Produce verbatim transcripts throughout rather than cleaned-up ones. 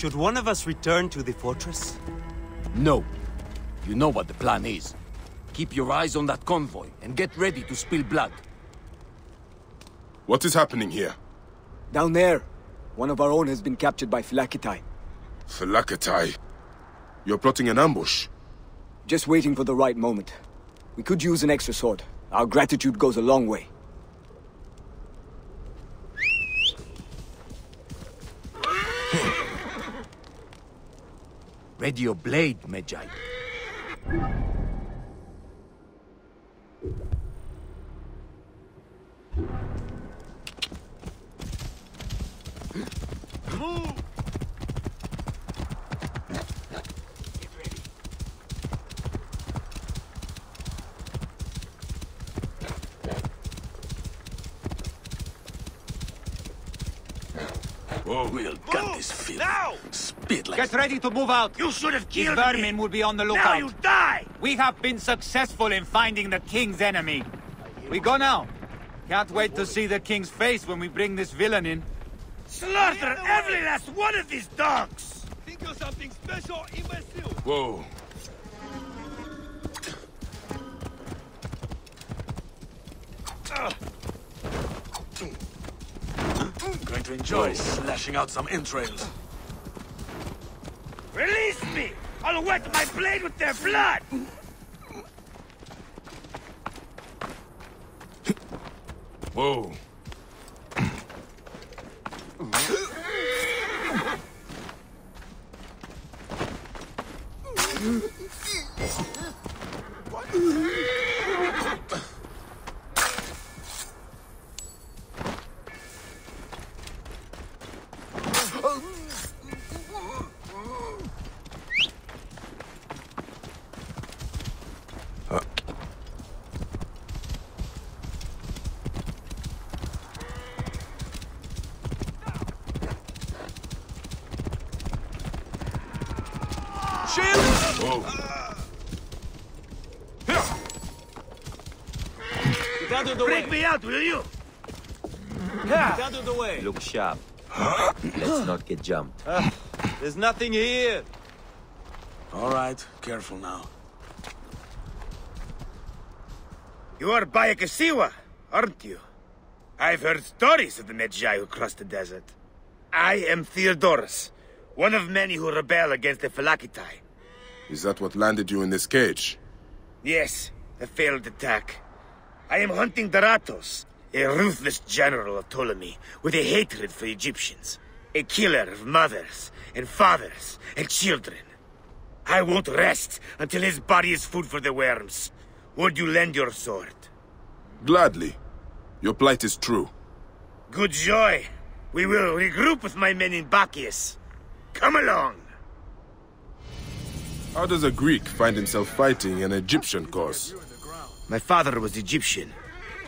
Should one of us return to the fortress? No. You know what the plan is. Keep your eyes on that convoy and get ready to spill blood. What is happening here? Down there. One of our own has been captured by Phylakitai. Phylakitai? You're plotting an ambush? Just waiting for the right moment. We could use an extra sword. Our gratitude goes a long way. Ready your blade, Medjay. Get ready to move out. You should have killed me. These vermin will be on the lookout. Now you die! We have been successful in finding the king's enemy. We go now. Can't wait to see the king's face when we bring this villain in. Slaughter every last one of these dogs! Think of something special, imbecile! Whoa. I'm going to enjoy Whoa. slashing out some entrails. Release me! I'll wet my blade with their blood! Whoa. Out, will you? Get out of the way. Look sharp. Let's not get jumped. Uh, there's nothing here. All right, careful now. You are Bayek of Siwa, aren't you? I've heard stories of the Medjay who crossed the desert. I am Theodorus, one of many who rebel against the Phylakitai. Is that what landed you in this cage? Yes, a failed attack. I am hunting Taratos, a ruthless general of Ptolemy, with a hatred for Egyptians. A killer of mothers, and fathers, and children. I won't rest until his body is food for the worms. Would you lend your sword? Gladly. Your plight is true. Good joy. We will regroup with my men in Bacchus. Come along. How does a Greek find himself fighting an Egyptian cause? My father was Egyptian,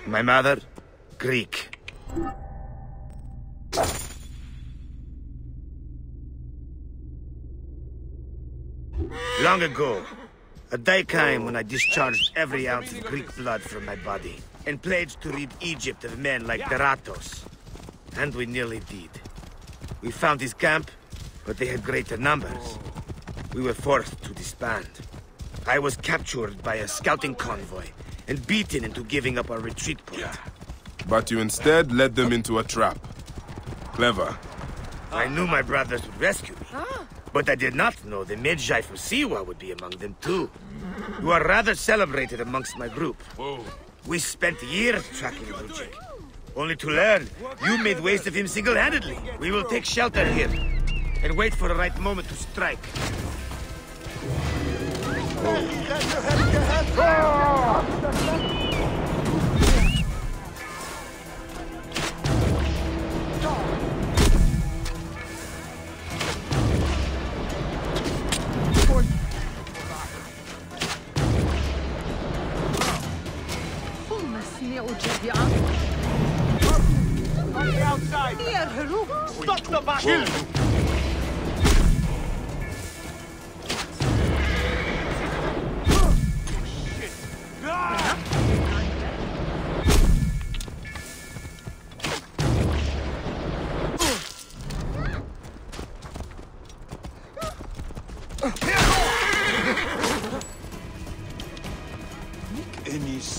my mother, Greek. Long ago, a day came when I discharged every ounce of Greek blood from my body and pledged to rid Egypt of men like Taratos. And we nearly did. We found his camp, but they had greater numbers. We were forced to disband. I was captured by a scouting convoy and beaten into giving up our retreat point. But you instead led them into a trap. Clever. I knew my brothers would rescue me, but I did not know the Medjay from Siwa would be among them too. You are rather celebrated amongst my group. We spent years tracking Lugic, only to learn you made waste of him single-handedly. We will take shelter here and wait for the right moment to strike. Stop the battle!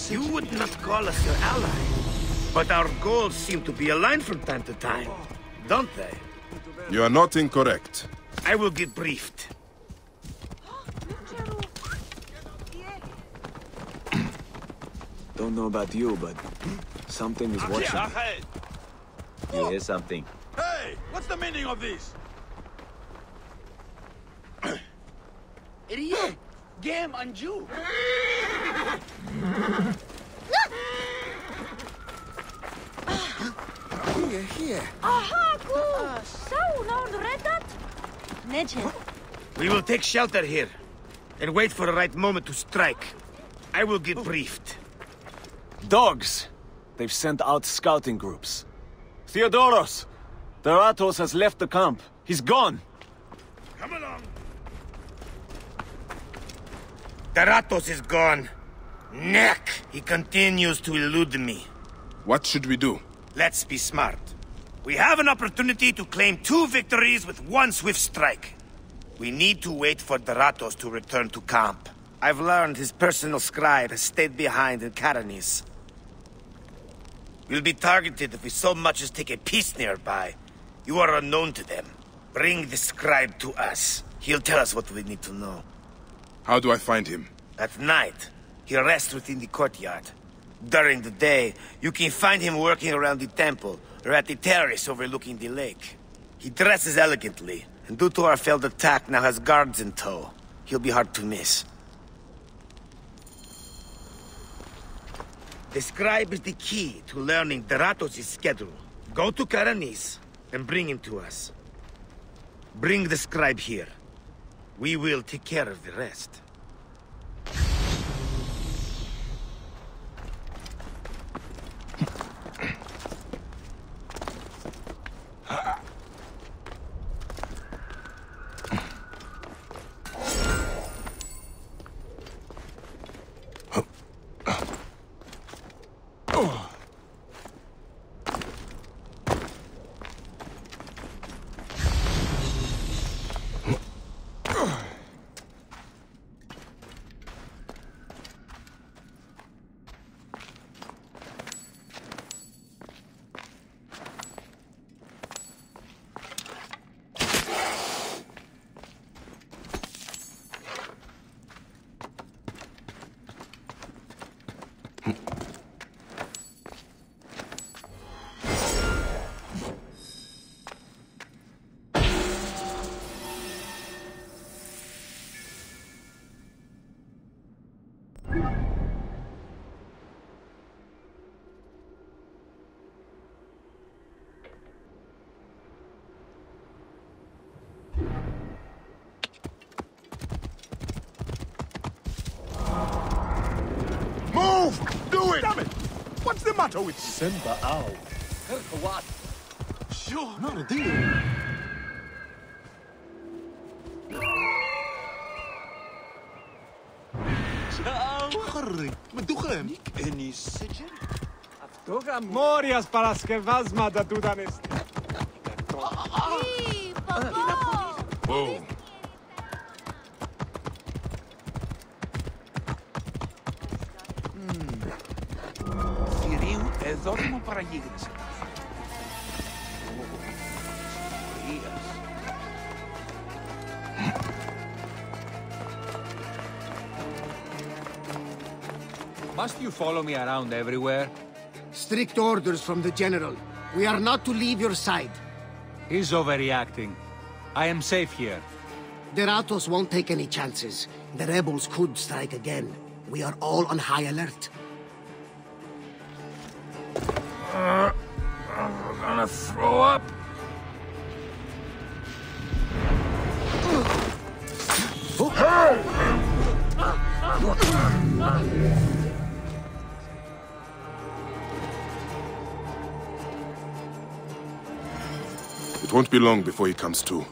city. You would not call us your ally, but our goals seem to be aligned from time to time, don't they? You are not incorrect. I will get briefed. Don't know about you, but something is watching me. You hear something? Hey! What's the meaning of this? Idiot! Game and Jew! Here, here. Aha, cool! So, no one read that? Medjay. We will take shelter here and wait for the right moment to strike. I will get briefed. Dogs! They've sent out scouting groups. Theodorus! Taratos has left the camp. He's gone! Come along! Taratos is gone. Neck! He continues to elude me. What should we do? Let's be smart. We have an opportunity to claim two victories with one swift strike. We need to wait for Taratos to return to camp. I've learned his personal scribe has stayed behind in Karanis. We'll be targeted if we so much as take a piece nearby. You are unknown to them. Bring the scribe to us. He'll tell us what we need to know. How do I find him? At night, he rests within the courtyard. During the day, you can find him working around the temple or at the terrace overlooking the lake. He dresses elegantly, and due to our failed attack, now has guards in tow. He'll be hard to miss. The scribe is the key to learning Doratos' schedule. Go to Karanis and bring him to us. Bring the scribe here. We will take care of the rest. Matter with Simba Owl. What? Sure, not a deal. Morias para skevazma da dudanes. Whoa. Must you follow me around everywhere? Strict orders from the general. We are not to leave your side. He's overreacting. I am safe here. Doratos won't take any chances. The rebels could strike again. We are all on high alert. Uh, we're gonna throw up. It won't be long before he comes to.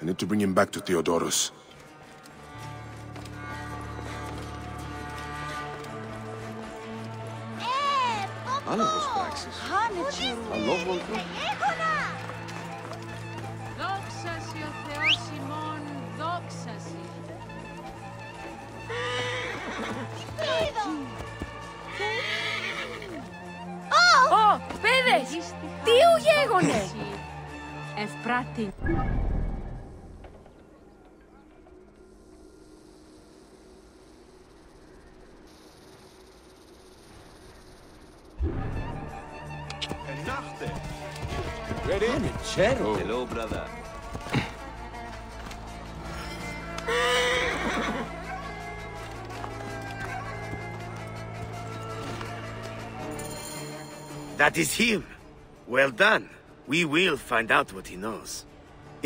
I need to bring him back to Theodorus. I love those boxes. I love one too. Πήγωνε! Ευπράτη. Ready? Oh. Hello, brother. That is him. Well done. We will find out what he knows.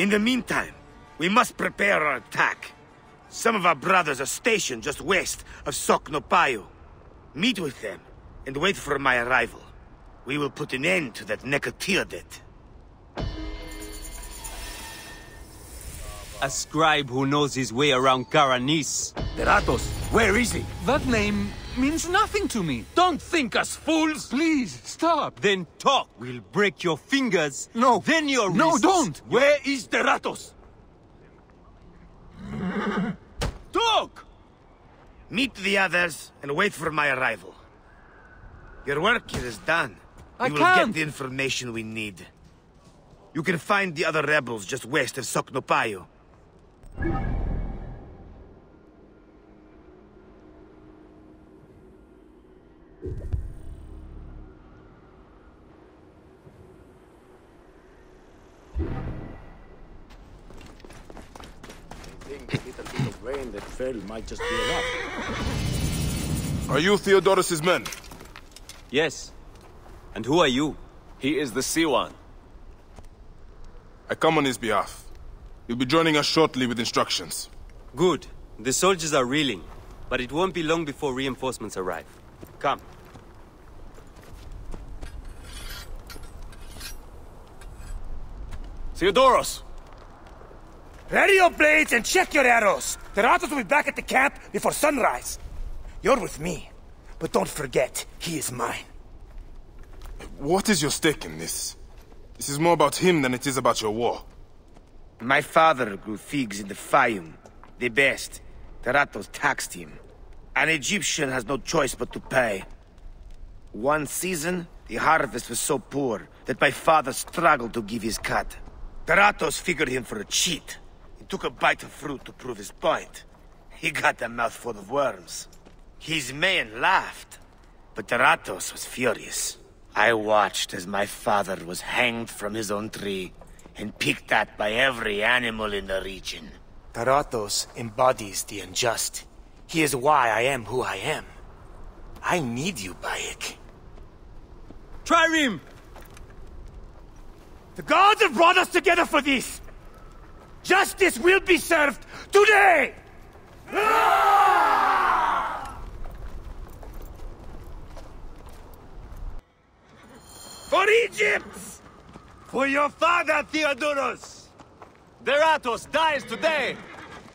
In the meantime, we must prepare our attack. Some of our brothers are stationed just west of Soknopaiou. Meet with them and wait for my arrival. We will put an end to that Necoteodet. A scribe who knows his way around Karanis. Doratos, where is he? That name means nothing to me. Don't think us fools! Please, stop! Then talk! We'll break your fingers, no. Then your wrists. No, don't! Where is Doratos? Talk! Meet the others and wait for my arrival. Your work is done. I we will can't. get the information we need. You can find the other rebels just west of Soknopaiou. I think a little bit of rain that fell might just be enough. Are you Theodorus's men? Yes. And who are you? He is the Siwan. I come on his behalf. You'll be joining us shortly with instructions. Good. The soldiers are reeling, but it won't be long before reinforcements arrive. Come. Theodorus! Ready your blades and check your arrows! Taratos will be back at the camp before sunrise. You're with me, but don't forget, he is mine. What is your stake in this? This is more about him than it is about your war. My father grew figs in the Fayum, the best. Taratos taxed him. An Egyptian has no choice but to pay. One season, the harvest was so poor that my father struggled to give his cut. Taratos figured him for a cheat. He took a bite of fruit to prove his point. He got a mouthful of worms. His men laughed, but Taratos was furious. I watched as my father was hanged from his own tree and picked at by every animal in the region. Taratos embodies the unjust. He is why I am who I am. I need you, Bayek. Trireme! The gods have brought us together for this! Justice will be served today! For Egypt! For your father, Theodorus! Doratos dies today!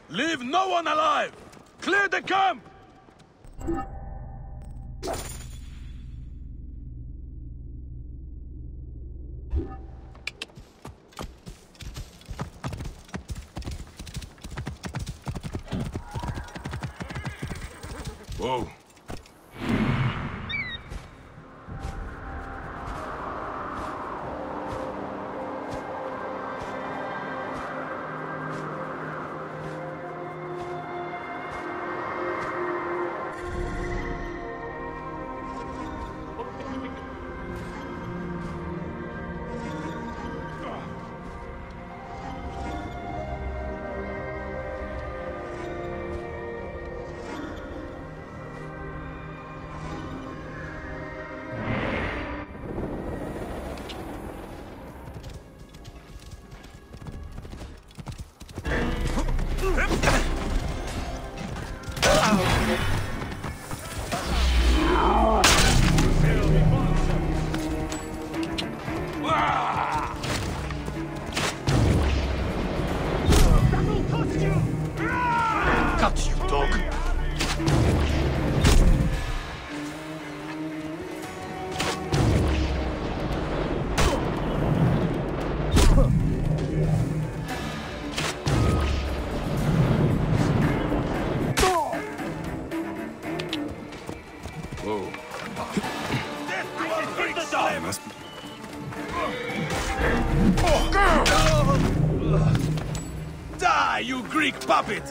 Leave no one alive! Clear the camp! Whoa. die, you Greek puppet!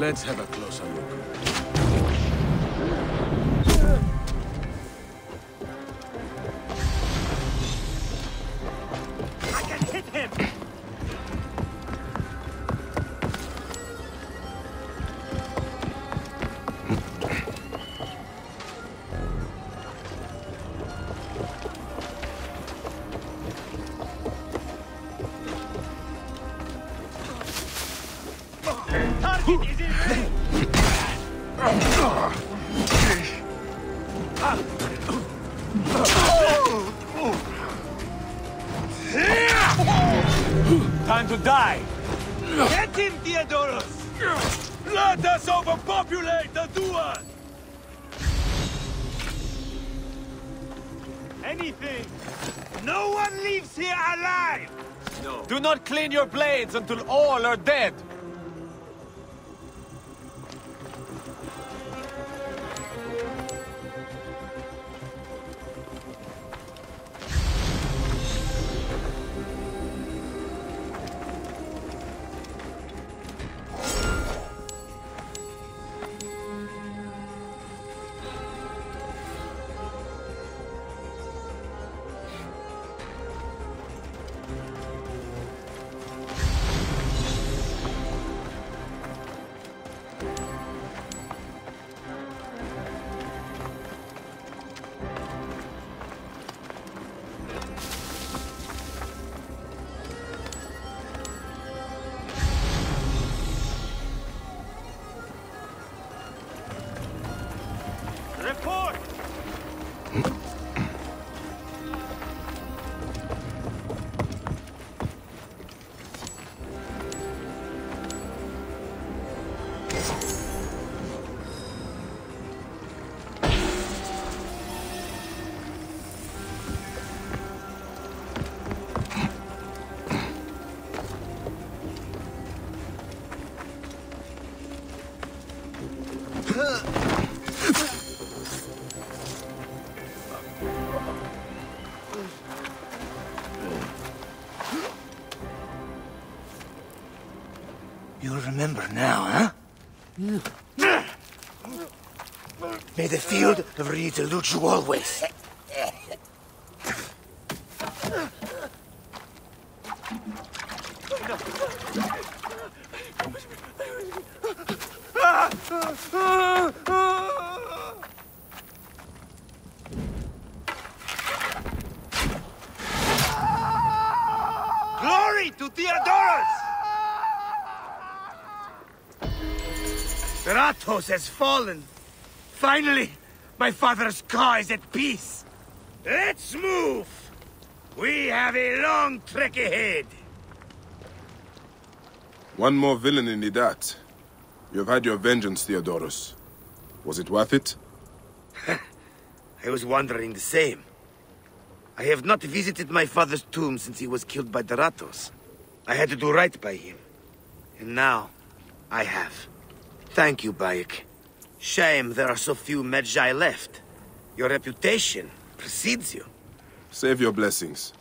Let's have a closer look. I can hit him! Target is in. Time to die! Get him, Theodorus! Let us overpopulate the Duat! Anything! No one leaves here alive! No. Do not clean your blades until all are dead! You'll remember now, huh? Mm. May the field read elude you always. Glory to Theodorus! Taratos has fallen. Finally, my father's car is at peace. Let's move. We have a long trek ahead. One more villain in Idat. You have had your vengeance, Theodorus. Was it worth it? I was wondering the same. I have not visited my father's tomb since he was killed by Doratos. I had to do right by him. And now, I have. Thank you, Bayek. Shame there are so few Medjay left. Your reputation precedes you. Save your blessings.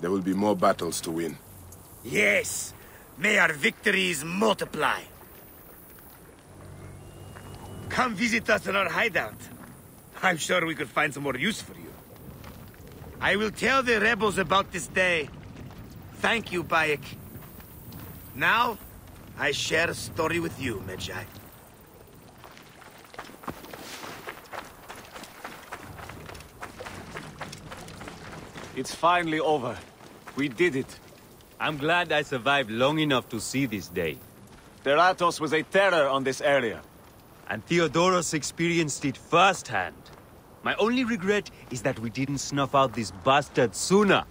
There will be more battles to win. Yes! May our victories multiply! Come visit us in our hideout. I'm sure we could find some more use for you. I will tell the rebels about this day. Thank you, Bayek. Now, I share a story with you, Medjay. It's finally over. We did it. I'm glad I survived long enough to see this day. Taratos was a terror on this area. And Theodorus experienced it firsthand. My only regret is that we didn't snuff out this bastard sooner.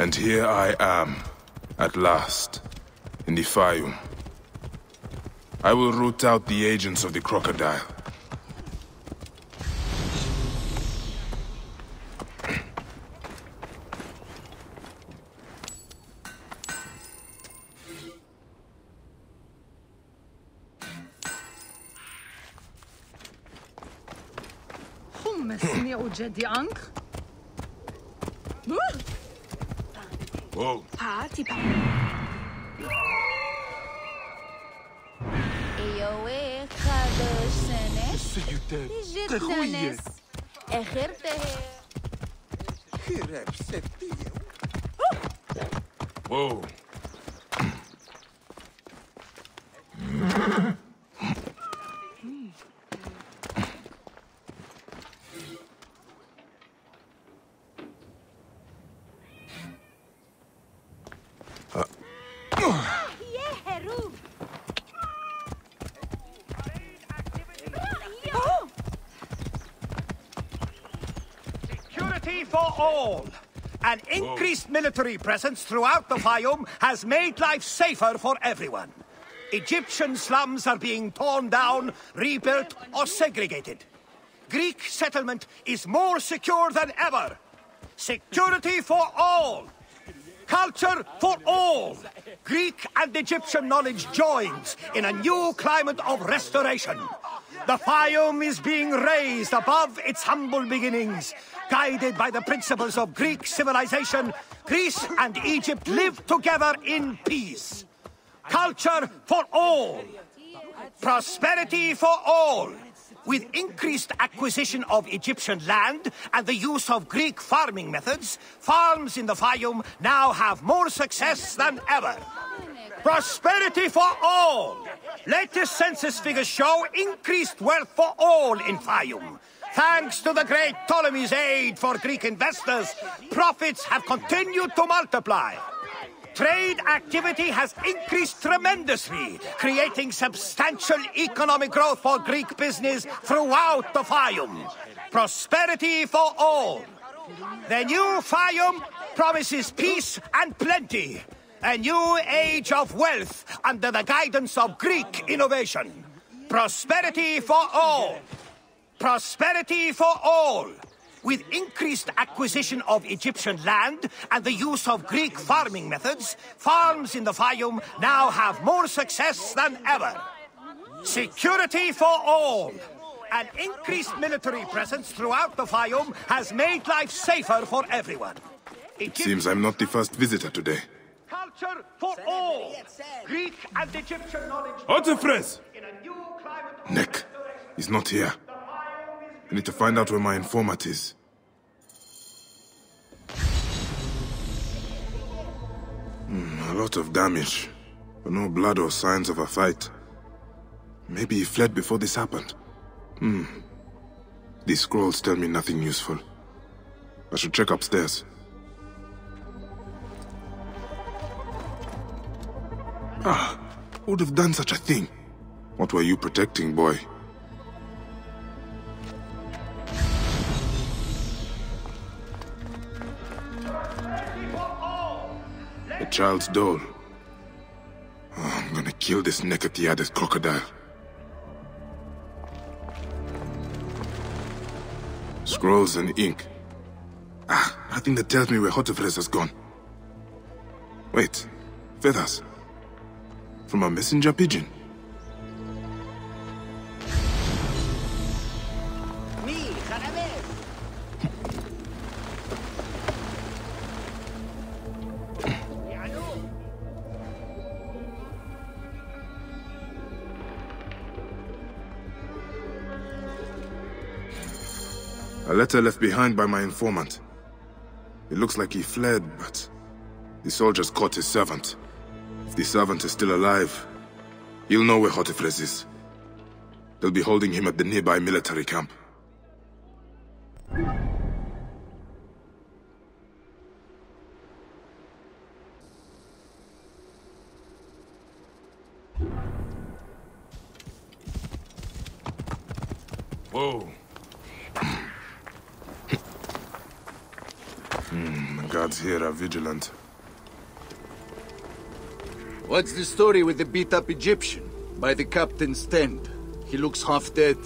And here I am, at last, in the Fayum. I will root out the agents of the crocodile. Whoa. Whoa. An increased Whoa. military presence throughout the Fayum has made life safer for everyone. Egyptian slums are being torn down, rebuilt, or segregated. Greek settlement is more secure than ever. Security for all. Culture for all. Greek and Egyptian knowledge joins in a new climate of restoration. The Fayum is being raised above its humble beginnings. Guided by the principles of Greek civilization, Greece and Egypt live together in peace. Culture for all. Prosperity for all. With increased acquisition of Egyptian land and the use of Greek farming methods, farms in the Fayum now have more success than ever. Prosperity for all. Latest census figures show increased wealth for all in Fayum. Thanks to the great Ptolemy's aid for Greek investors, profits have continued to multiply. Trade activity has increased tremendously, creating substantial economic growth for Greek business throughout the Fayum. Prosperity for all. The new Fayum promises peace and plenty. A new age of wealth under the guidance of Greek innovation. Prosperity for all. Prosperity for all. With increased acquisition of Egyptian land and the use of Greek farming methods, farms in the Fayum now have more success than ever. Security for all. An increased military presence throughout the Fayum has made life safer for everyone. It seems I'm not the first visitor today. Culture for all. Greek and Egyptian knowledge... Hotephres! Nick, he's not here. I need to find out where my informant is. Mm, a lot of damage, but no blood or signs of a fight. Maybe he fled before this happened. Hmm. These scrolls tell me nothing useful. I should check upstairs. Ah, who would have done such a thing? What were you protecting, boy? A child's doll. Oh, I'm gonna kill this naked-eyed crocodile. Scrolls and ink. Ah, nothing that tells me where Hotephres has gone. Wait, feathers. From a messenger pigeon. A letter left behind by my informant. It looks like he fled, but the soldiers caught his servant. If the servant is still alive, he'll know where Hotephres is. They'll be holding him at the nearby military camp. Whoa. guards here are vigilant. What's the story with the beat-up Egyptian by the captain's tent? He looks half dead.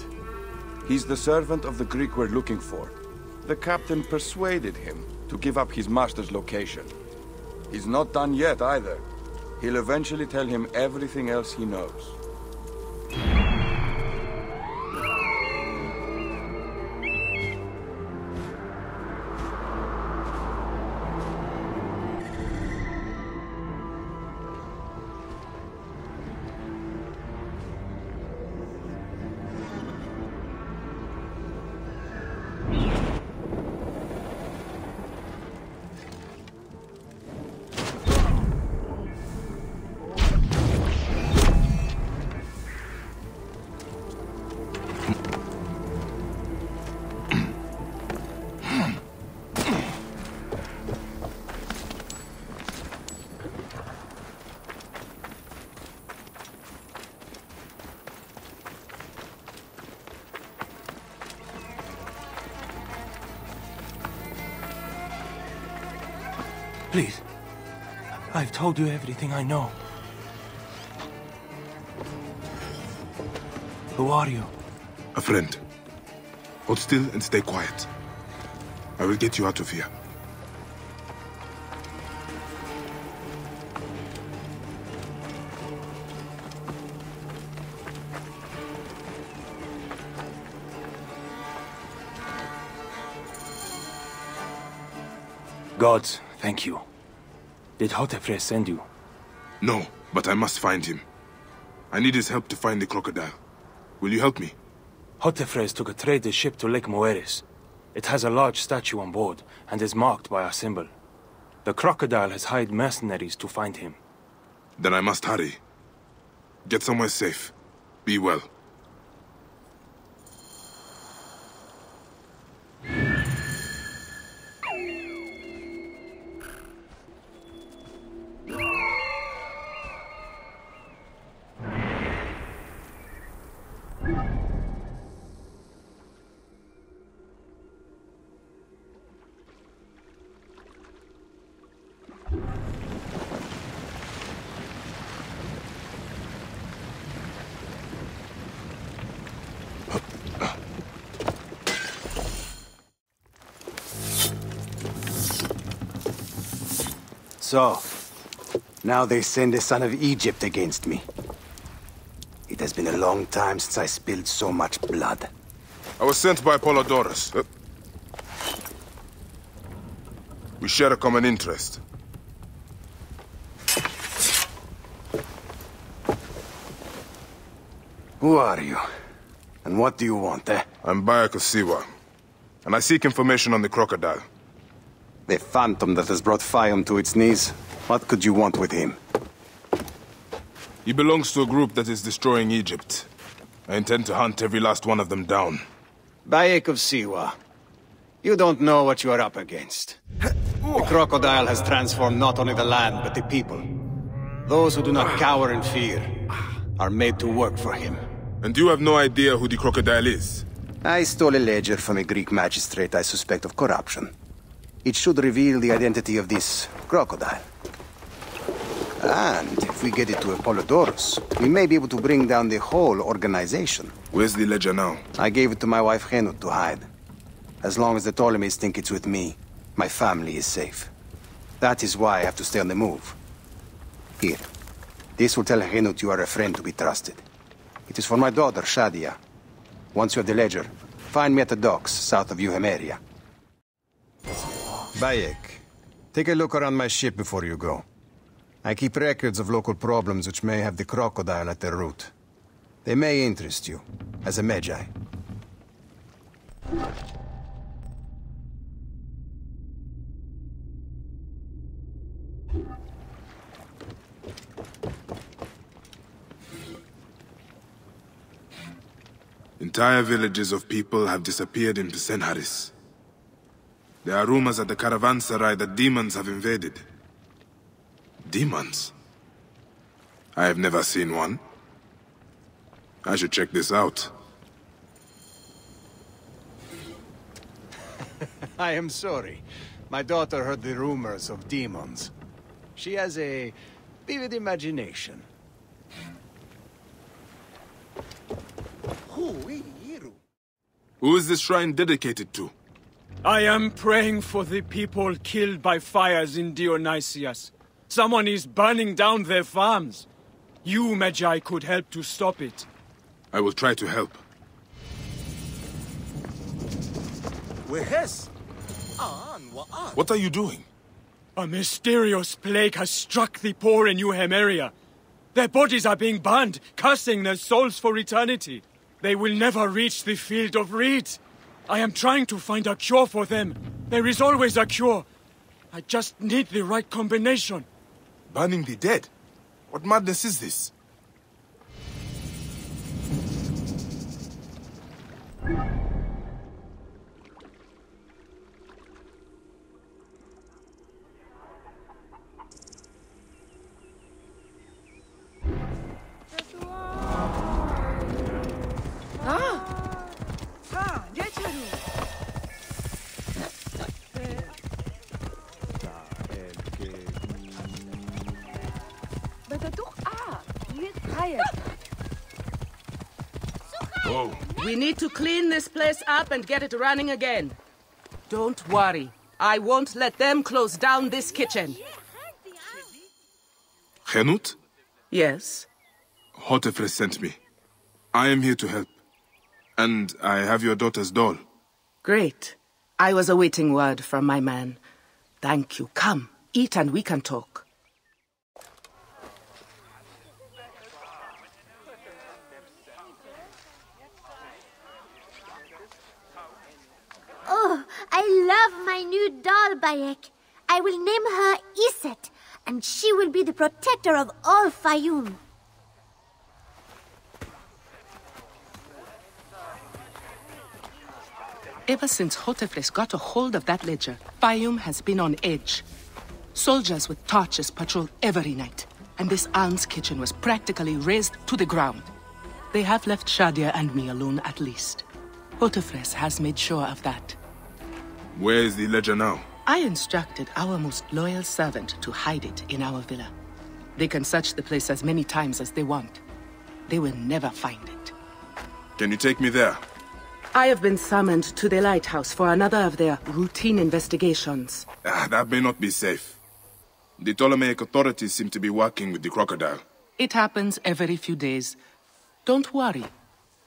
He's the servant of the Greek we're looking for. The captain persuaded him to give up his master's location. He's not done yet, either. He'll eventually tell him everything else he knows. Please, I've told you everything I know. Who are you? A friend. Hold still and stay quiet. I will get you out of here. Gods. Thank you. Did Hotephres send you? No, but I must find him. I need his help to find the crocodile. Will you help me? Hotephres took a trader's ship to Lake Moeris. It has a large statue on board, and is marked by our symbol. The crocodile has hired mercenaries to find him. Then I must hurry. Get somewhere safe. Be well. So, now they send the son of Egypt against me. It has been a long time since I spilled so much blood. I was sent by Apollodorus. Uh, we share a common interest. Who are you? And what do you want, eh? I'm Bayek of Siwa, and I seek information on the crocodile. The phantom that has brought Fayum to its knees. What could you want with him? He belongs to a group that is destroying Egypt. I intend to hunt every last one of them down. Bayek of Siwa, you don't know what you are up against. The crocodile has transformed not only the land, but the people. Those who do not cower in fear are made to work for him. And you have no idea who the crocodile is? I stole a ledger from a Greek magistrate I suspect of corruption. It should reveal the identity of this crocodile. And if we get it to Apollodorus, we may be able to bring down the whole organization. Where's the ledger now? I gave it to my wife Henut to hide. As long as the Ptolemies think it's with me, my family is safe. That is why I have to stay on the move. Here. This will tell Henut you are a friend to be trusted. It is for my daughter, Shadia. Once you have the ledger, find me at the docks south of Euhemeria. Bayek, take a look around my ship before you go. I keep records of local problems which may have the crocodile at their root. They may interest you, as a Medjay. Entire villages of people have disappeared in Pisenharis. There are rumors at the caravanserai that demons have invaded. Demons? I have never seen one. I should check this out. I am sorry, My daughter heard the rumors of demons. She has a vivid imagination. Who is this shrine dedicated to? I am praying for the people killed by fires in Dionysius. Someone is burning down their farms. You, Magi, could help to stop it. I will try to help. What are you doing? A mysterious plague has struck the poor in Euhemeria. Their bodies are being burned, cursing their souls for eternity. They will never reach the field of reeds. I am trying to find a cure for them. There is always a cure. I just need the right combination. Burning the dead? What madness is this? We need to clean this place up and get it running again. Don't worry. I won't let them close down this kitchen. Henut? Yes? Hotephres sent me. I am here to help. And I have your daughter's doll. Great. I was awaiting word from my man. Thank you. Come, eat and we can talk. I love my new doll, Bayek. I will name her Iset, and she will be the protector of all Fayum. Ever since Hotephres got a hold of that ledger, Fayum has been on edge. Soldiers with torches patrol every night, and this alms kitchen was practically razed to the ground. They have left Shadia and me alone at least. Hotephres has made sure of that. Where is the ledger now? I instructed our most loyal servant to hide it in our villa. They can search the place as many times as they want. They will never find it. Can you take me there? I have been summoned to the lighthouse for another of their routine investigations. Ah, that may not be safe. The Ptolemaic authorities seem to be working with the crocodile. It happens every few days. Don't worry.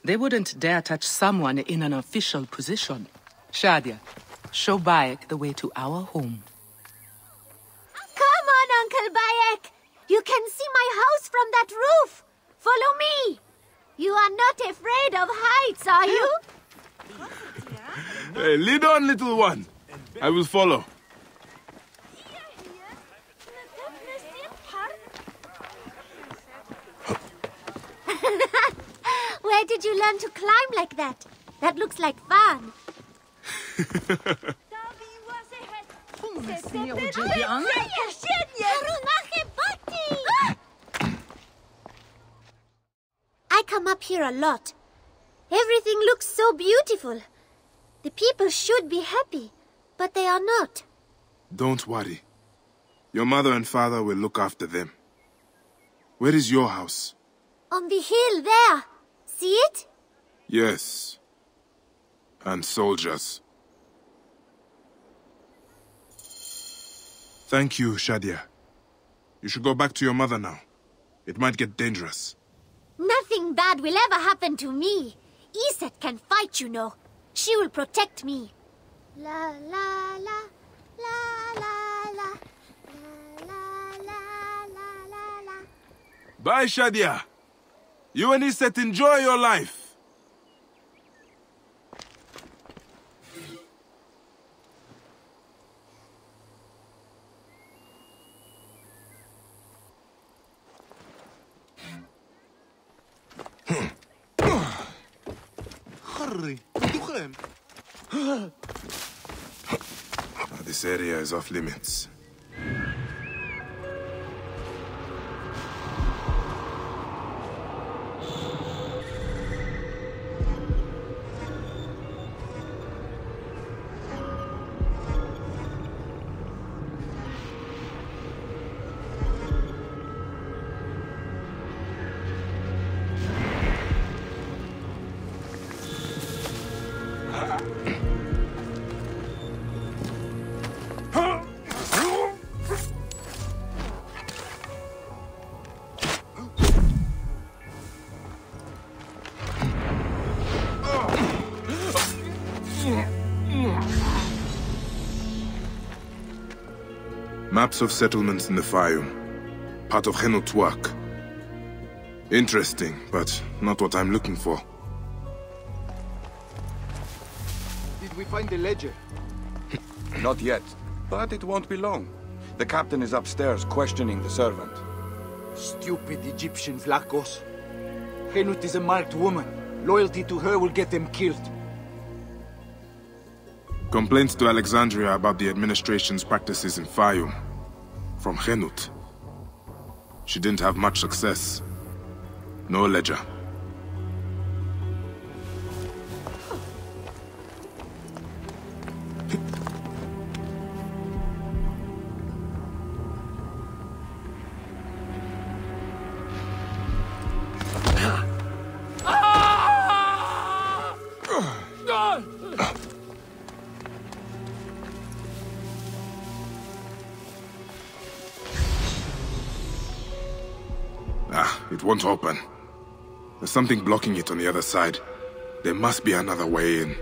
They wouldn't dare touch someone in an official position. Shadia, show Bayek the way to our home. Come on, Uncle Bayek! You can see my house from that roof! Follow me! You are not afraid of heights, are you? Hey, lead on, little one. I will follow. Where did you learn to climb like that? That looks like fun. I come up here a lot. Everything looks so beautiful. The people should be happy, but they are not. Don't worry. Your mother and father will look after them. Where is your house? On the hill there. See it? Yes. And soldiers. Thank you, Shadia. You should go back to your mother now. It might get dangerous. Nothing bad will ever happen to me. Iset can fight, you know. She will protect me. La la la la la la la la la la la. Bye, Shadia. You and Iset enjoy your life. This area is off limits. Maps of settlements in the Fayum. Part of Henut's work. Interesting, but not what I'm looking for. Did we find the ledger? Not yet, but it won't be long. The captain is upstairs questioning the servant. Stupid Egyptian Phylakes. Henut is a marked woman. Loyalty to her will get them killed. Complaints to Alexandria about the administration's practices in Fayum. From Henut. She didn't have much success. No ledger. Won't open. There's something blocking it on the other side. There must be another way in.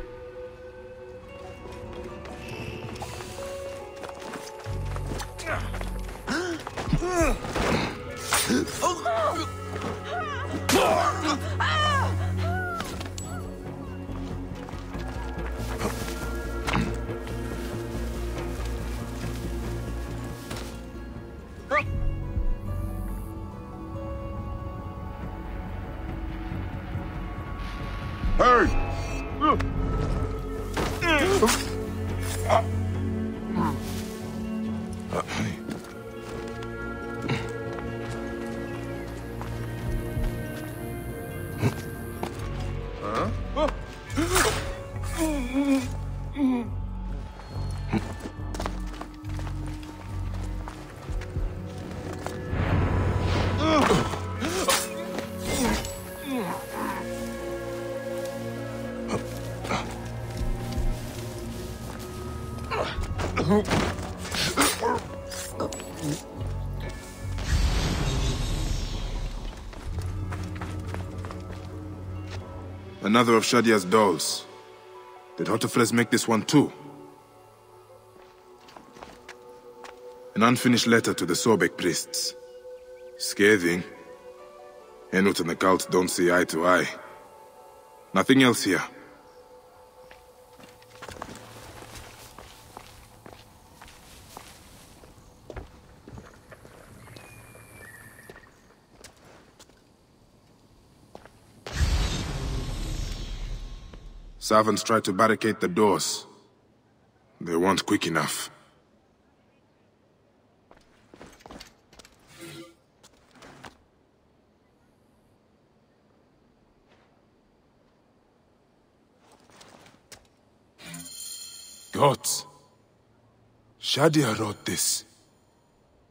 Another of Shadia's dolls. Did Hotephres make this one too? An unfinished letter to the Sobek priests. Scathing. Henut and the cult don't see eye to eye. Nothing else here. Servants tried to barricade the doors. They weren't quick enough. Gods. Shadia wrote this.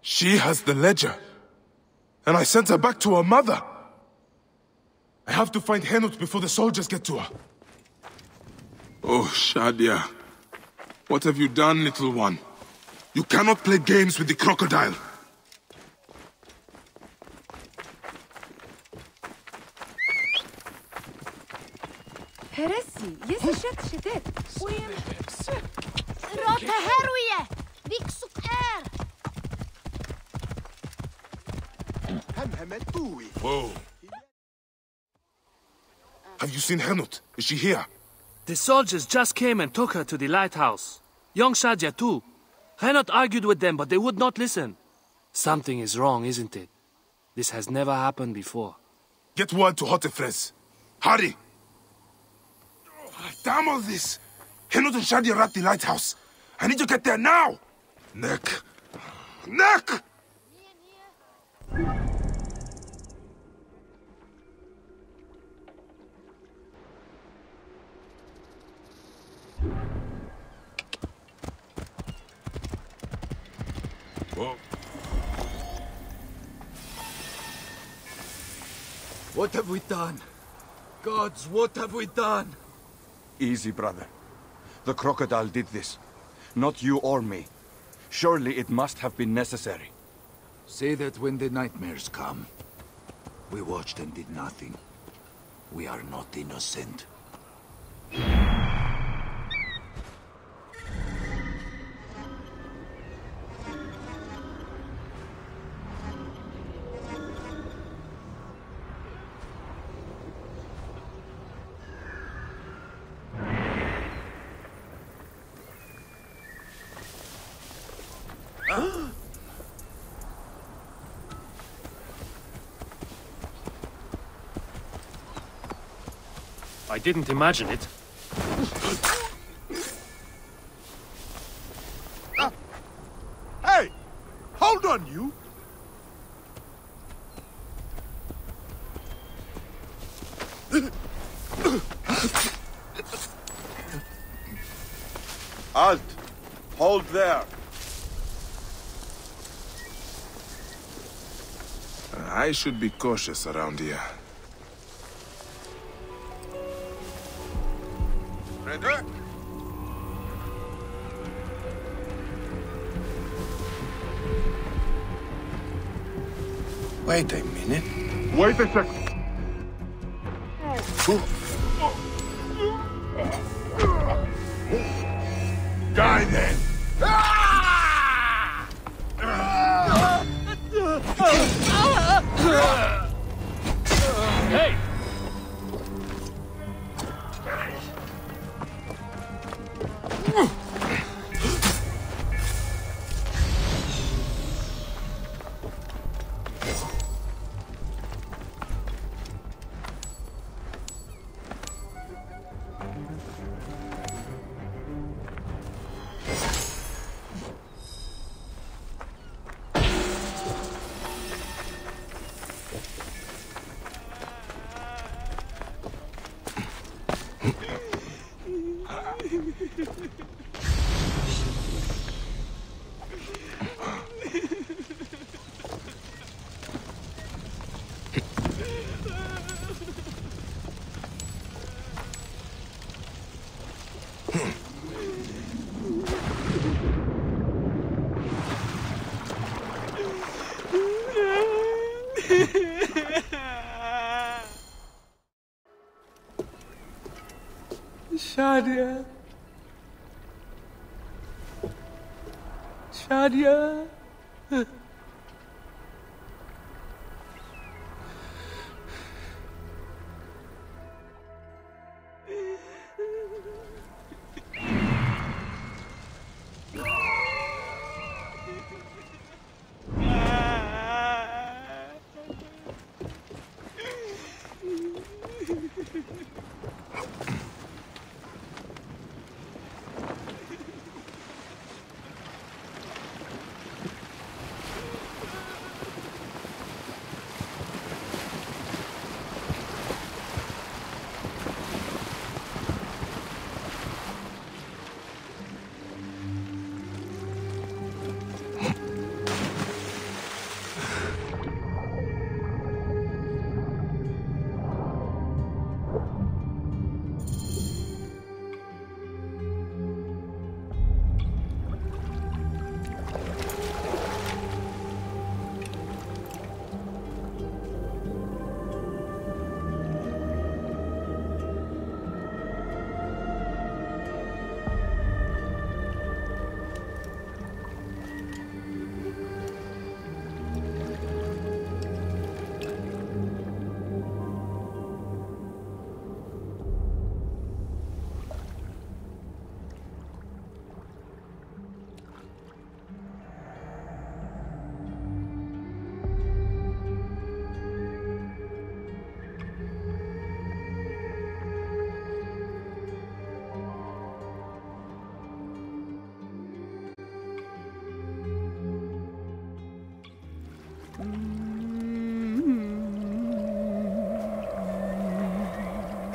She has the ledger. And I sent her back to her mother. I have to find Henut before the soldiers get to her. Oh, Shadia. What have you done, little one? You cannot play games with the crocodile. Whoa. Have you seen Henut? Is she here? The soldiers just came and took her to the lighthouse. Young Shadia too. Henut argued with them, but they would not listen. Something is wrong, isn't it? This has never happened before. Get word to Hotephres. Hurry! Damn all this! Henut and Shadia are at the lighthouse. I need to get there now! Neck! Neck! Whoa. What have we done? Gods, what have we done? Easy, brother. The crocodile did this. Not you or me. Surely it must have been necessary. Say that when the nightmares come. We watched and did nothing. We are not innocent. I didn't imagine it. Uh, hey! Hold on, you! Alt! Hold there! I should be cautious around here. Wait a minute. Wait a second. Die then. Hey. Shadia. Shadia.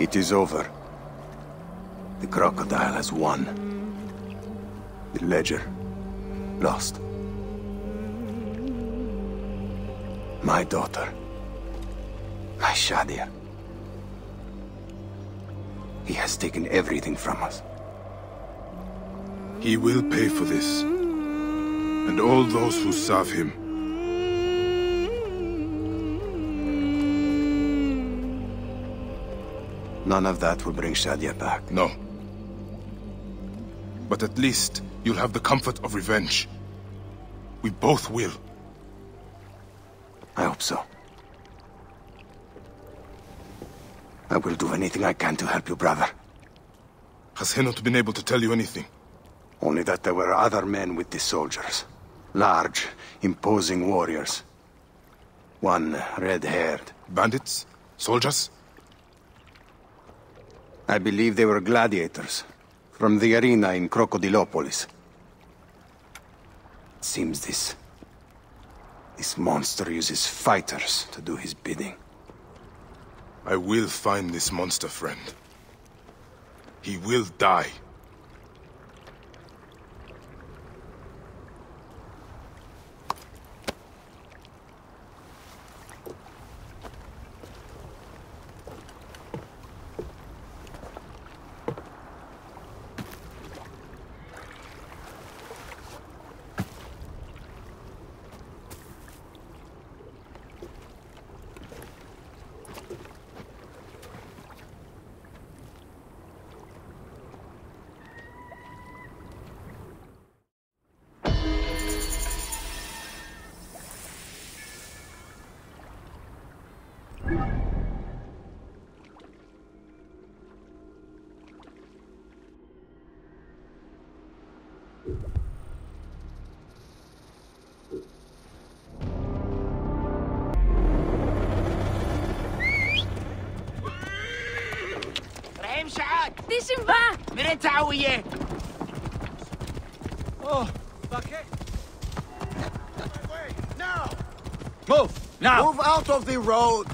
It is over. The crocodile has won. The ledger lost. My daughter. My Shadia. He has taken everything from us. He will pay for this. And all those who serve him. None of that will bring Shadia back. No. But at least you'll have the comfort of revenge. We both will. I hope so. I will do anything I can to help you, brother. Has Henut been able to tell you anything? Only that there were other men with the soldiers. Large, imposing warriors. One red-haired. Bandits? Soldiers? I believe they were gladiators. From the arena in Crocodilopolis. It seems this... this monster uses fighters to do his bidding. I will find this monster, friend. He will die. Oh, bucket. Now. Move now. Move out of the road.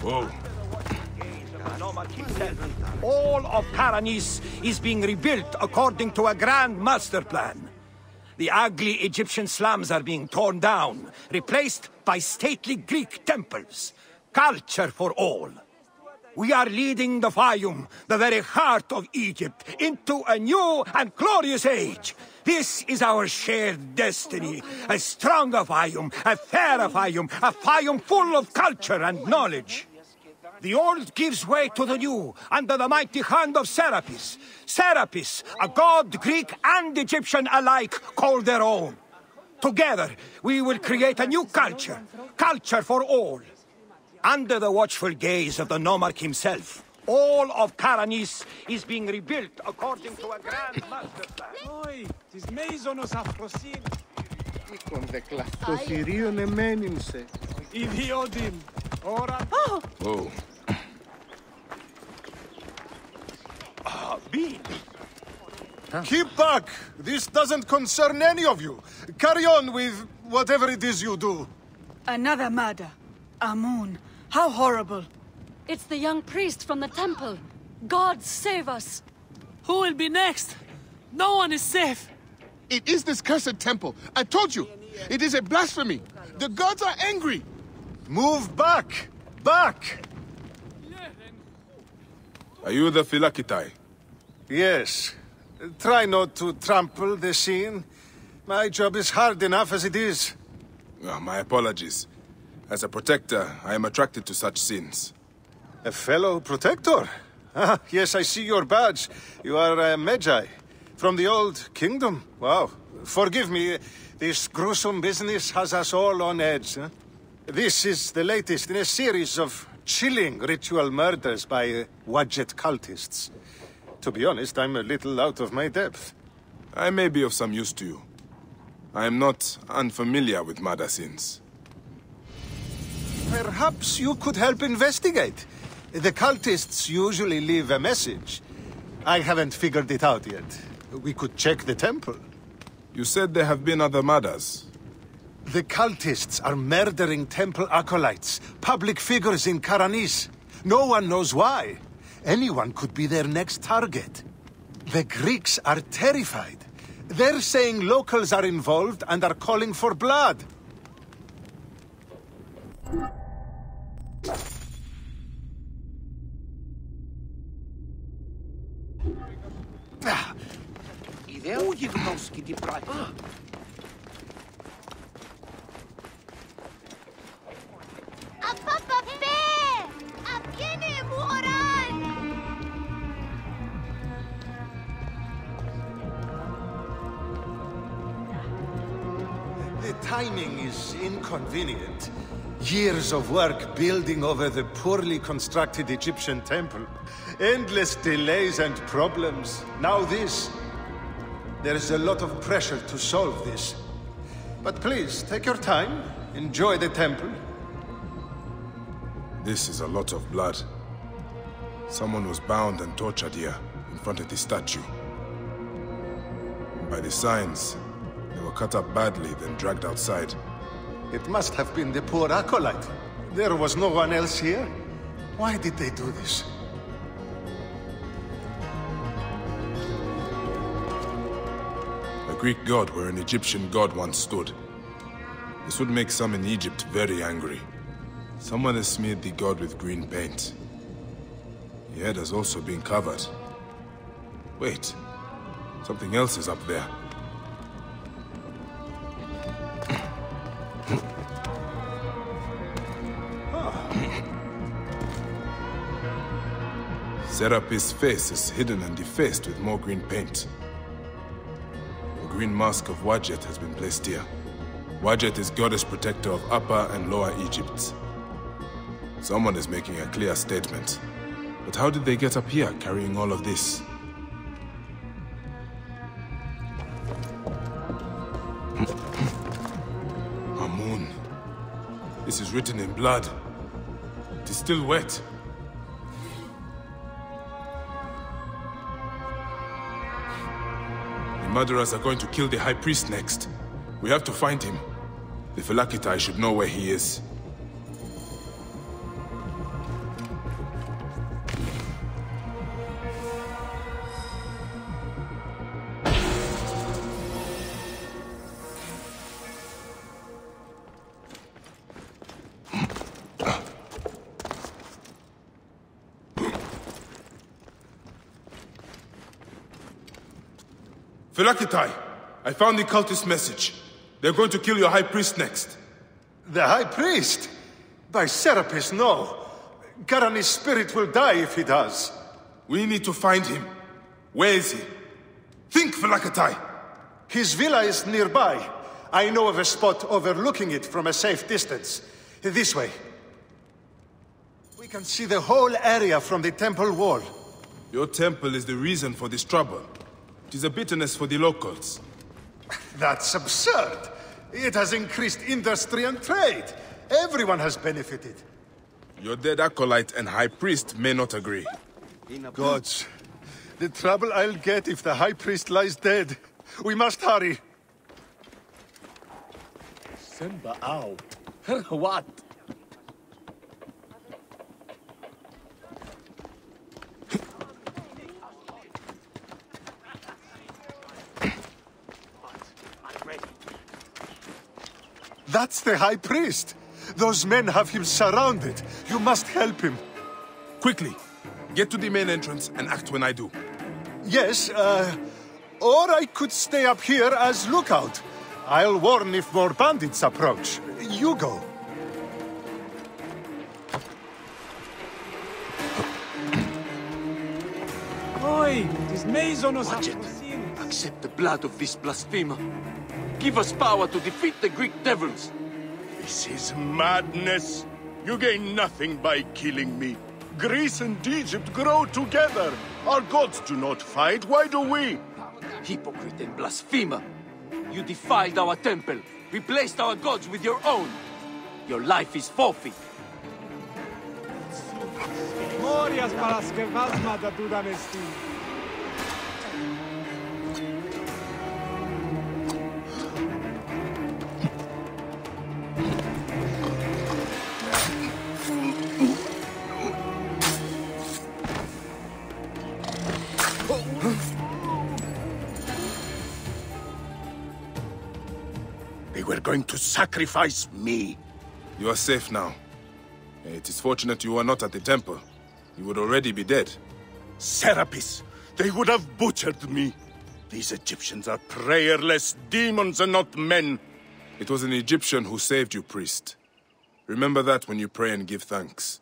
Whoa. All of Karanis is being rebuilt according to a grand master plan. The ugly Egyptian slums are being torn down, replaced by stately Greek temples. Culture for all. We are leading the Fayum, the very heart of Egypt, into a new and glorious age. This is our shared destiny. A stronger Fayum, a fairer Fayum, a Fayum full of culture and knowledge. The old gives way to the new, under the mighty hand of Serapis. Serapis, a god Greek and Egyptian alike, call their own. Together, we will create a new culture. Culture for all. Under the watchful gaze of the Nomarch himself, all of Karanis is being rebuilt according to a grand master plan. Oh! Oh. Ah, beat! Huh? Keep back! This doesn't concern any of you. Carry on with whatever it is you do. Another murder. Amun. How horrible. It's the young priest from the temple. God save us. Who will be next? No one is safe. It is this cursed temple. I told you. It is a blasphemy. The gods are angry. Move back. Back. Are you the Phylakitai? Yes. Try not to trample the scene. My job is hard enough as it is. Oh, my apologies. As a protector, I am attracted to such sins. A fellow protector? Ah, yes, I see your badge. You are a Medjay, from the old kingdom. Wow. Forgive me, this gruesome business has us all on edge. Huh? This is the latest in a series of chilling ritual murders by uh, Wadjet cultists. To be honest, I'm a little out of my depth. I may be of some use to you. I am not unfamiliar with murder sins. Perhaps you could help investigate. The cultists usually leave a message. I haven't figured it out yet. We could check the temple. You said there have been other murders. The cultists are murdering temple acolytes, public figures in Karanis. No one knows why. Anyone could be their next target. The Greeks are terrified. They're saying locals are involved and are calling for blood. The timing is inconvenient. Years of work building over the poorly constructed Egyptian temple. Endless delays and problems. Now this. There is a lot of pressure to solve this. But please, take your time. Enjoy the temple. This is a lot of blood. Someone was bound and tortured here, in front of the statue. By the signs, they were cut up badly, then dragged outside. It must have been the poor acolyte. There was no one else here. Why did they do this? A Greek god where an Egyptian god once stood. This would make some in Egypt very angry. Someone has smeared the god with green paint. The head has also been covered. Wait, something else is up there. Serapis' face is hidden and defaced with more green paint. The green mask of Wadjet has been placed here. Wadjet is goddess protector of Upper and Lower Egypt. Someone is making a clear statement. But how did they get up here carrying all of this? Amun. This is written in blood. It is still wet. The murderers are going to kill the High Priest next. We have to find him. The Phylakitai should know where he is. Phylakitai, I found the cultist message. They're going to kill your High Priest next. The High Priest? By Serapis, no. Karanis' spirit will die if he does. We need to find him. Where is he? Think, Phylakitai! His villa is nearby. I know of a spot overlooking it from a safe distance. This way. We can see the whole area from the temple wall. Your temple is the reason for this trouble. It is a bitterness for the locals. That's absurd. It has increased industry and trade. Everyone has benefited. Your dead acolyte and high priest may not agree. Gods, the trouble I'll get if the high priest lies dead. We must hurry. Simba, ow. What? That's the High Priest! Those men have him surrounded. You must help him. Quickly, get to the main entrance and act when I do. Yes, uh, or I could stay up here as lookout. I'll warn if more bandits approach. You go. Oi! Accept the blood of this blasphemer. Give us power to defeat the Greek devils! This is madness! You gain nothing by killing me. Greece and Egypt grow together! Our gods do not fight, why do we? Hypocrite and blasphemer! You defiled our temple, replaced our gods with your own! Your life is forfeit! Going to sacrifice me. You are safe now. It is fortunate you are not at the temple. You would already be dead. Serapis! They would have butchered me! These Egyptians are prayerless demons and not men. It was an Egyptian who saved you, priest. Remember that when you pray and give thanks.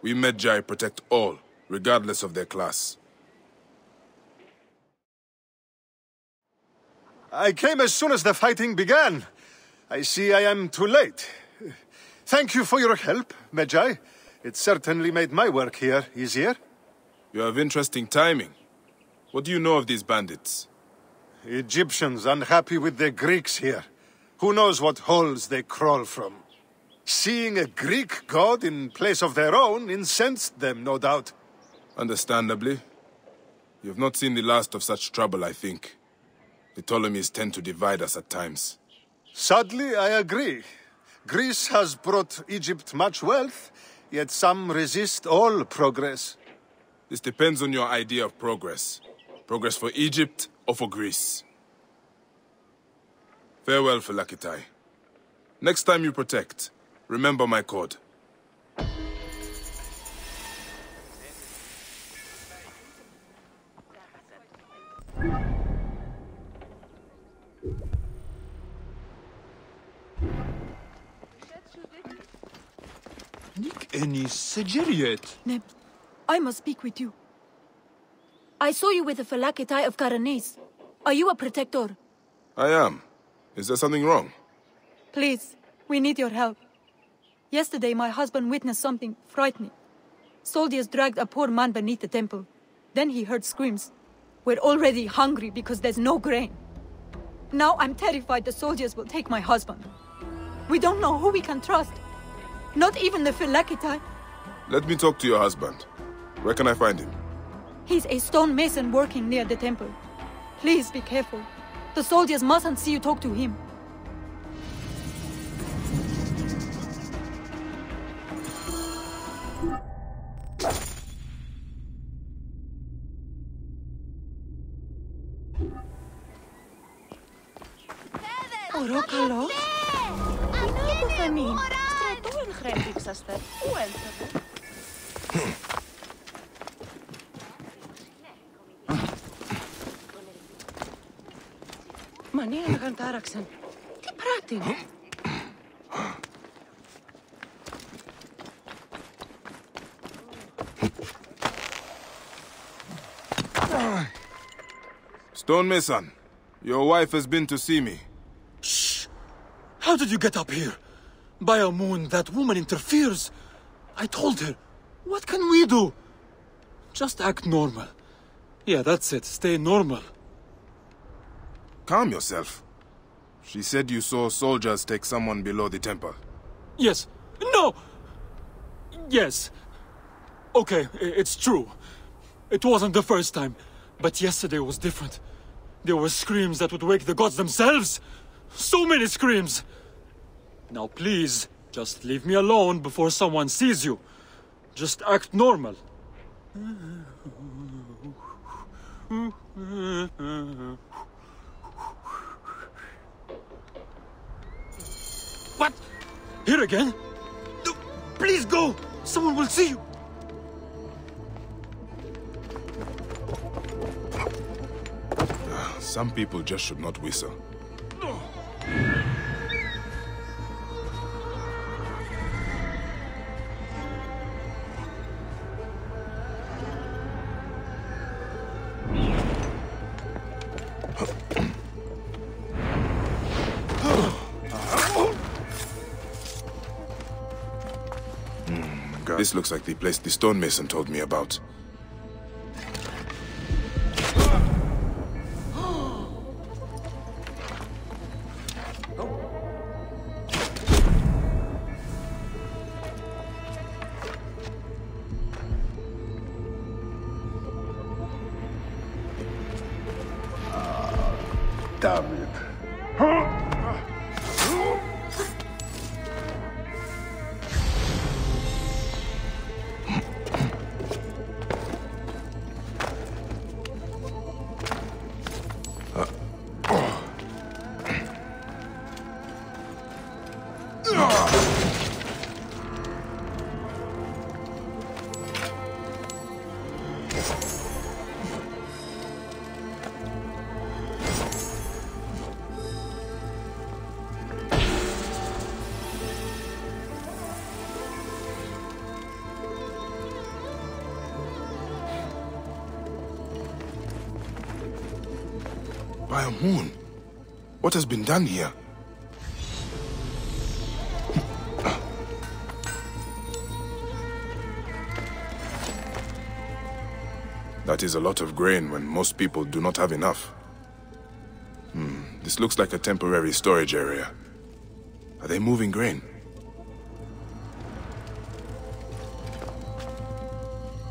We Medjay protect all, regardless of their class. I came as soon as the fighting began. I see I am too late. Thank you for your help, Medjay. It certainly made my work here easier. You have interesting timing. What do you know of these bandits? Egyptians unhappy with the Greeks here. Who knows what holes they crawl from? Seeing a Greek god in place of their own incensed them, no doubt. Understandably. You have not seen the last of such trouble, I think. The Ptolemies tend to divide us at times. Sadly, I agree. Greece has brought Egypt much wealth, yet some resist all progress. This depends on your idea of progress. Progress for Egypt or for Greece. Farewell, Phylakitai. Next time you protect, remember my code. Nick Ennis Segeriet. Neb, I must speak with you. I saw you with the Phylakitai of Karanis. Are you a protector? I am. Is there something wrong? Please, we need your help. Yesterday, my husband witnessed something frightening. Soldiers dragged a poor man beneath the temple. Then he heard screams. We're already hungry because there's no grain. Now I'm terrified the soldiers will take my husband. We don't know who we can trust. Not even the Phylakitai. Let me talk to your husband. Where can I find him? He's a stonemason working near the temple. Please be careful. The soldiers mustn't see you talk to him. Τι πράττει; Stonemason, your wife has been to see me. Shh! How did you get up here? By Amun, that woman interferes. I told her. What can we do? Just act normal. Yeah, that's it. Stay normal. Calm yourself. She said you saw soldiers take someone below the temple. Yes. No! Yes. Okay, it's true. It wasn't the first time, but yesterday was different. There were screams that would wake the gods themselves. So many screams. Now please, just leave me alone before someone sees you. Just act normal. What? Here again? No, please go! Someone will see you! Some people just should not whistle. No. This looks like the place the stonemason told me about. Moon, what has been done here? That is a lot of grain when most people do not have enough. Hmm, this looks like a temporary storage area. Are they moving grain?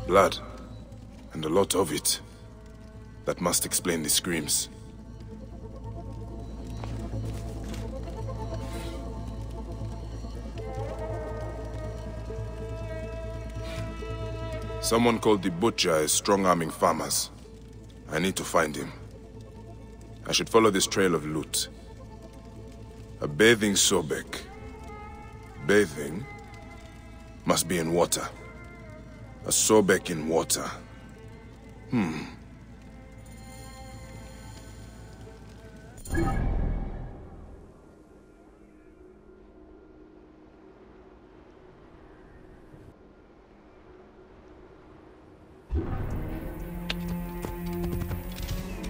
Blood. And a lot of it. That must explain the screams. Someone called the Butcher is strong-arming farmers. I need to find him. I should follow this trail of loot. A bathing Sobek. Bathing must be in water. A Sobek in water. Hmm.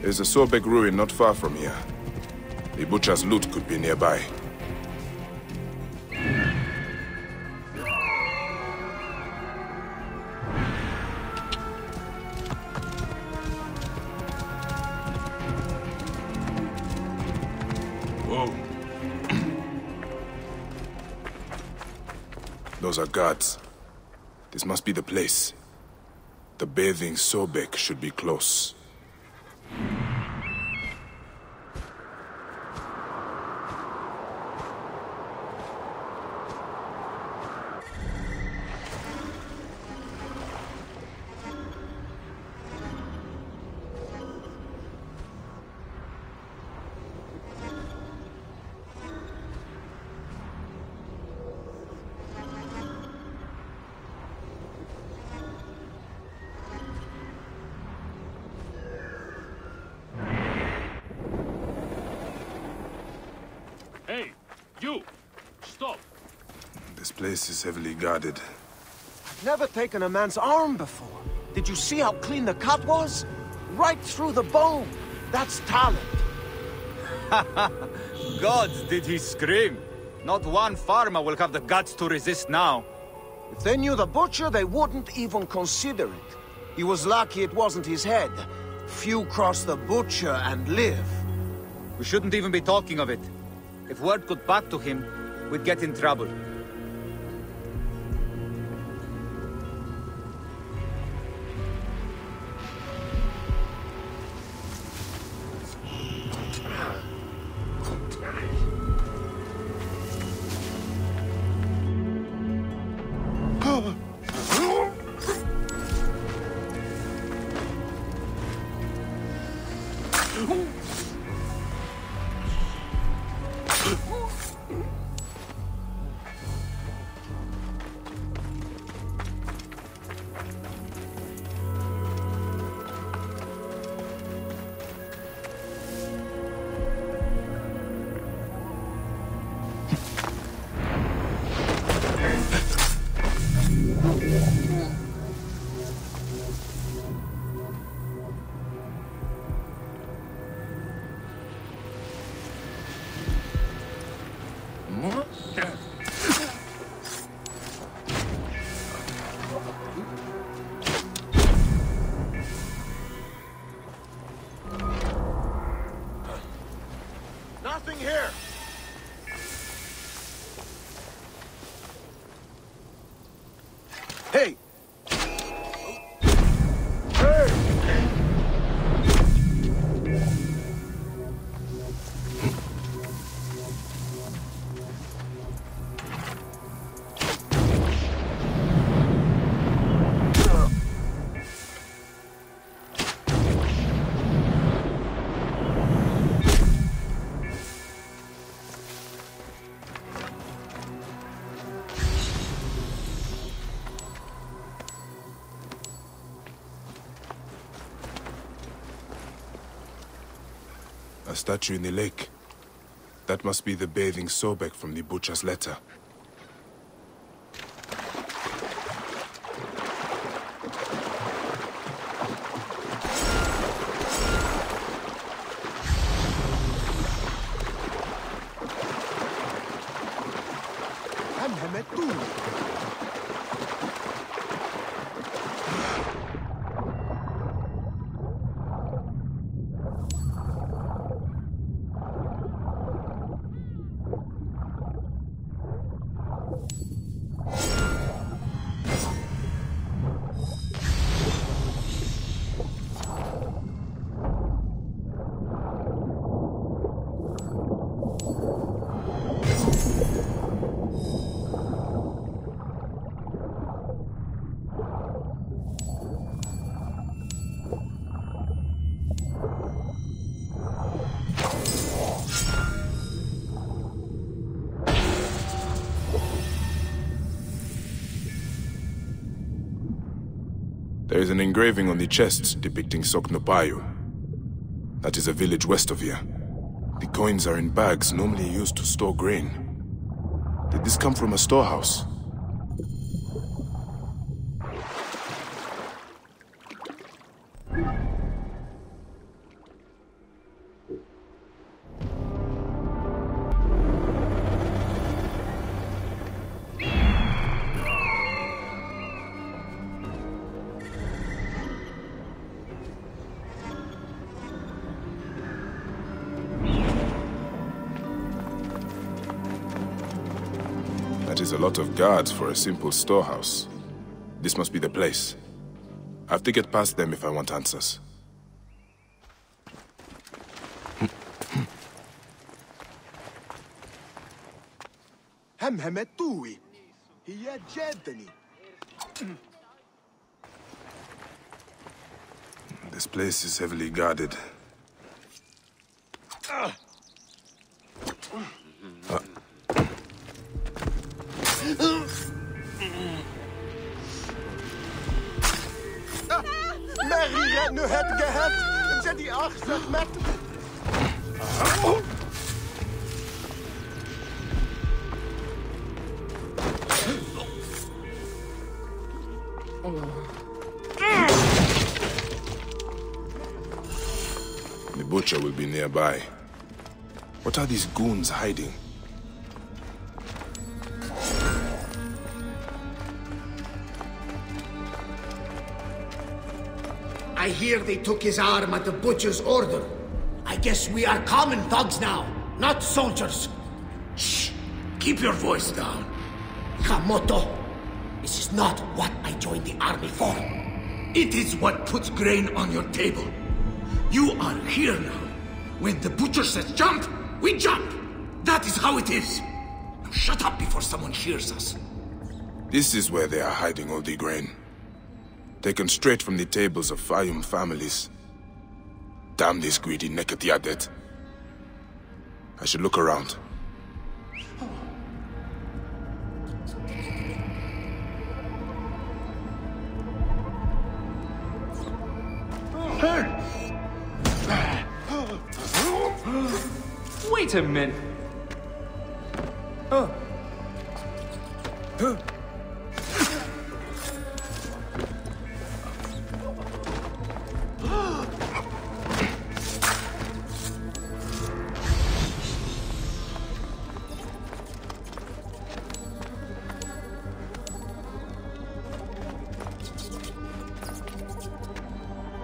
There's a Sobek ruin not far from here. The Butcher's loot could be nearby. Those are guards. This must be the place. The bathing Sobek should be close. This is heavily guarded. I've never taken a man's arm before. Did you see how clean the cut was? Right through the bone. That's talent. Gods, did he scream. Not one farmer will have the guts to resist now. If they knew the Butcher, they wouldn't even consider it. He was lucky it wasn't his head. Few cross the Butcher and live. We shouldn't even be talking of it. If word got back to him, we'd get in trouble. Statue in the lake. That must be the bathing Sobek from the Butcher's letter. There is an engraving on the chest depicting Soknopaiou. That is a village west of here. The coins are in bags normally used to store grain. Did this come from a storehouse? A lot of guards for a simple storehouse. This must be the place. I have to get past them if I want answers. This place is heavily guarded. Uh, The butcher will be nearby. What are these goons hiding? I hear they took his arm at the butcher's order. I guess we are common thugs now, not soldiers. Shh! Keep your voice down. Kamoto, this is not what I joined the army for. It is what puts grain on your table. You are here now. When the butcher says jump, we jump. That is how it is. Now shut up before someone hears us. This is where they are hiding all the grain. Taken straight from the tables of Fayum families. Damn this greedy Nekatiadet. I should look around. Oh. Hey. Wait a minute. Oh. Huh.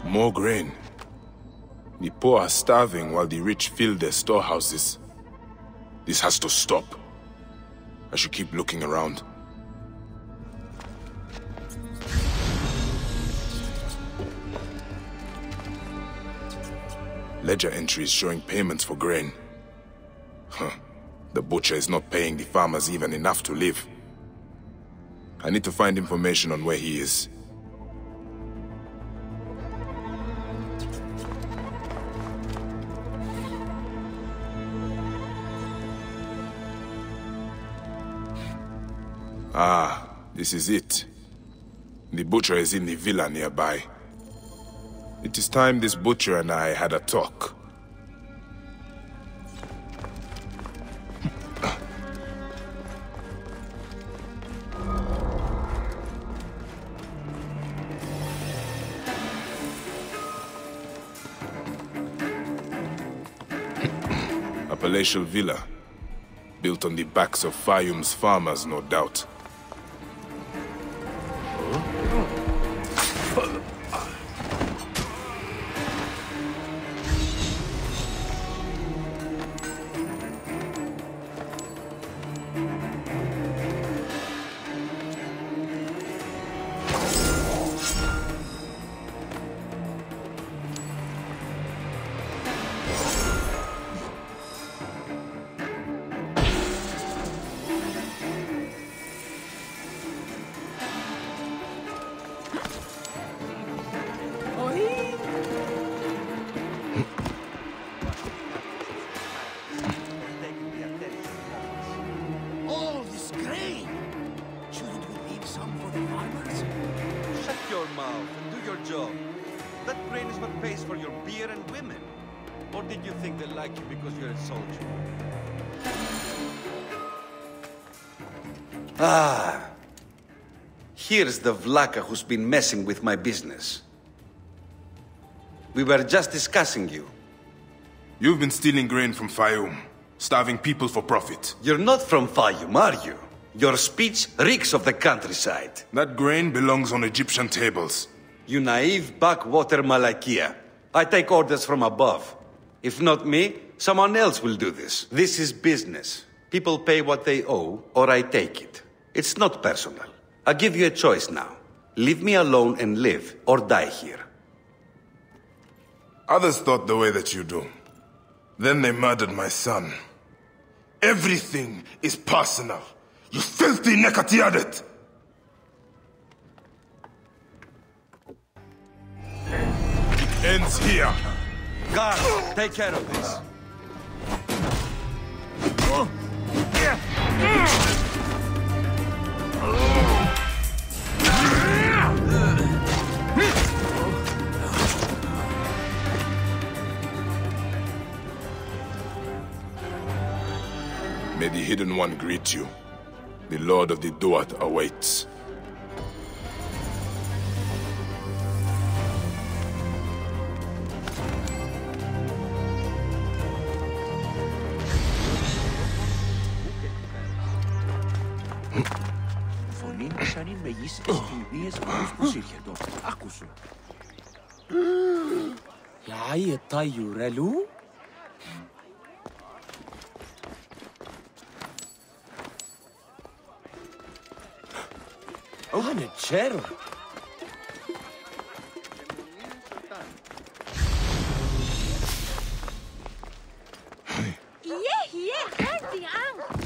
More grain. The poor are starving while the rich fill their storehouses. This has to stop. I should keep looking around. Ledger entries showing payments for grain. Huh. The butcher is not paying the farmers even enough to live. I need to find information on where he is. Ah, this is it. The butcher is in the villa nearby. It is time this butcher and I had a talk. A palatial villa, built on the backs of Fayum's farmers, no doubt. beer and women? Or did you think they like you because you're a soldier? Ah, here's the Vlaka who's been messing with my business. We were just discussing you. You've been stealing grain from Fayum, starving people for profit. You're not from Fayum, are you? Your speech reeks of the countryside. That grain belongs on Egyptian tables. You naive backwater Malakia. I take orders from above. If not me, someone else will do this. This is business. People pay what they owe, or I take it. It's not personal. I give you a choice now. Leave me alone and live, or die here. Others thought the way that you do. Then they murdered my son. Everything is personal. You filthy Nekatiadet! It ends here. Guard, take care of this. May the Hidden One greet you. The Lord of the Duat awaits. يعيط طيور الو هنتشارو يه يه هادي عم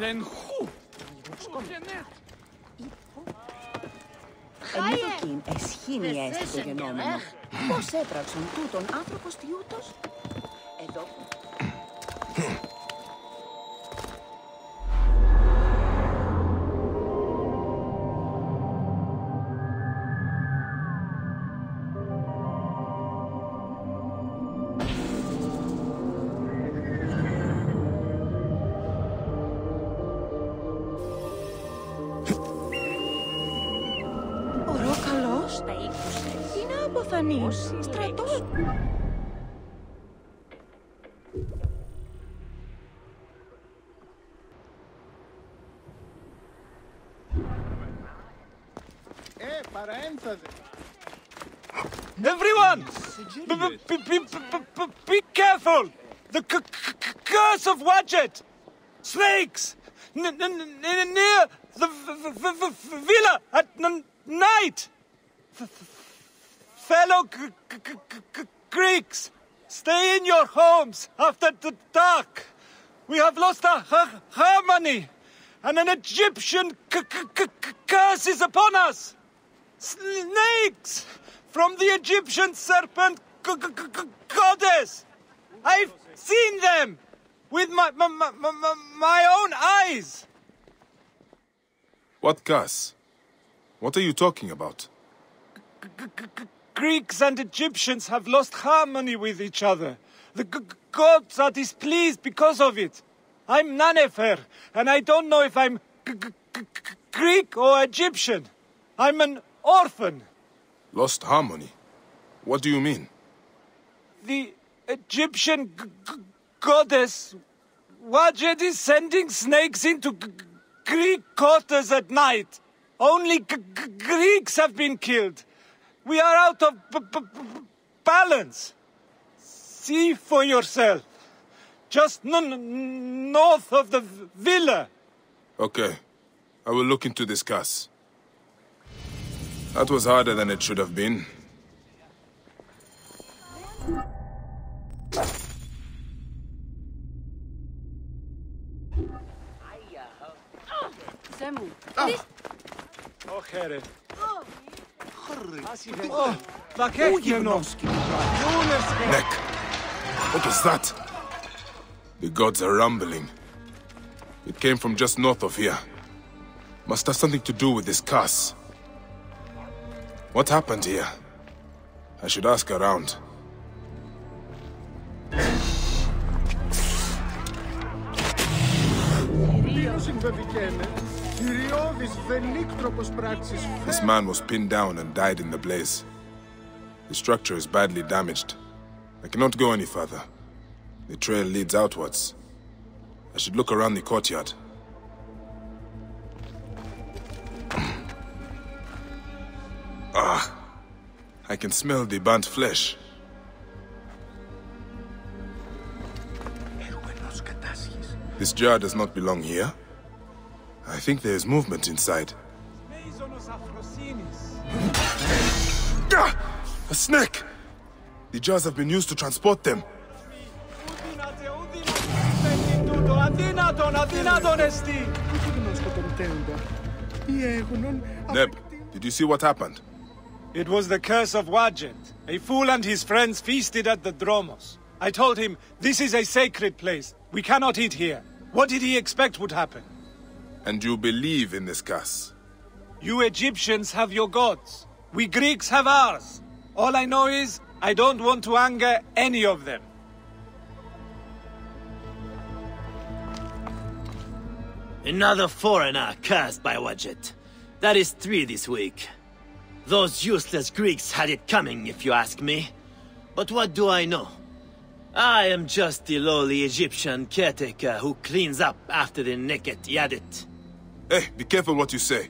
Then who? Ενίκην εσχήνια έστω γενόμενο. Πώς έπραξαν τούτον άνθρωπος τιούτος. Εδώ. Στρατός. Everyone, be, be, be, be careful! The c c curse of Wadjet! Snakes n n n near the villa at n night. Fellow Greeks, stay in your homes after the dark. We have lost our harmony, and an Egyptian curse is upon us. Snakes from the Egyptian serpent goddess. I've seen them with my my own eyes. What curse? What are you talking about? Greeks and Egyptians have lost harmony with each other. The gods are displeased because of it. I'm Nanefer, and I don't know if I'm Greek or Egyptian. I'm an orphan. Lost harmony? What do you mean? The Egyptian goddess Wadjet is sending snakes into Greek quarters at night. Only Greeks have been killed. We are out of balance. See for yourself. Just n north of the villa. Okay. I will look into this curse. That was harder than it should have been. Oh, Herre. Oh, Neck. What was that? The gods are rumbling. It came from just north of here. Must have something to do with this curse. What happened here? I should ask around. This man was pinned down and died in the blaze. The structure is badly damaged. I cannot go any further. The trail leads outwards. I should look around the courtyard. Ah, I can smell the burnt flesh. This jar does not belong here. I think there is movement inside. A snake! The jars have been used to transport them. Neb, did you see what happened? It was the curse of Wadjet. A fool and his friends feasted at the Dromos. I told him, this is a sacred place. We cannot eat here. What did he expect would happen? And you believe in this curse? You Egyptians have your gods. We Greeks have ours. All I know is, I don't want to anger any of them. Another foreigner cursed by Wadjet. That is three this week. Those useless Greeks had it coming, if you ask me. But what do I know? I am just the lowly Egyptian caretaker who cleans up after the naked Yadit. Hey, be careful what you say.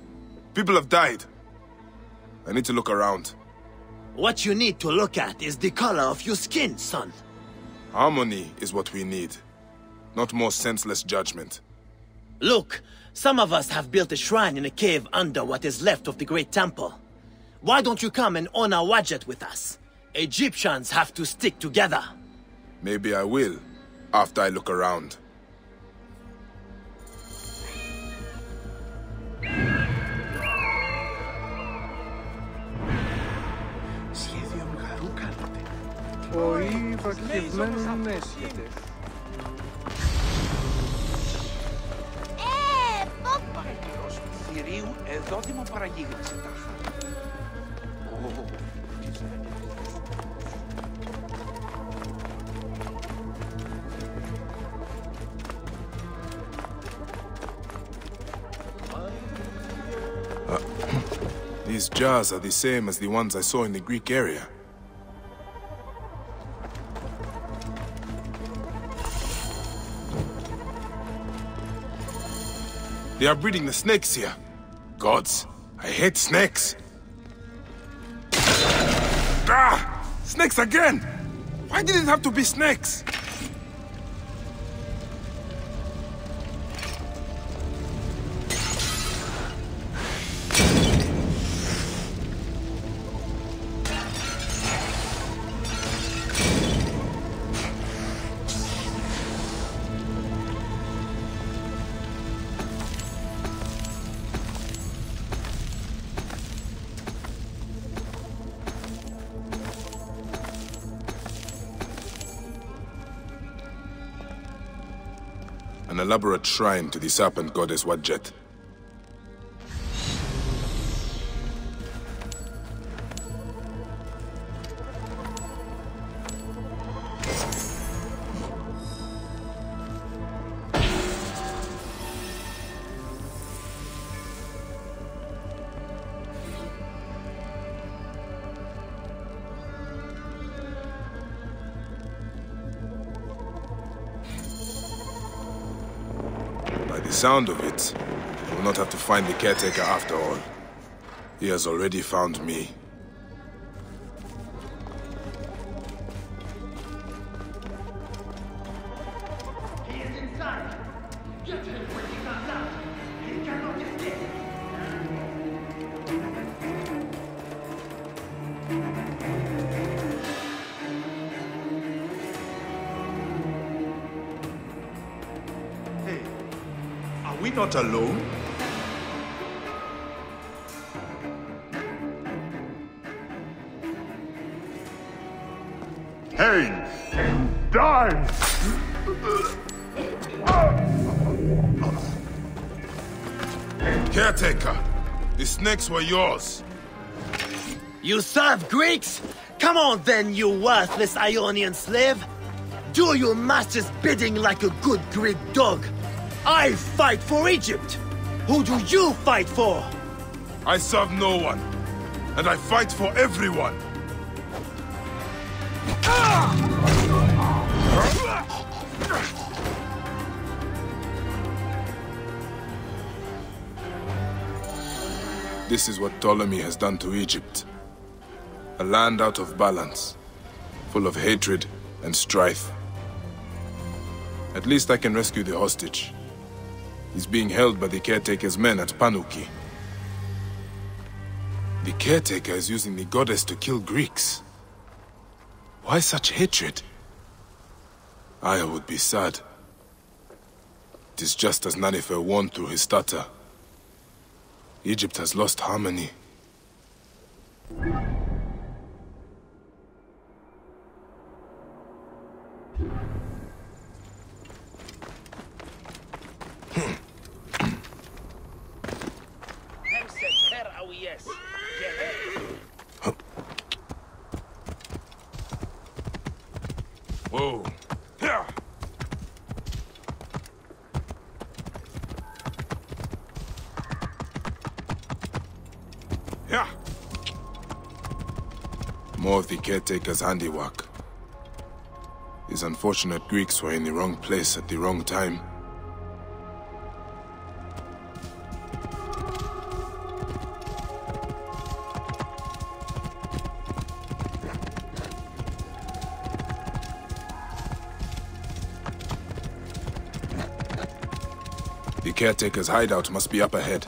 People have died. I need to look around. What you need to look at is the color of your skin, son. Harmony is what we need. Not more senseless judgment. Look, some of us have built a shrine in a cave under what is left of the great temple. Why don't you come and honor Wadjet with us? Egyptians have to stick together. Maybe I will, after I look around. Uh, these jars are the same as the ones I saw in the Greek area. They are breeding the snakes here. Gods, I hate snakes. Ah! Snakes again! Why did it have to be snakes? An elaborate shrine to the serpent goddess Wadjet. Sound of it, I will not have to find the caretaker after all. He has already found me. Alone? and die! Caretaker, the snakes were yours. You serve Greeks? Come on then, you worthless Ionian slave! Do your master's bidding like a good Greek dog! I fight for Egypt! Who do you fight for? I serve no one, and I fight for everyone! This is what Ptolemy has done to Egypt. A land out of balance, full of hatred and strife. At least I can rescue the hostage. He's being held by the caretaker's men at Panuki. The caretaker is using the goddess to kill Greeks. Why such hatred? I would be sad. It is just as Nanefer warned through his stutter. Egypt has lost harmony. Whoa. More of the caretaker's handiwork. These unfortunate Greeks were in the wrong place at the wrong time. The caretaker's hideout must be up ahead.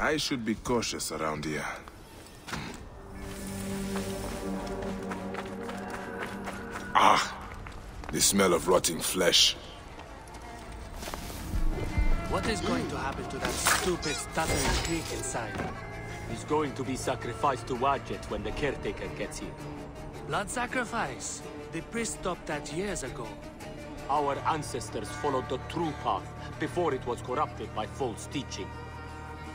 I should be cautious around here. Ah! The smell of rotting flesh. What is going to happen to that stupid stuttering Greek inside? He's going to be sacrificed to Wadjet when the caretaker gets here. Blood sacrifice? The priest stopped that years ago. Our ancestors followed the true path before it was corrupted by false teaching.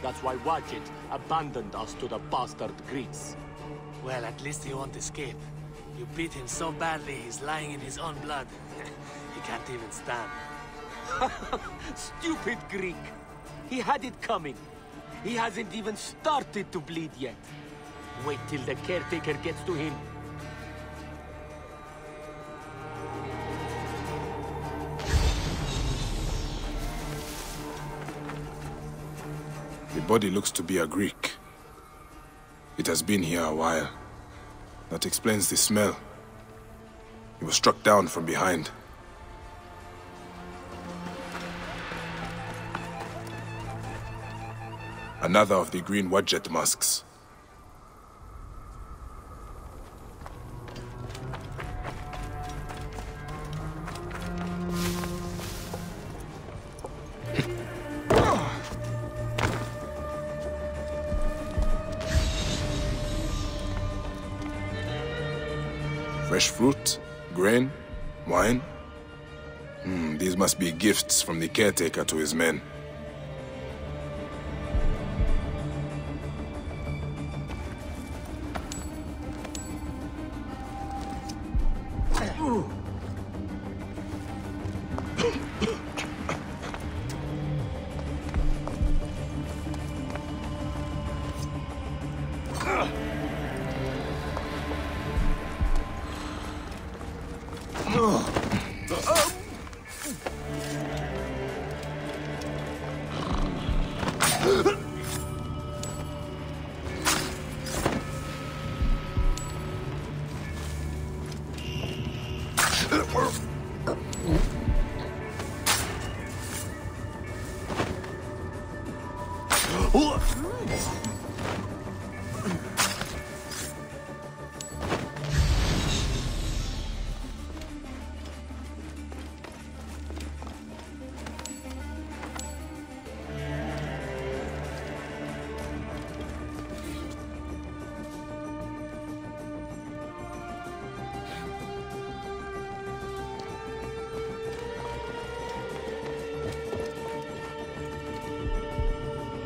That's why Wadjet abandoned us to the bastard Greeks. Well, at least he won't escape. You beat him so badly, he's lying in his own blood. He can't even stand. Stupid Greek! He had it coming. He hasn't even started to bleed yet. Wait till the caretaker gets to him. The body looks to be a Greek. It has been here a while. That explains the smell. It was struck down from behind. Another of the green Wadjet masks. Fresh fruit, grain, wine. Hmm, these must be gifts from the caretaker to his men.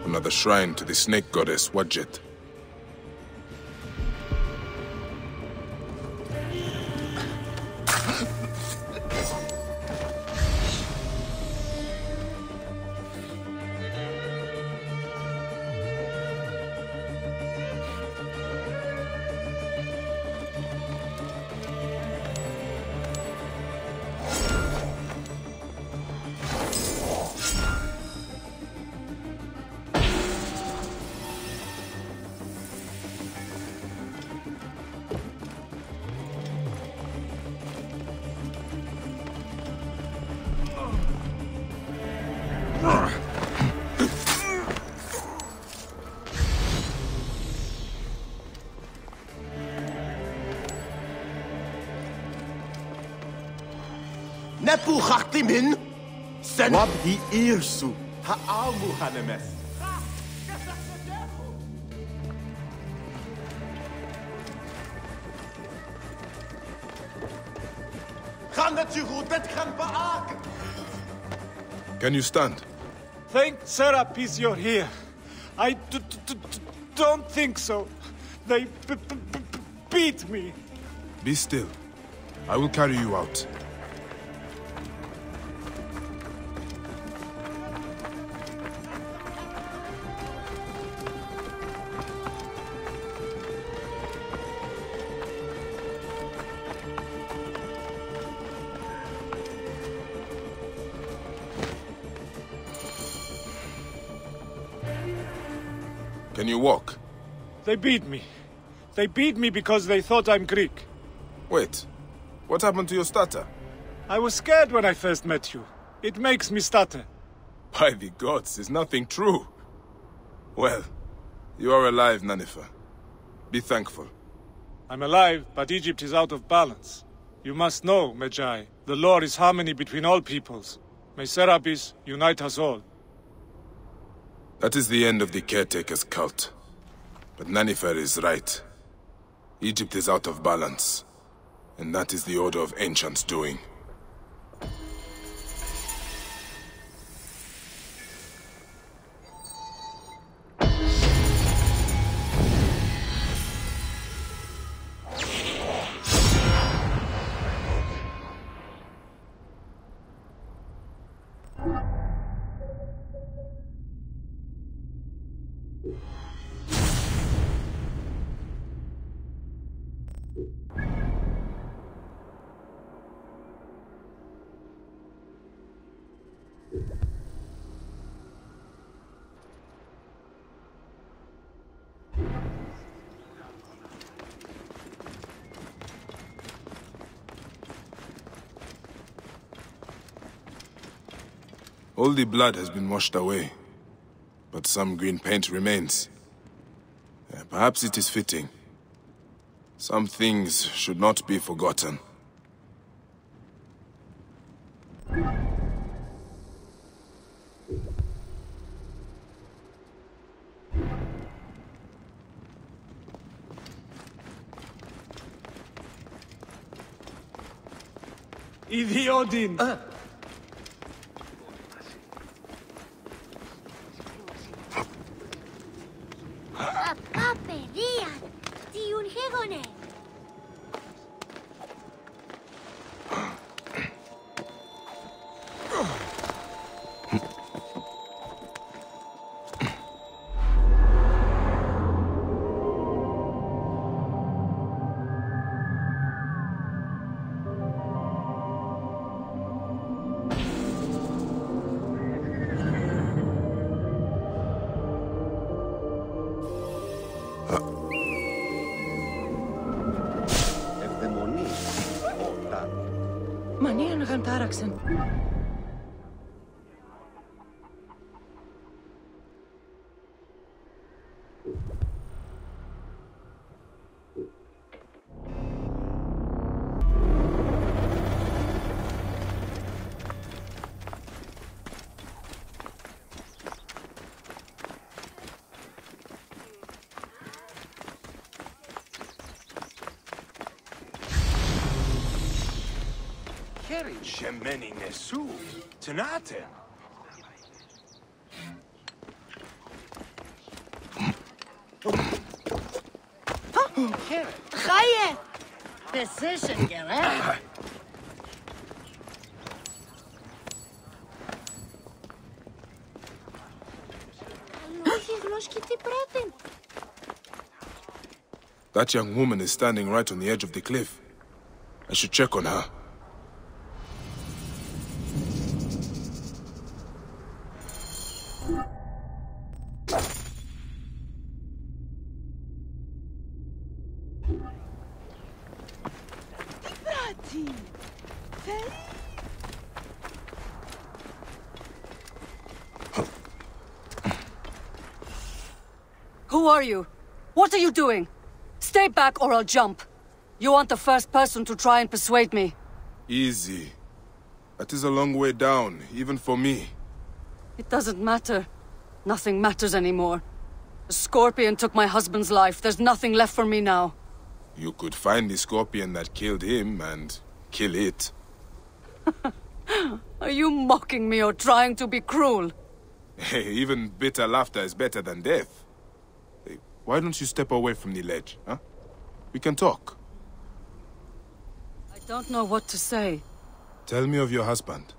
Another shrine to the snake goddess Wadjet. Rub the ears. Ha'amu Hanemes. Can you stand? Thank Serapis you're here. I d d d don't think so. They b b b beat me. Be still. I will carry you out. Can you walk? They beat me. They beat me because they thought I'm Greek. Wait. What happened to your stutter? I was scared when I first met you. It makes me stutter. By the gods, is nothing true. Well, you are alive, Nanefer. Be thankful. I'm alive, but Egypt is out of balance. You must know, Medjay, the law is harmony between all peoples. May Serapis unite us all. That is the end of the caretaker's cult. But Nanefer is right. Egypt is out of balance. And that is the Order of Ancients' doing. All the blood has been washed away, but some green paint remains. Uh, perhaps it is fitting. Some things should not be forgotten. Idiodin! Uh. Manian gaan taraxen. Shemeni Nesu, Tenaten. Chaya! Decision, Gilad. That young woman is standing right on the edge of the cliff. I should check on her. Who are you? What are you doing? Stay back or I'll jump. You aren't the first person to try and persuade me. Easy. That is a long way down, even for me. It doesn't matter. Nothing matters anymore. A scorpion took my husband's life. There's nothing left for me now. You could find the scorpion that killed him and kill it. Are you mocking me or trying to be cruel? Hey, even bitter laughter is better than death. Why don't you step away from the ledge, huh? We can talk. I don't know what to say. Tell me of your husband.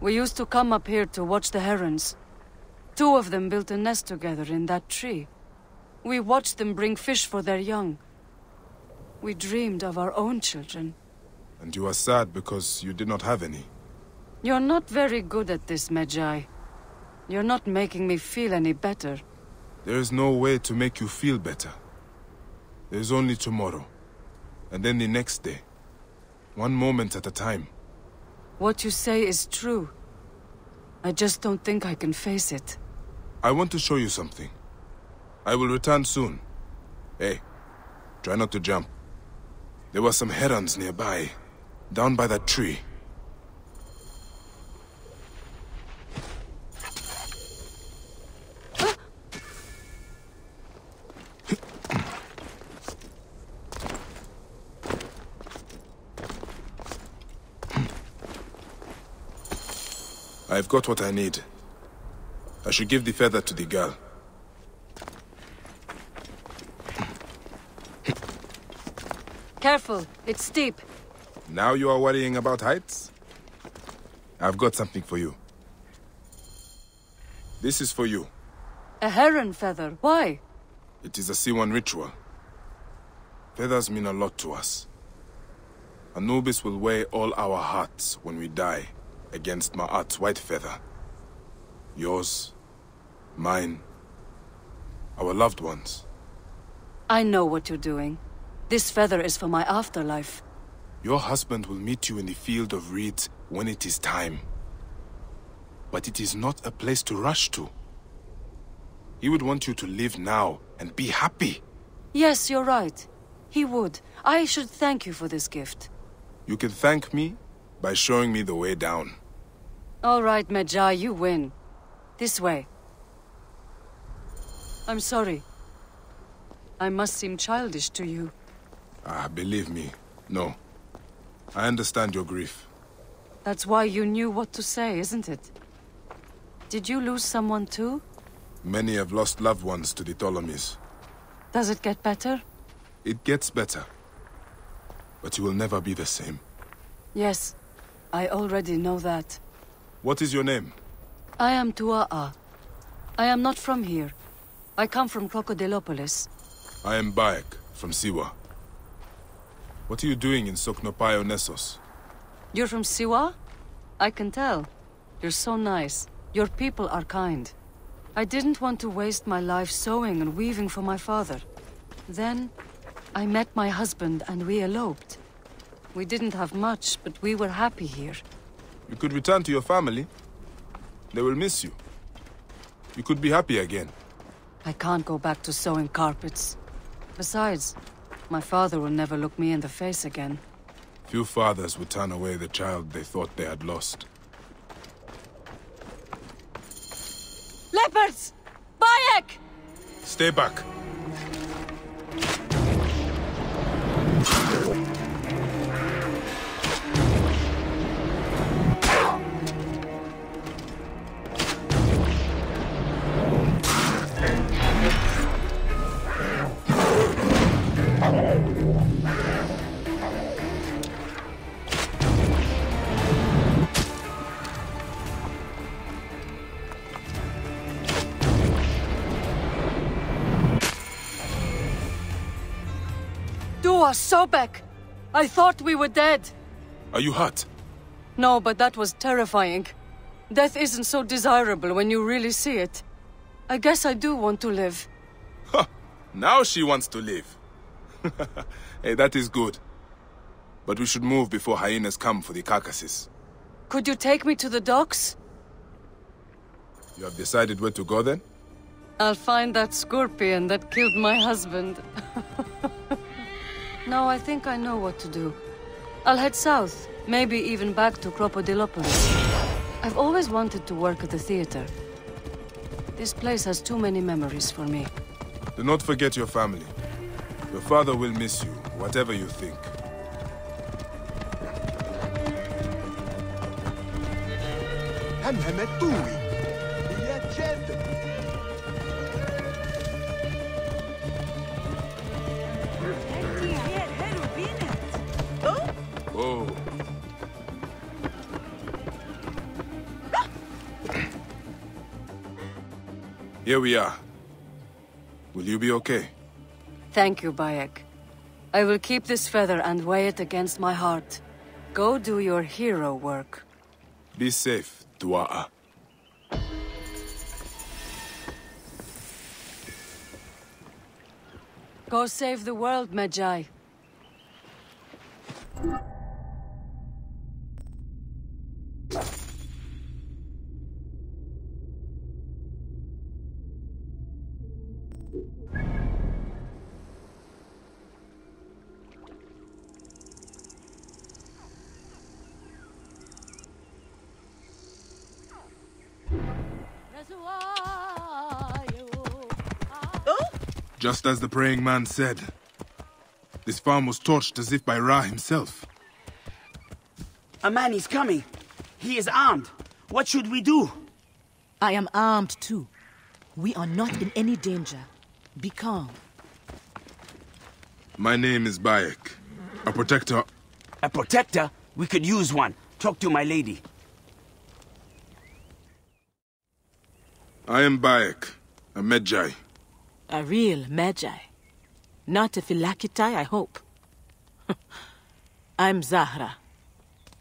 We used to come up here to watch the herons. Two of them built a nest together in that tree. We watched them bring fish for their young. We dreamed of our own children. And you are sad because you did not have any. You're not very good at this, Medjay. You're not making me feel any better. There is no way to make you feel better. There is only tomorrow, and then the next day. One moment at a time. What you say is true. I just don't think I can face it. I want to show you something. I will return soon. Hey, try not to jump. There were some herons nearby, down by that tree. I've got what I need. I should give the feather to the girl. Careful, it's steep. Now you are worrying about heights? I've got something for you. This is for you. A heron feather, why? It is a Siwan ritual. Feathers mean a lot to us. Anubis will weigh all our hearts when we die. Against Ma'at's white feather. Yours, mine, our loved ones. I know what you're doing. This feather is for my afterlife. Your husband will meet you in the field of reeds when it is time. But it is not a place to rush to. He would want you to live now and be happy. Yes, you're right. He would. I should thank you for this gift. You can thank me by showing me the way down. All right, Medjay, you win. This way. I'm sorry. I must seem childish to you. Ah, believe me, no. I understand your grief. That's why you knew what to say, isn't it? Did you lose someone too? Many have lost loved ones to the Ptolemies. Does it get better? It gets better. But you will never be the same. Yes. I already know that. What is your name? I am Tua'a. I am not from here. I come from Crocodilopolis. I am Bayek, from Siwa. What are you doing in Soknopaiou Nessos? You're from Siwa? I can tell. You're so nice. Your people are kind. I didn't want to waste my life sewing and weaving for my father. Then, I met my husband and we eloped. We didn't have much, but we were happy here. You could return to your family. They will miss you. You could be happy again. I can't go back to sewing carpets. Besides, my father will never look me in the face again. Few fathers would turn away the child they thought they had lost. Leopards! Bayek! Stay back. Sobek! I thought we were dead. Are you hurt? No, but that was terrifying. Death isn't so desirable when you really see it. I guess I do want to live. Huh. Now she wants to live. Hey, that is good. But we should move before hyenas come for the carcasses. Could you take me to the docks? You have decided where to go then? I'll find that scorpion that killed my husband. No, I think I know what to do. I'll head south, maybe even back to Crocodilopolis. I've always wanted to work at the theater. This place has too many memories for me. Do not forget your family. Your father will miss you, whatever you think. Here we are. Will you be okay? Thank you, Bayek. I will keep this feather and weigh it against my heart. Go do your hero work. Be safe, Dua'a. Go save the world, Medjay. Just as the praying man said, this farm was torched as if by Ra himself. A man is coming. He is armed. What should we do? I am armed too. We are not in any danger. Be calm. My name is Bayek. A protector. A protector? We could use one. Talk to my lady. I am Bayek, a Medjay. A real Medjay. Not a Phylakitai, I hope. I'm Zahra.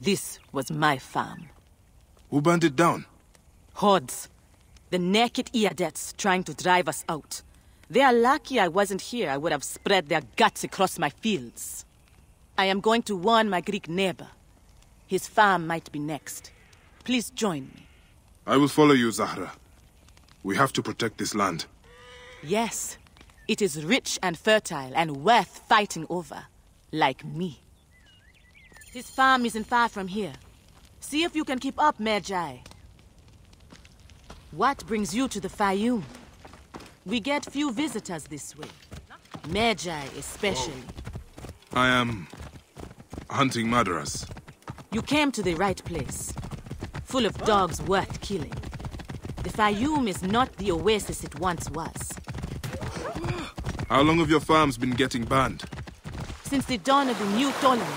This was my farm. Who burned it down? Hordes. The naked Iadets trying to drive us out. They are lucky I wasn't here. I would have spread their guts across my fields. I am going to warn my Greek neighbor. His farm might be next. Please join me. I will follow you, Zahra. We have to protect this land. Yes, it is rich and fertile and worth fighting over, like me. His farm isn't far from here. See if you can keep up, Medjay. What brings you to the Fayum? We get few visitors this way, Medjay especially. Oh. I am hunting murderers. You came to the right place, full of dogs worth killing. The Fayum is not the oasis it once was. How long have your farms been getting banned? Since the dawn of the new Ptolemy.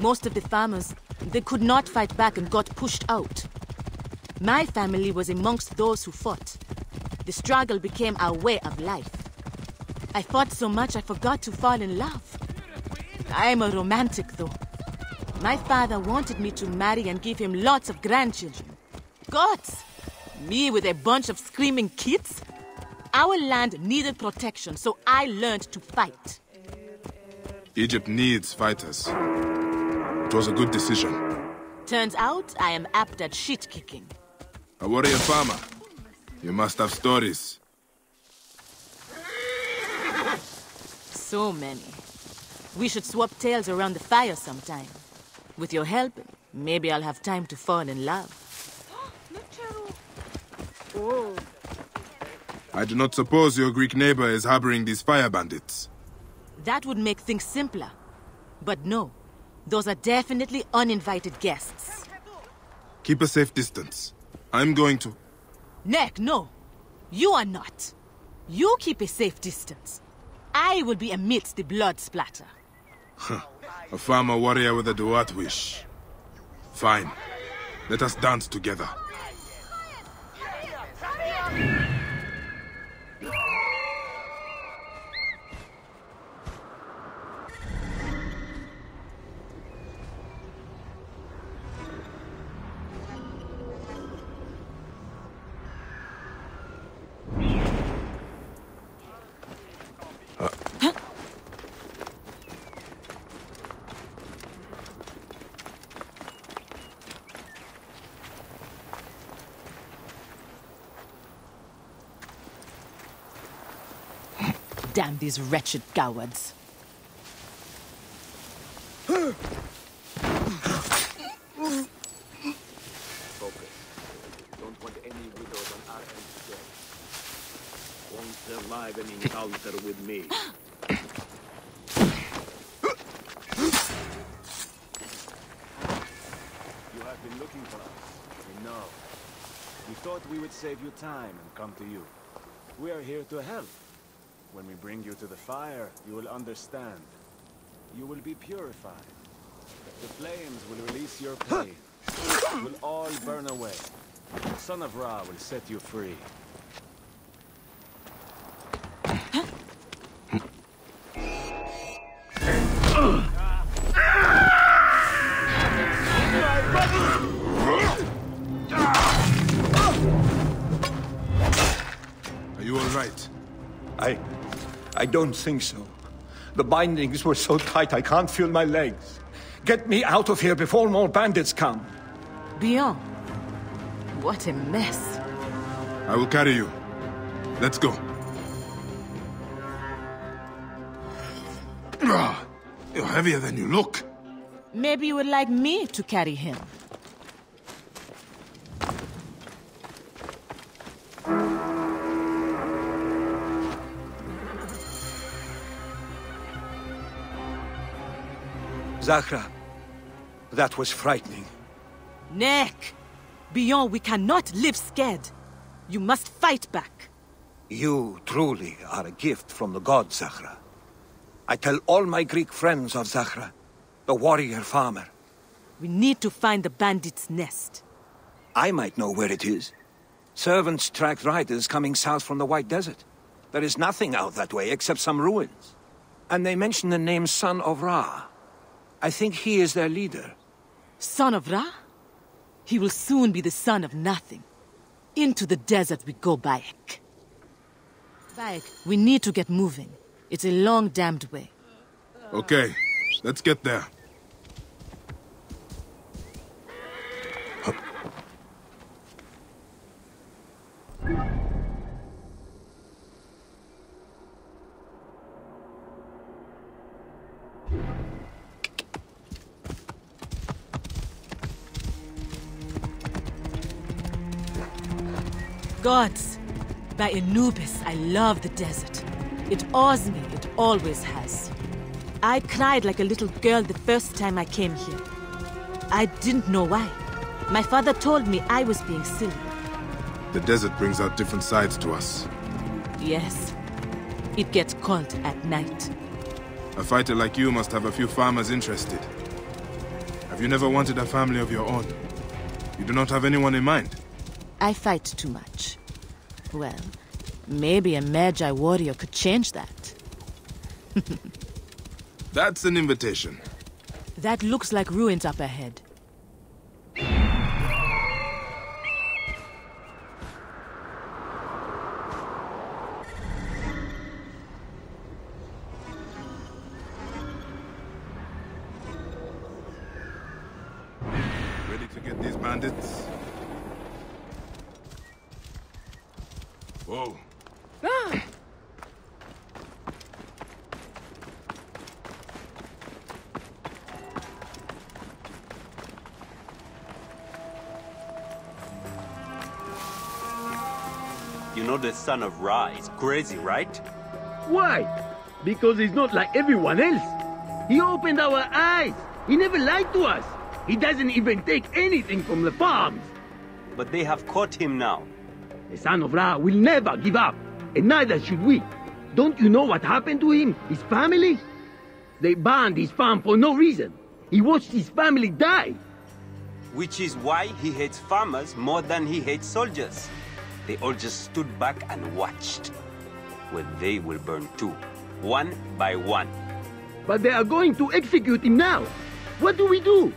Most of the farmers, they could not fight back and got pushed out. My family was amongst those who fought. The struggle became our way of life. I fought so much I forgot to fall in love. I'm a romantic though. My father wanted me to marry and give him lots of grandchildren. Gods! Me with a bunch of screaming kids? Our land needed protection, so I learned to fight. Egypt needs fighters. It was a good decision. Turns out I am apt at shit-kicking. A warrior farmer. You must have stories. So many. We should swap tales around the fire sometime. With your help, maybe I'll have time to fall in love. Oh. I do not suppose your Greek neighbor is harboring these fire bandits. That would make things simpler. But no, those are definitely uninvited guests. Keep a safe distance. I'm going to... Nek, no. You are not. You keep a safe distance. I will be amidst the blood splatter. A farmer warrior with a Duat wish. Fine. Let us dance together. Damn these wretched cowards. Don't want any widows on our end today. Won't survive an encounter with me. You have been looking for us. We know. We thought we would save you time and come to you. We are here to help. When we bring you to the fire, you will understand. You will be purified. The flames will release your pain. It will all burn away. The son of Ra will set you free. Are you all right? I... I don't think so. The bindings were so tight, I can't feel my legs. Get me out of here before more bandits come. Beyond. What a mess. I will carry you. Let's go. You're heavier than you look. Maybe you would like me to carry him. Zahra, that was frightening. Nek! Beyond, we cannot live scared. You must fight back. You truly are a gift from the god, Zahra. I tell all my Greek friends of Zahra, the warrior farmer. We need to find the bandit's nest. I might know where it is. Servants track riders coming south from the White Desert. There is nothing out that way except some ruins. And they mention the name Son of Ra. I think he is their leader. Son of Ra? He will soon be the son of nothing. Into the desert we go, Bayek. Bayek, we need to get moving. It's a long damned way. Okay, let's get there. Gods, by Anubis, I love the desert. It awes me, it always has. I cried like a little girl the first time I came here. I didn't know why. My father told me I was being silly. The desert brings out different sides to us. Yes. It gets cold at night. A fighter like you must have a few farmers interested. Have you never wanted a family of your own? You do not have anyone in mind? I fight too much. Well, maybe a Medjay warrior could change that. That's an invitation. That looks like ruins up ahead. bandits. Whoa. Ah. You know the son of Ra is crazy, right? Why? Because he's not like everyone else. He opened our eyes. He never lied to us. He doesn't even take anything from the farms. But they have caught him now. The son of Ra will never give up, and neither should we. Don't you know what happened to him, his family? They banned his farm for no reason. He watched his family die. Which is why he hates farmers more than he hates soldiers. They all just stood back and watched. Well, they will burn too, one by one. But they are going to execute him now. What do we do?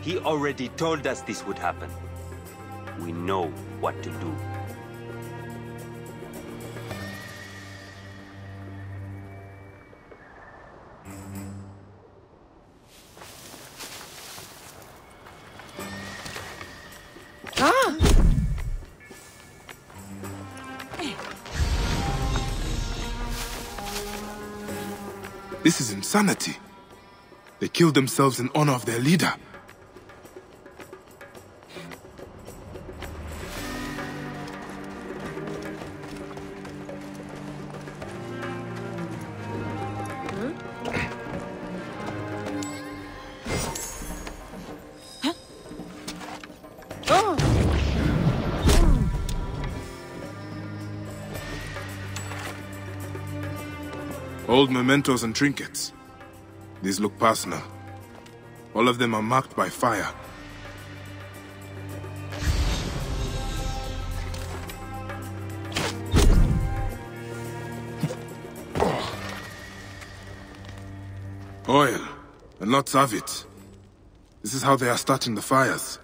He already told us this would happen. We know what to do. This is insanity. They killed themselves in honor of their leader. Old mementos and trinkets. These look personal. All of them are marked by fire. Oil, and lots of it. This is how they are starting the fires.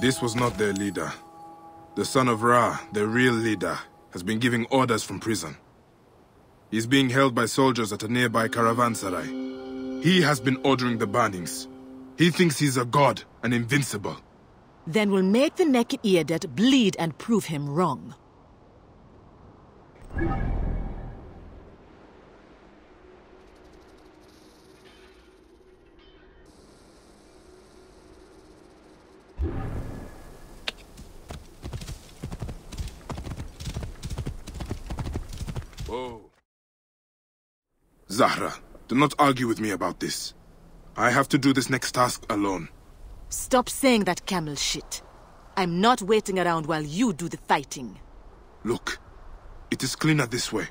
This was not their leader. The son of Ra, their real leader, has been giving orders from prison. He's being held by soldiers at a nearby caravanserai. He has been ordering the burnings. He thinks he's a god and invincible. Then we'll make the naked Iadet bleed and prove him wrong. Zahra, do not argue with me about this. I have to do this next task alone. Stop saying that camel shit. I'm not waiting around while you do the fighting. Look, it is cleaner this way.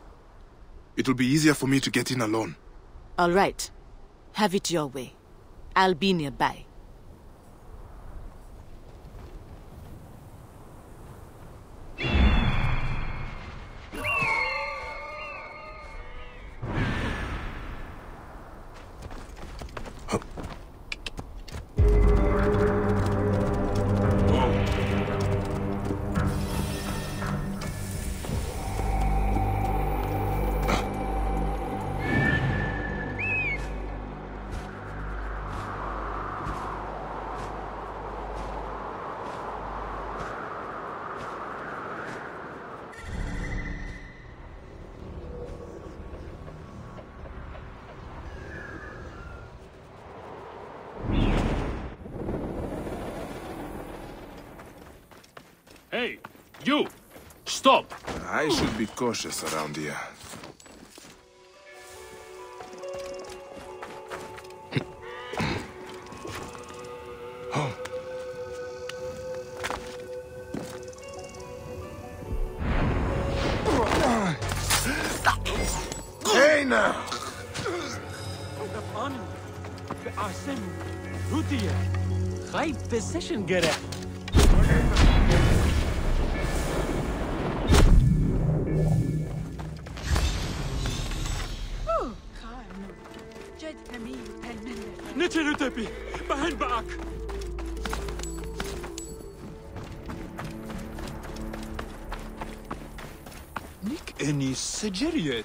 It'll be easier for me to get in alone. All right. Have it your way. I'll be nearby. You! Stop! I should be cautious around here. Oh. Hey now! Right decision, get it. Behind back. Nick any Sigeriet.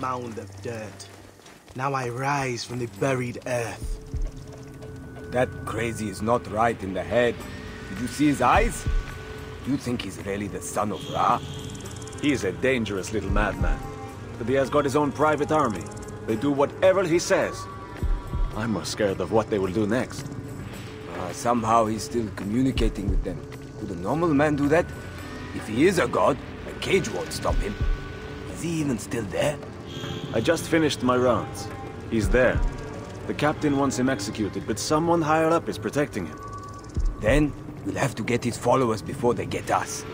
Mound of dirt. Now I rise from the buried earth. That crazy is not right in the head. Did you see his eyes? You think he's really the son of Ra? He is a dangerous little madman. But he has got his own private army. They do whatever he says. I'm more scared of what they will do next. Uh, somehow he's still communicating with them. Would a normal man do that? If he is a god, a cage won't stop him. Is he even still there? I just finished my rounds. He's there. The captain wants him executed, but someone higher up is protecting him. Then, we'll have to get his followers before they get us.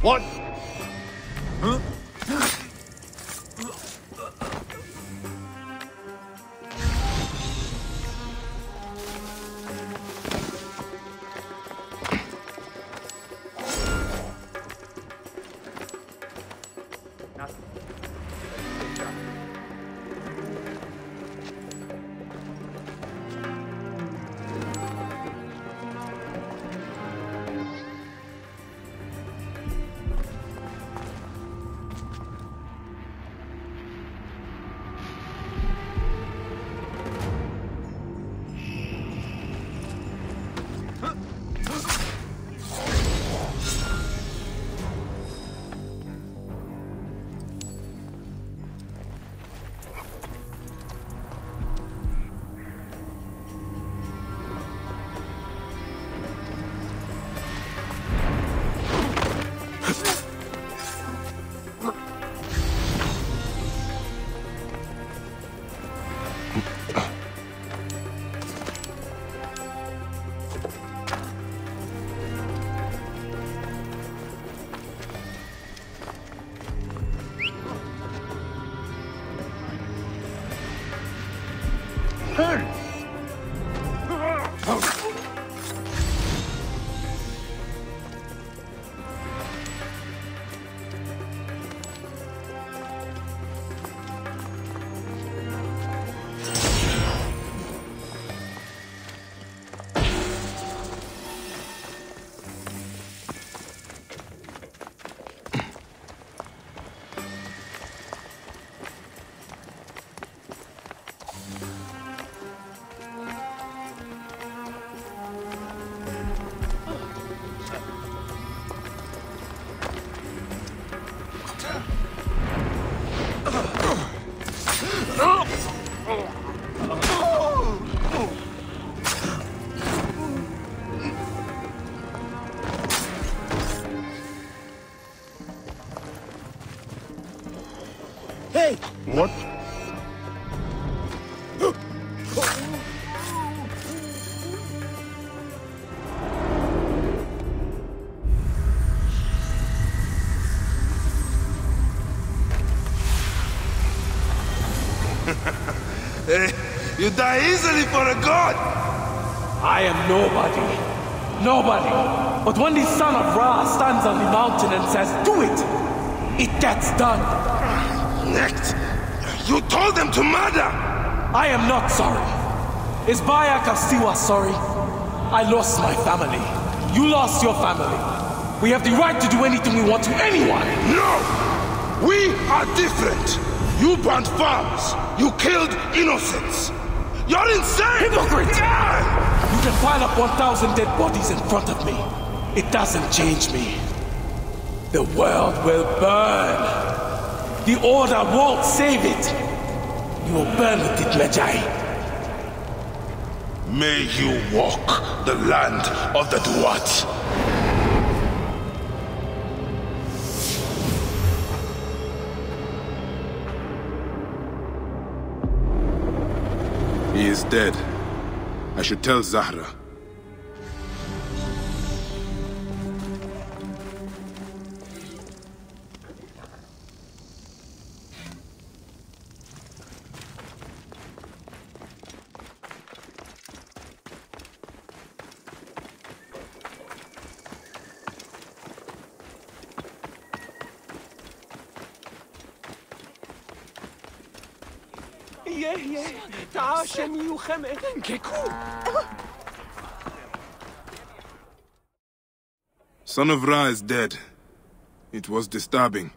What? Huh? You die easily for a god! I am nobody. Nobody. But when the son of Ra stands on the mountain and says, do it, it gets done. Next, you told them to murder! I am not sorry. Is Bayek of Siwa sorry? I lost my family. You lost your family. We have the right to do anything we want to anyone! No! We are different! You burnt farms! You killed innocents! You're insane! Hypocrite! Yeah. You can pile up one thousand dead bodies in front of me. It doesn't change me. The world will burn! The Order won't save it! You will burn with it, Medjay. May you walk the land of the Duat. He is dead. I should tell Zahra. Son of Ra is dead. It was disturbing.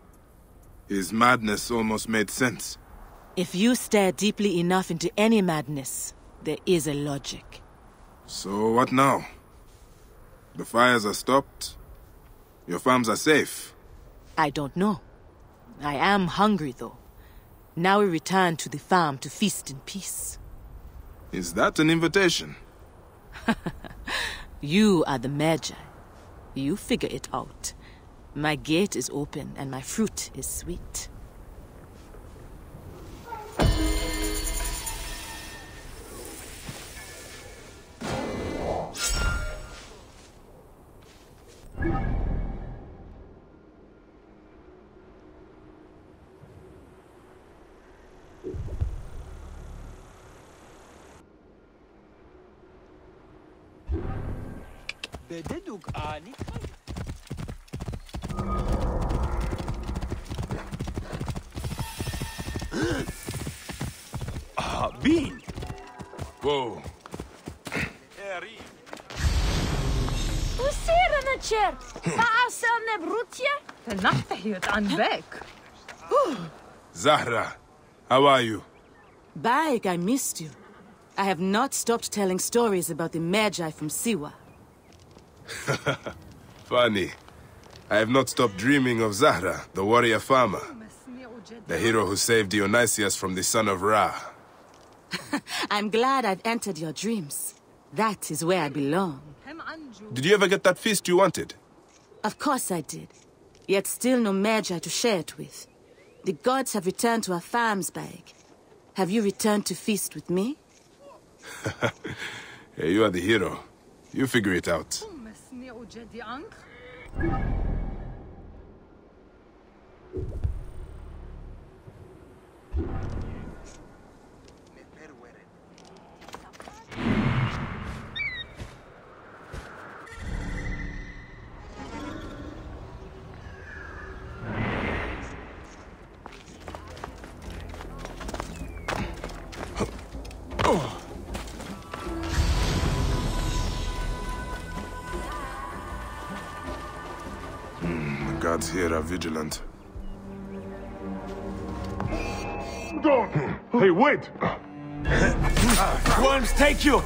His madness almost made sense. If you stare deeply enough into any madness, there is a logic. So what now? The fires are stopped. Your farms are safe. I don't know. I am hungry though. Now we return to the farm to feast in peace. Is that an invitation? You are the Magi. You figure it out. My gate is open and my fruit is sweet. Ah, bean. Whoa. وسير أنا تشر. بعصرنا بروتيا. تنحتهيت عن بيك. Zahra, how are you? Bayek, I missed you. I have not stopped telling stories about the Magi from Siwa. Funny. I have not stopped dreaming of Zahra, the warrior farmer. The hero who saved Dionysius from the son of Ra. I'm glad I've entered your dreams. That is where I belong. Did you ever get that feast you wanted? Of course I did. Yet still no Magi to share it with. The gods have returned to our farms, Bayek. Have you returned to feast with me? Hey, you are the hero. You figure it out. Here are vigilant. Don't. Hey, wait! Worms, take you!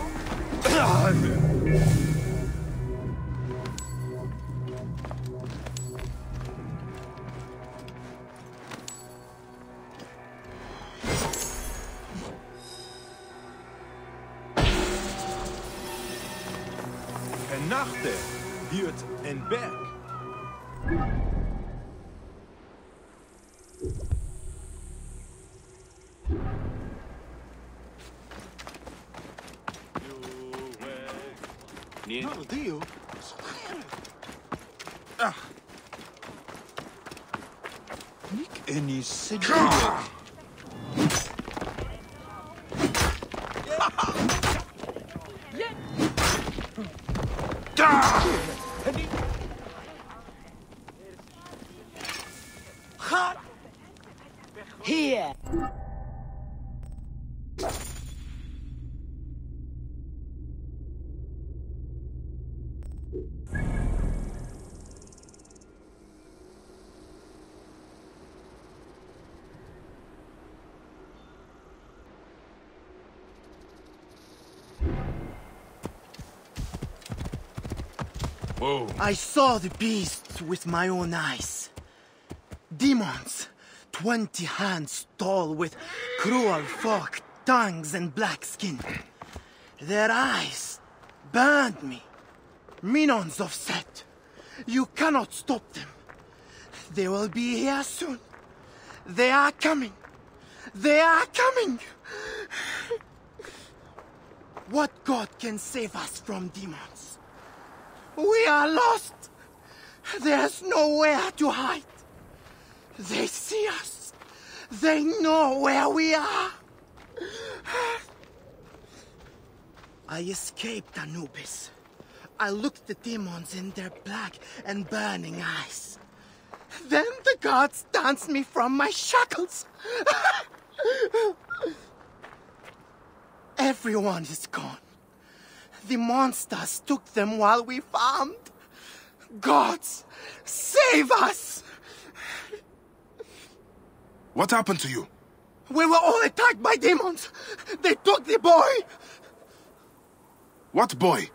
Here. Whoa. I saw the beasts with my own eyes. Demons, twenty hands tall with cruel forked tongues and black skin. Their eyes burned me. Minons of Set, you cannot stop them. They will be here soon. They are coming. They are coming. What god can save us from demons? We are lost! There's nowhere to hide! They see us! They know where we are! I escaped Anubis. I looked the demons in their black and burning eyes. Then the gods danced me from my shackles! Everyone is gone. The monsters took them while we farmed. Gods, save us! What happened to you? We were all attacked by demons. They took the boy. What boy?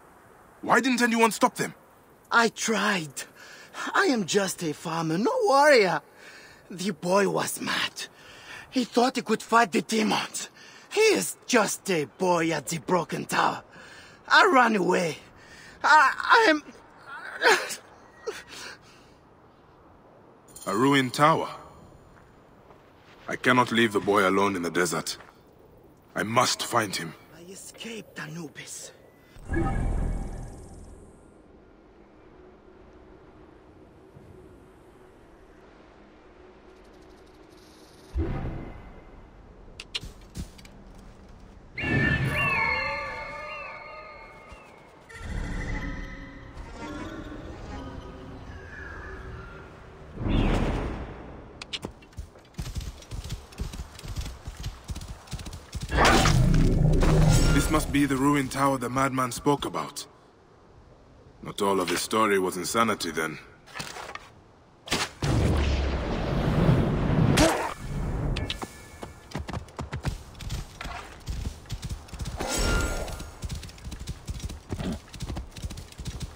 Why didn't anyone stop them? I tried. I am just a farmer, no warrior. The boy was mad. He thought he could fight the demons. He is just a boy at the broken tower. I ran away. I... I'm... A ruined tower. I cannot leave the boy alone in the desert. I must find him. I escaped Anubis. Be the ruined tower the madman spoke about. Not all of his story was insanity then.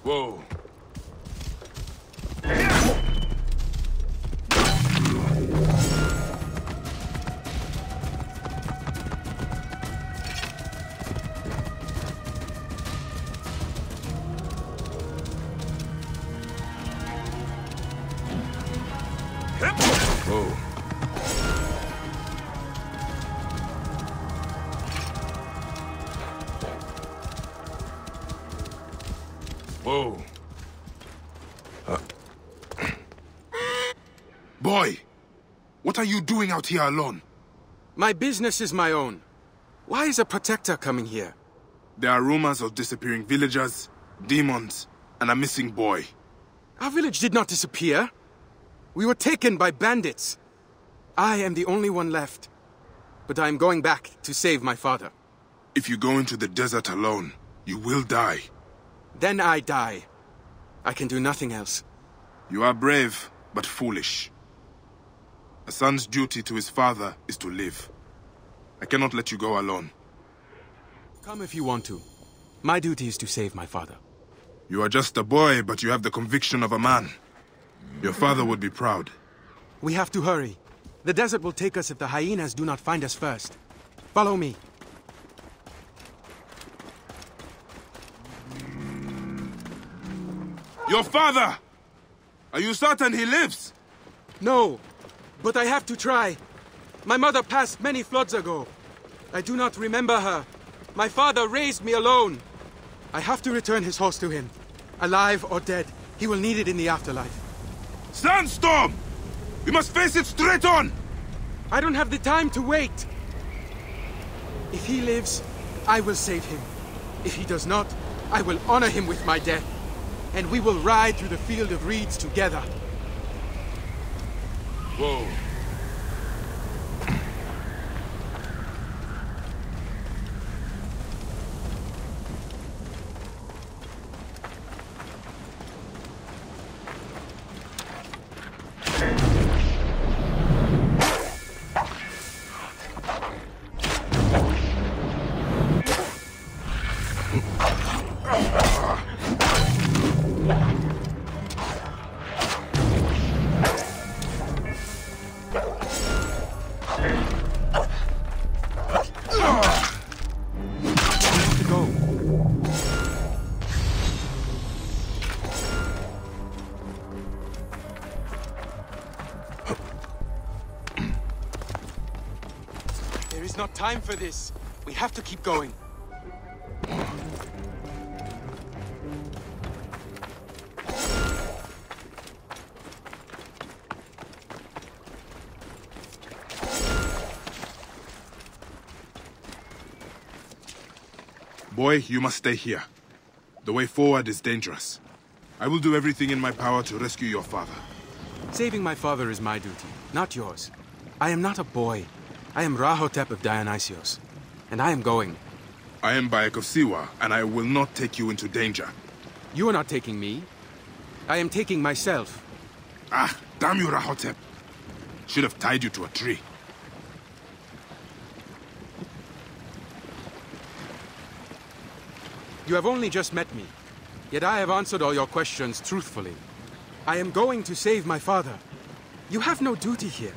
Whoa. What are you doing out here alone? My business is my own. Why is a protector coming here? There are rumors of disappearing villagers, demons, and a missing boy. Our village did not disappear. We were taken by bandits. I am the only one left. But I am going back to save my father. If you go into the desert alone, you will die. Then I die. I can do nothing else. You are brave, but foolish. A son's duty to his father is to live. I cannot let you go alone. Come if you want to. My duty is to save my father. You are just a boy, but you have the conviction of a man. Your father would be proud. We have to hurry. The desert will take us if the hyenas do not find us first. Follow me. Your father! Are you certain he lives? No. But I have to try. My mother passed many floods ago. I do not remember her. My father raised me alone. I have to return his horse to him. Alive or dead, he will need it in the afterlife. Sandstorm! We must face it straight on! I don't have the time to wait. If he lives, I will save him. If he does not, I will honor him with my death. and we will ride through the field of reeds together. Whoa. Not time for this. We have to keep going. Boy, you must stay here. The way forward is dangerous. I will do everything in my power to rescue your father. Saving my father is my duty, not yours. I am not a boy. I am Rahotep of Dionysios, and I am going. I am Bayek of Siwa, and I will not take you into danger. You are not taking me. I am taking myself. Ah, damn you, Rahotep. Should have tied you to a tree. You have only just met me, yet I have answered all your questions truthfully. I am going to save my father. You have no duty here.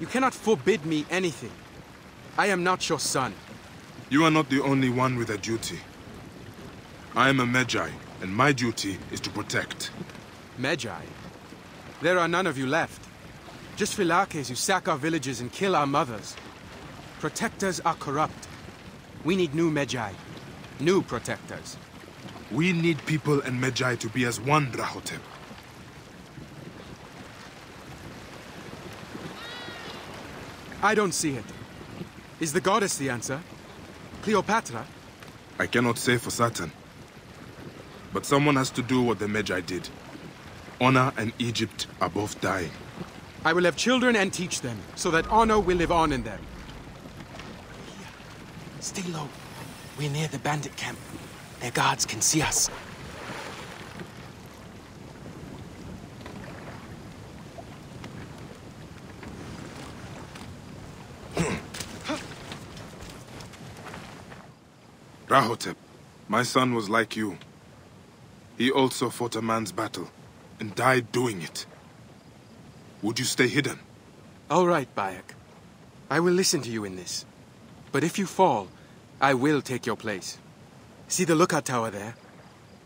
You cannot forbid me anything. I am not your son. You are not the only one with a duty. I am a Medjay, and my duty is to protect. Medjay? There are none of you left. Just Phylakes who sack our villages and kill our mothers. Protectors are corrupt. We need new Medjay. New protectors. We need people and Medjay to be as one, Rahotep. I don't see it. Is the goddess the answer? Cleopatra? I cannot say for certain. But someone has to do what the Magi did. Honor and Egypt are both dying. I will have children and teach them, so that honor will live on in them. Stay low. We're near the bandit camp. Their guards can see us. Rahotep, my son was like you. He also fought a man's battle, and died doing it. Would you stay hidden? All right, Bayek. I will listen to you in this. But if you fall, I will take your place. See the lookout tower there?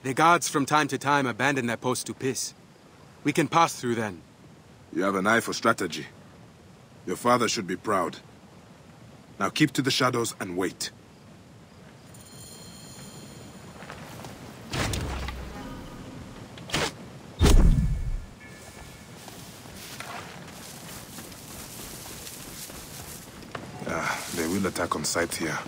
The guards from time to time abandon their posts to piss. We can pass through then. You have an eye for strategy. Your father should be proud. Now keep to the shadows and wait. Attack on sight here.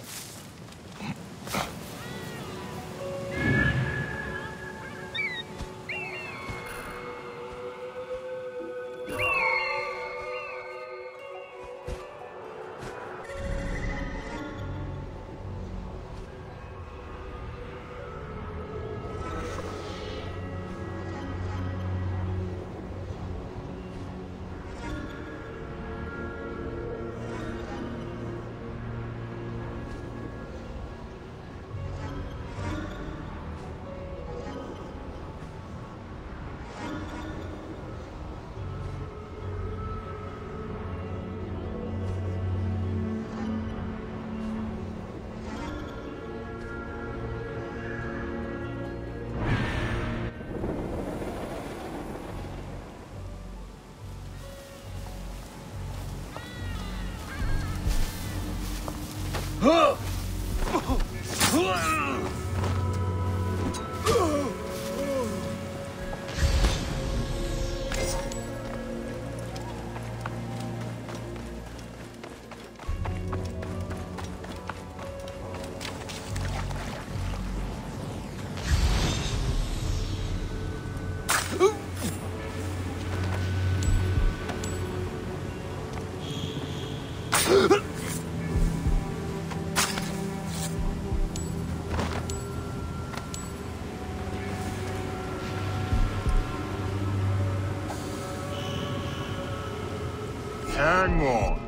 Hang on.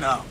Now.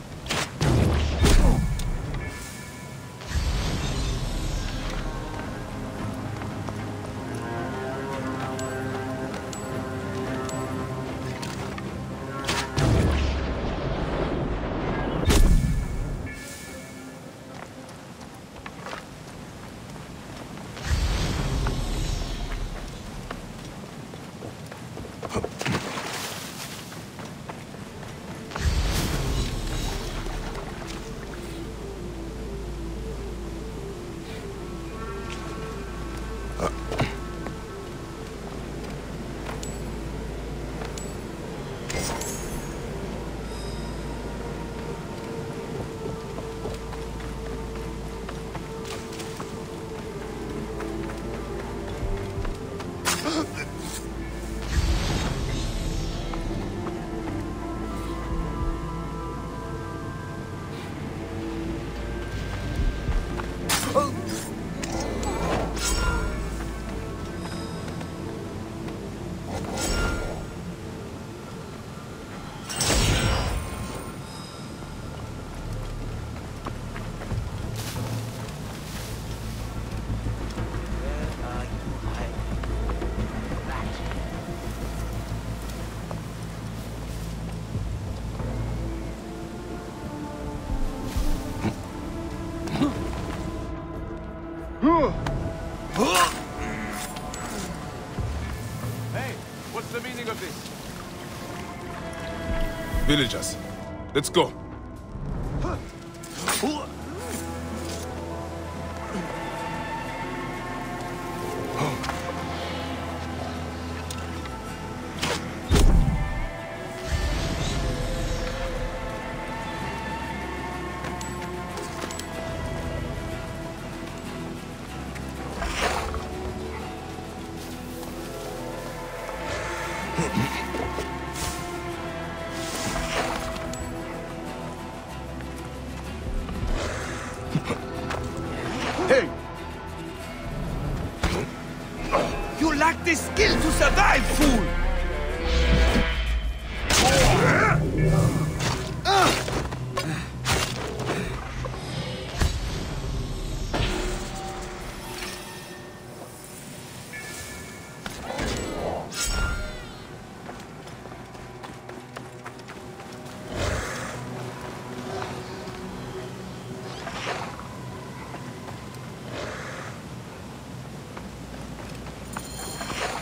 Villagers, let's go.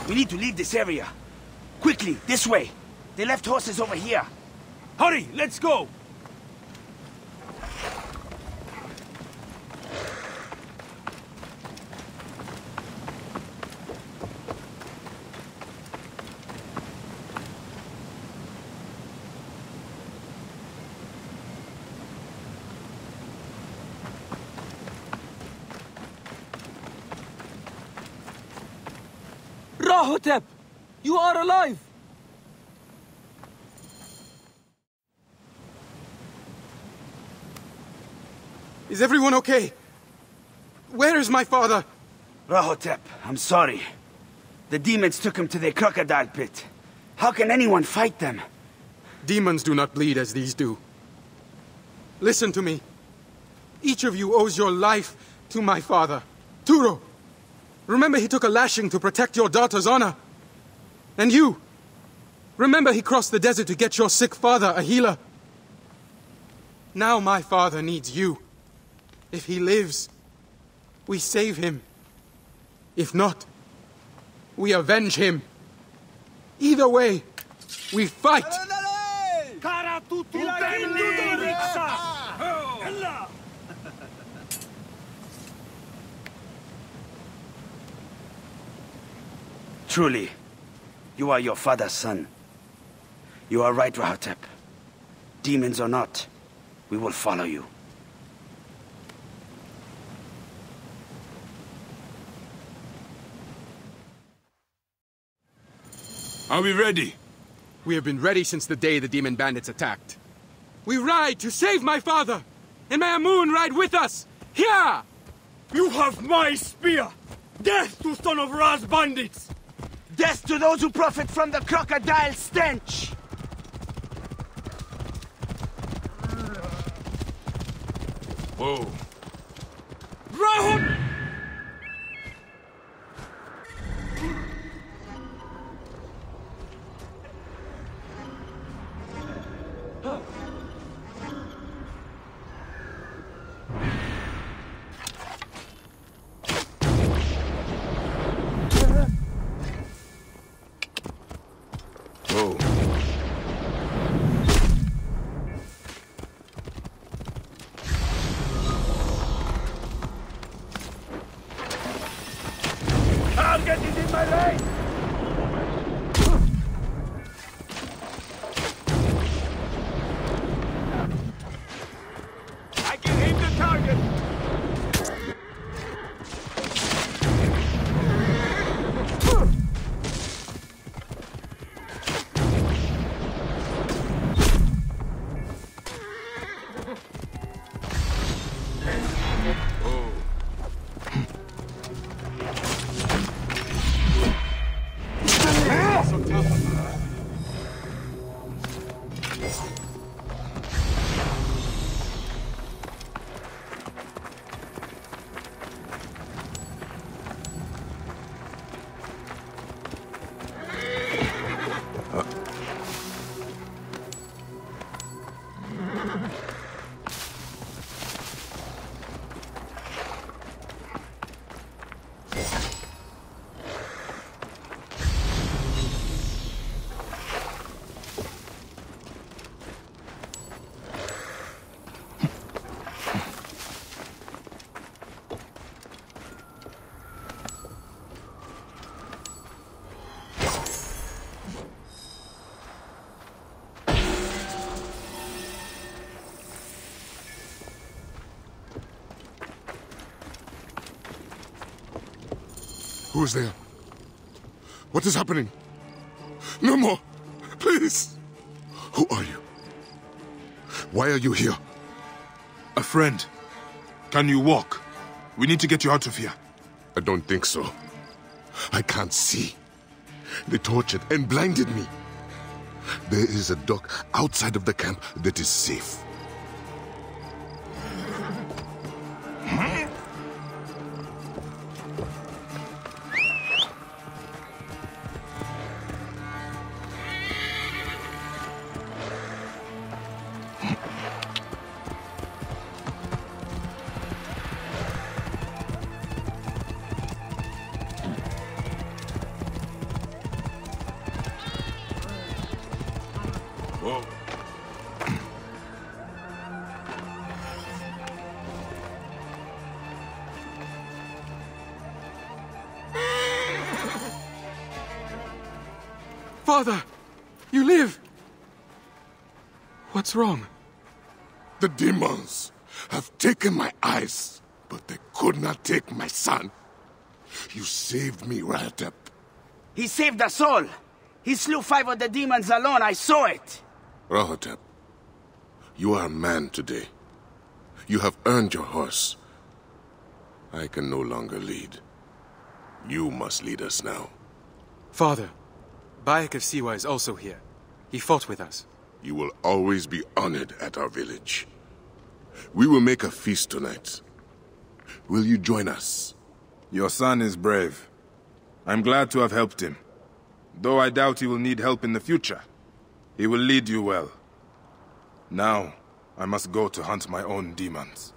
We need to leave this area. Quickly, this way. They left horses over here. Hurry, let's go! Rahotep, you are alive! Is everyone okay? Where is my father? Rahotep, I'm sorry. The demons took him to their crocodile pit. How can anyone fight them? Demons do not bleed as these do. Listen to me. Each of you owes your life to my father, Turo. Remember, he took a lashing to protect your daughter's honor. And you. Remember, he crossed the desert to get your sick father a healer. Now my father needs you. If he lives, we save him. If not, we avenge him. Either way, we fight. Truly, you are your father's son. You are right, Rahotep. Demons or not, we will follow you. Are we ready? We have been ready since the day the demon bandits attacked. We ride to save my father! And may Amun ride with us! Here! You have my spear! Death to son of Ra's bandits! Death to those who profit from the crocodile stench! Whoa. Rahotep! Who's there? What is happening? No more! Please! Who are you? Why are you here? A friend. Can you walk? We need to get you out of here. I don't think so. I can't see. They tortured and blinded me. There is a dock outside of the camp that is safe. Father, you live! What's wrong? The demons have taken my eyes, but they could not take my son. You saved me, Rahotep. He saved us all. He slew five of the demons alone, I saw it. Rahotep, you are a man today. You have earned your horse. I can no longer lead. You must lead us now. Father. Bayek of Siwa is also here. He fought with us. You will always be honored at our village. We will make a feast tonight. Will you join us? Your son is brave. I'm glad to have helped him. Though I doubt he will need help in the future. He will lead you well. Now, I must go to hunt my own demons.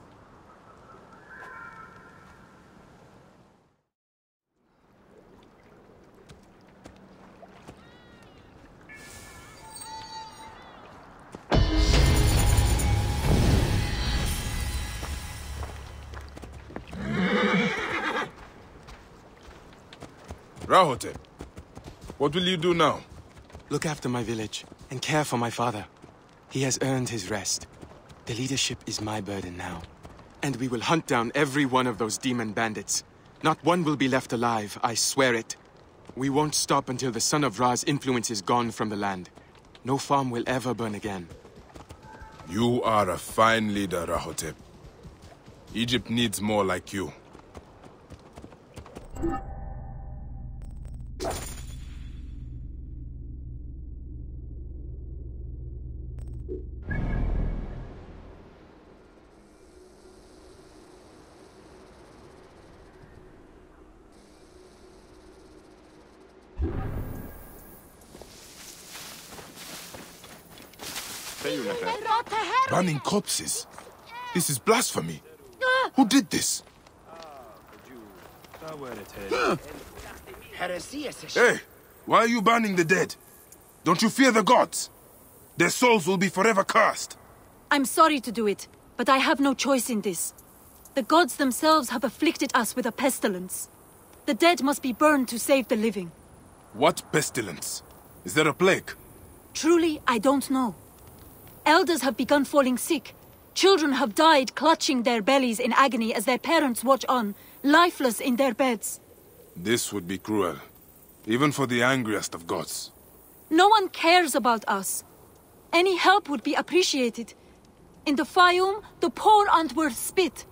Rahotep, what will you do now? Look after my village and care for my father. He has earned his rest. The leadership is my burden now. And we will hunt down every one of those demon bandits. Not one will be left alive, I swear it. We won't stop until the son of Ra's influence is gone from the land. No farm will ever burn again. You are a fine leader, Rahotep. Egypt needs more like you. Burning corpses? This is blasphemy. Who did this? Huh? Hey, why are you burning the dead? Don't you fear the gods? Their souls will be forever cursed. I'm sorry to do it, but I have no choice in this. The gods themselves have afflicted us with a pestilence. The dead must be burned to save the living. What pestilence? Is there a plague? Truly, I don't know. Elders have begun falling sick. Children have died clutching their bellies in agony as their parents watch on, lifeless in their beds. This would be cruel, even for the angriest of gods. No one cares about us. Any help would be appreciated. In the Fayum, the poor aren't worth spit.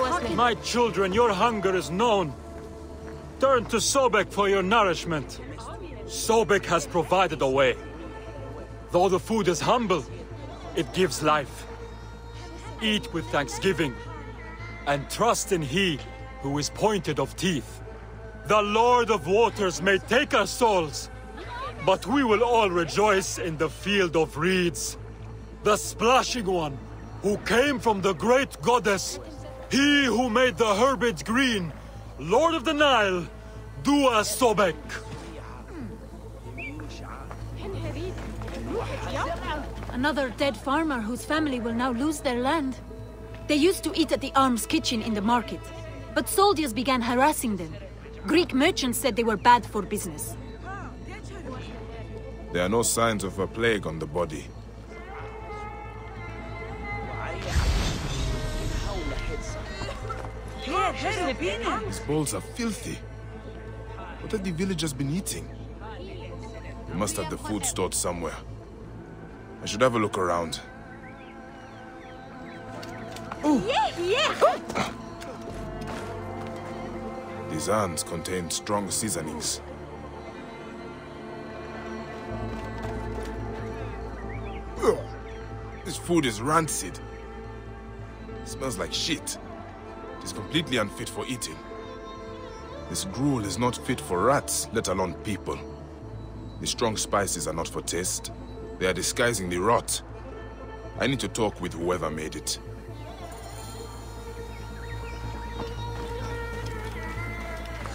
Huh? My children, your hunger is known. Turn to Sobek for your nourishment. Sobek has provided a way. Though the food is humble, it gives life. Eat with thanksgiving, and trust in He who is pointed of teeth. The Lord of Waters may take our souls, but we will all rejoice in the field of reeds. The splashing one, who came from the great goddess, he who made the herbage green, Lord of the Nile, Dua Sobek. Another dead farmer whose family will now lose their land. They used to eat at the arms kitchen in the market, but soldiers began harassing them. Greek merchants said they were bad for business. There are no signs of a plague on the body. These bowls are filthy. What have the villagers been eating? We must have the food stored somewhere. I should have a look around. These urns contain strong seasonings. This food is rancid. It smells like shit. It is completely unfit for eating. This gruel is not fit for rats, let alone people. The strong spices are not for taste. They are disguising the rot. I need to talk with whoever made it.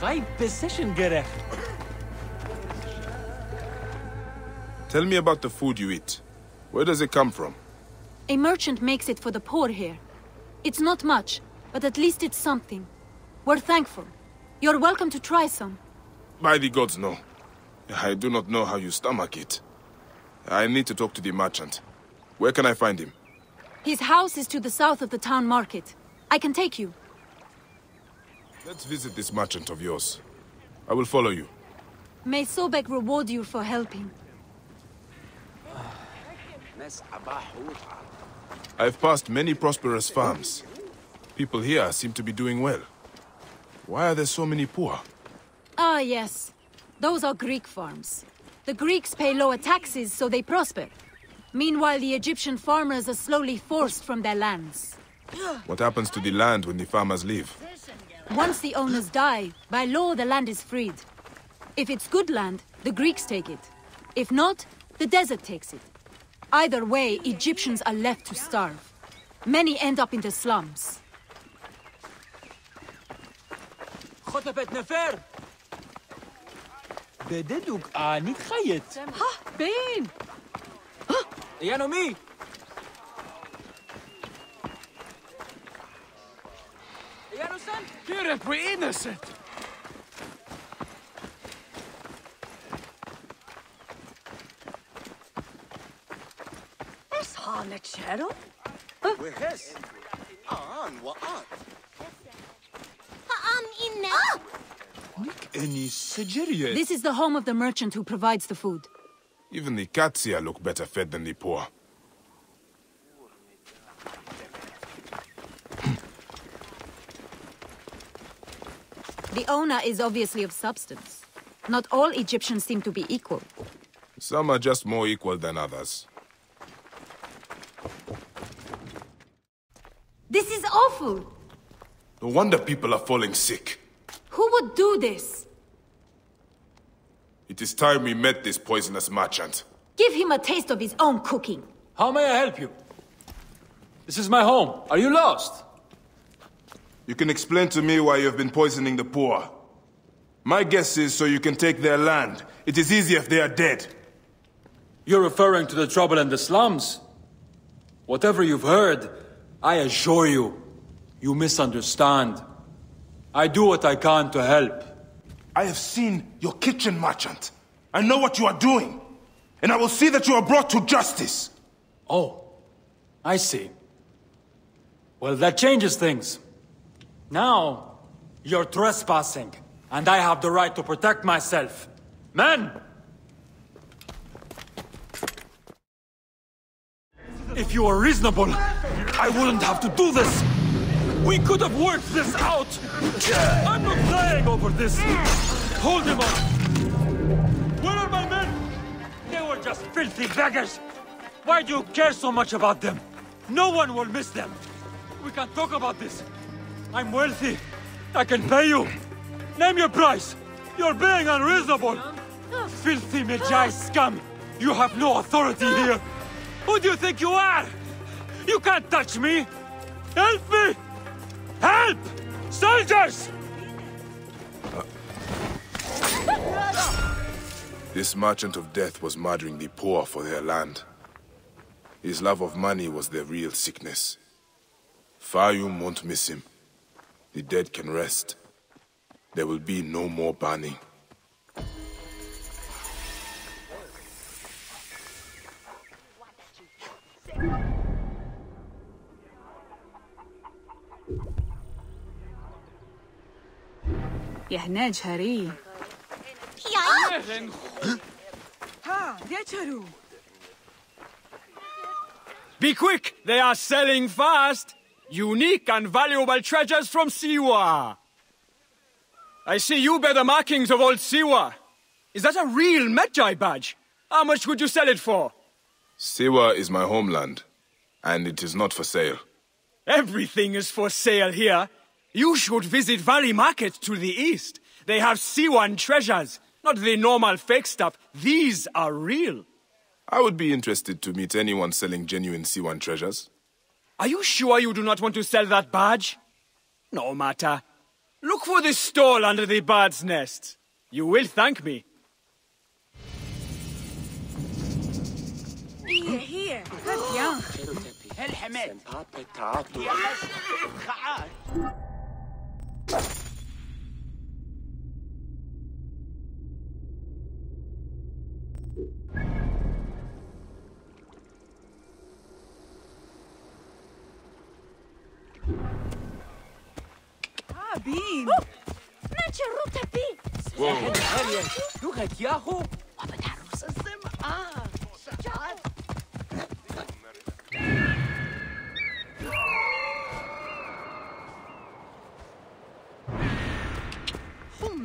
Tell me about the food you eat. Where does it come from? A merchant makes it for the poor here. It's not much, but at least it's something. We're thankful. You're welcome to try some. By the gods, no. I do not know how you stomach it. I need to talk to the merchant. Where can I find him? His house is to the south of the town market. I can take you. Let's visit this merchant of yours. I will follow you. May Sobek reward you for helping. I've passed many prosperous farms. People here seem to be doing well. Why are there so many poor? Ah, yes. Those are Greek farms. The Greeks pay lower taxes, so they prosper. Meanwhile, the Egyptian farmers are slowly forced from their lands. What happens to the land when the farmers leave? Once the owners die, by law the land is freed. If it's good land, the Greeks take it. If not, the desert takes it. Either way, Egyptians are left to starve. Many end up in the slums. Nanefer! Ha! Bain! Huh? Yanomi! Yanosan! You're a Hanachero? Wehes. Aan waat. Haam inna. This is the home of the merchant who provides the food. Even the cats here look better fed than the poor. The owner is obviously of substance. Not all Egyptians seem to be equal. Some are just more equal than others. This is awful! No wonder people are falling sick. Who would do this? It is time we met this poisonous merchant. Give him a taste of his own cooking. How may I help you? This is my home. Are you lost? You can explain to me why you have been poisoning the poor. My guess is so you can take their land. It is easier if they are dead. You're referring to the trouble in the slums? Whatever you've heard, I assure you, you misunderstand. I do what I can to help. I have seen your kitchen, merchant. I know what you are doing. And I will see that you are brought to justice. Oh, I see. Well, that changes things. Now, you're trespassing, and I have the right to protect myself. Men! If you were reasonable, I wouldn't have to do this! We could have worked this out! I'm not dying over this! Hold him up! Where are my men? They were just filthy beggars! Why do you care so much about them? No one will miss them! We can talk about this! I'm wealthy. I can pay you. Name your price. You're being unreasonable. Filthy Medjay scum. You have no authority here. Who do you think you are? You can't touch me. Help me! Help! Soldiers! This merchant of death was murdering the poor for their land. His love of money was their real sickness. Fayum won't miss him. The dead can rest. There will be no more burning. يحناج هري. ها ديتشرو. Be quick! They are selling fast. Unique and valuable treasures from Siwa. I see you bear the markings of old Siwa. Is that a real Medjay badge? How much would you sell it for? Siwa is my homeland, and it is not for sale. Everything is for sale here. You should visit Valley Market to the east. They have Siwan treasures, not the normal fake stuff. These are real. I would be interested to meet anyone selling genuine Siwan treasures. Are you sure you do not want to sell that badge? No matter. Look for the stall under the bird's nest. You will thank me. Here, here. That's young. Bean. Whoa.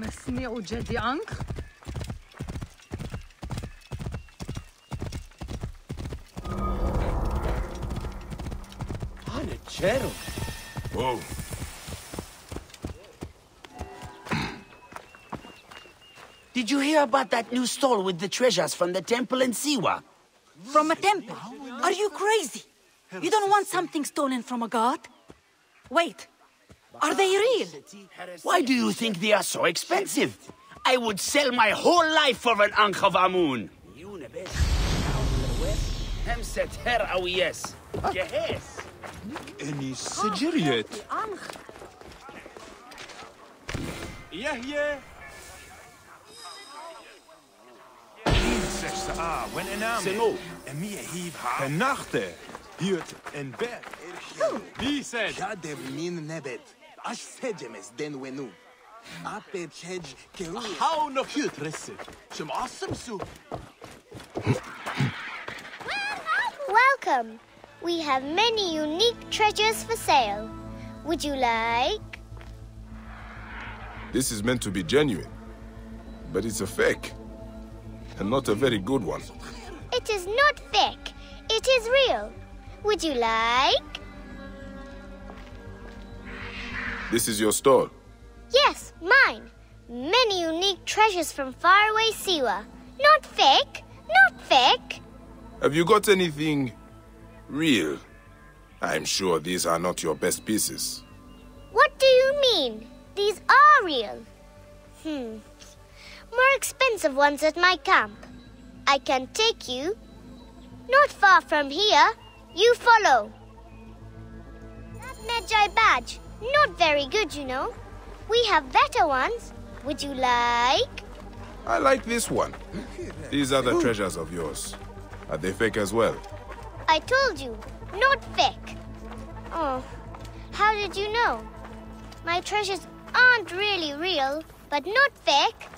حمسني وجدي عنك. هانتشيرو. Whoa. Did you hear about that new stall with the treasures from the temple in Siwa? From a temple? Are you crazy? You don't want something stolen from a god? Wait, are they real? Why do you think they are so expensive? I would sell my whole life for an ankh of Amun. Seno. Yut and Ber. Iset. Shadev min nebet. Ash sejemes den wenu. Apet chej keru. How no Yut resit. Some awesome soup. Welcome. We have many unique treasures for sale. Would you like? This is meant to be genuine, but it's a fake, and not a very good one. It is not fake. It is real. Would you like? This is your stall. Yes, mine. Many unique treasures from faraway Siwa. Not fake. Not fake. Have you got anything real? I'm sure these are not your best pieces. What do you mean? These are real. Hmm. More expensive ones at my camp. I can take you. Not far from here. You follow. That Medjay badge. Not very good, you know. We have better ones. Would you like? I like this one. These are the treasures of yours. Are they fake as well? I told you, not fake. Oh, how did you know? My treasures aren't really real, but not fake.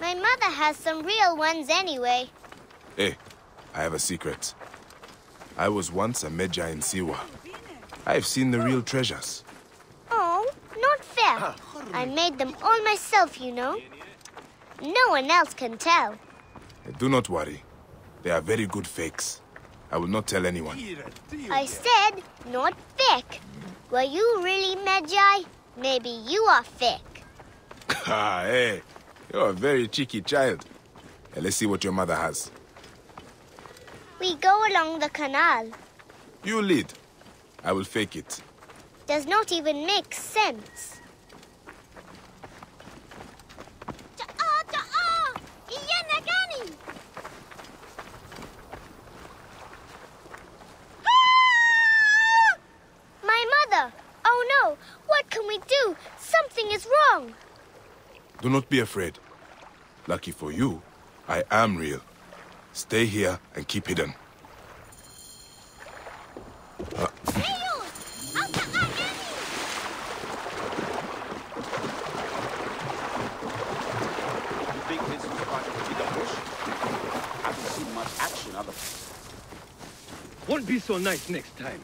My mother has some real ones anyway. Hey, I have a secret. I was once a Medjay in Siwa. I've seen the real treasures. Oh, not fair. I made them all myself, you know. No one else can tell. Do not worry. They are very good fakes. I will not tell anyone. I said not fake. Were you really Medjay? Maybe you are fake. Ah, hey. You're a very cheeky child. Hey, let's see what your mother has. We go along the canal. You lead. I will fake it. Does not even make sense. Do not be afraid. Lucky for you, I am real. Stay here and keep hidden. Uh. Won't be so nice next time.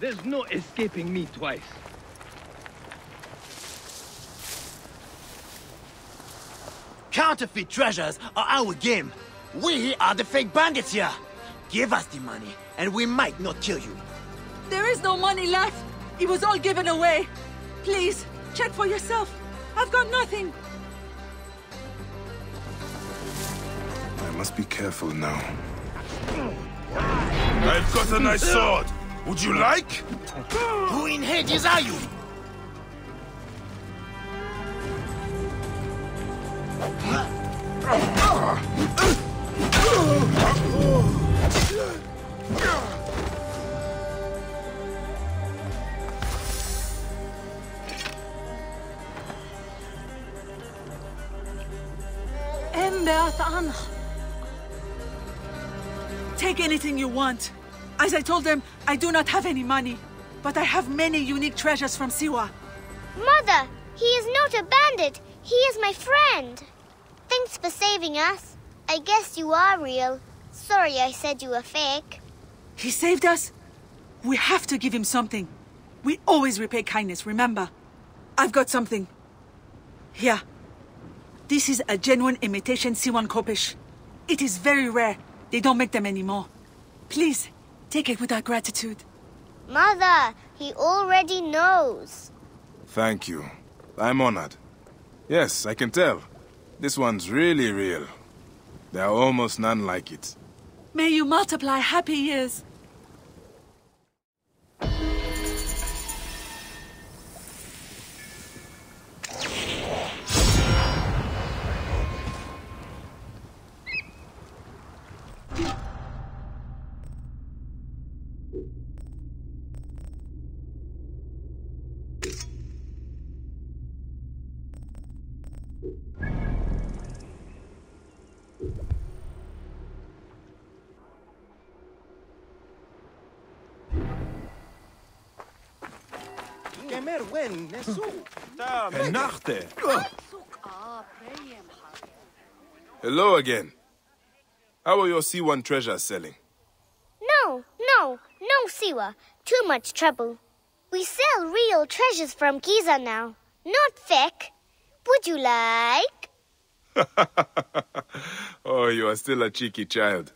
There's no escaping me twice. Counterfeit treasures are our game. We are the fake bandits here. Give us the money, and we might not kill you. There is no money left. It was all given away. Please, check for yourself. I've got nothing. I must be careful now. I've got a nice sword. Would you like? Who in Hades are you? Take anything you want. As I told them, I do not have any money, but I have many unique treasures from Siwa. Mother, he is not a bandit. He is my friend. Thanks for saving us. I guess you are real. Sorry I said you were fake. He saved us. We have to give him something. We always repay kindness, remember? I've got something. Here. This is a genuine imitation Siwan Kopish. It is very rare. They don't make them anymore. Please, take it with our gratitude. Mother, he already knows. Thank you. I'm honored. Yes, I can tell. This one's really real. There are almost none like it. May you multiply happy years. Merwen Nesu. Nachte. Hello again. How are your Siwan treasures selling? No, no, no, Siwa. Too much trouble. We sell real treasures from Giza now, not fake. Would you like? Oh, you are still a cheeky child.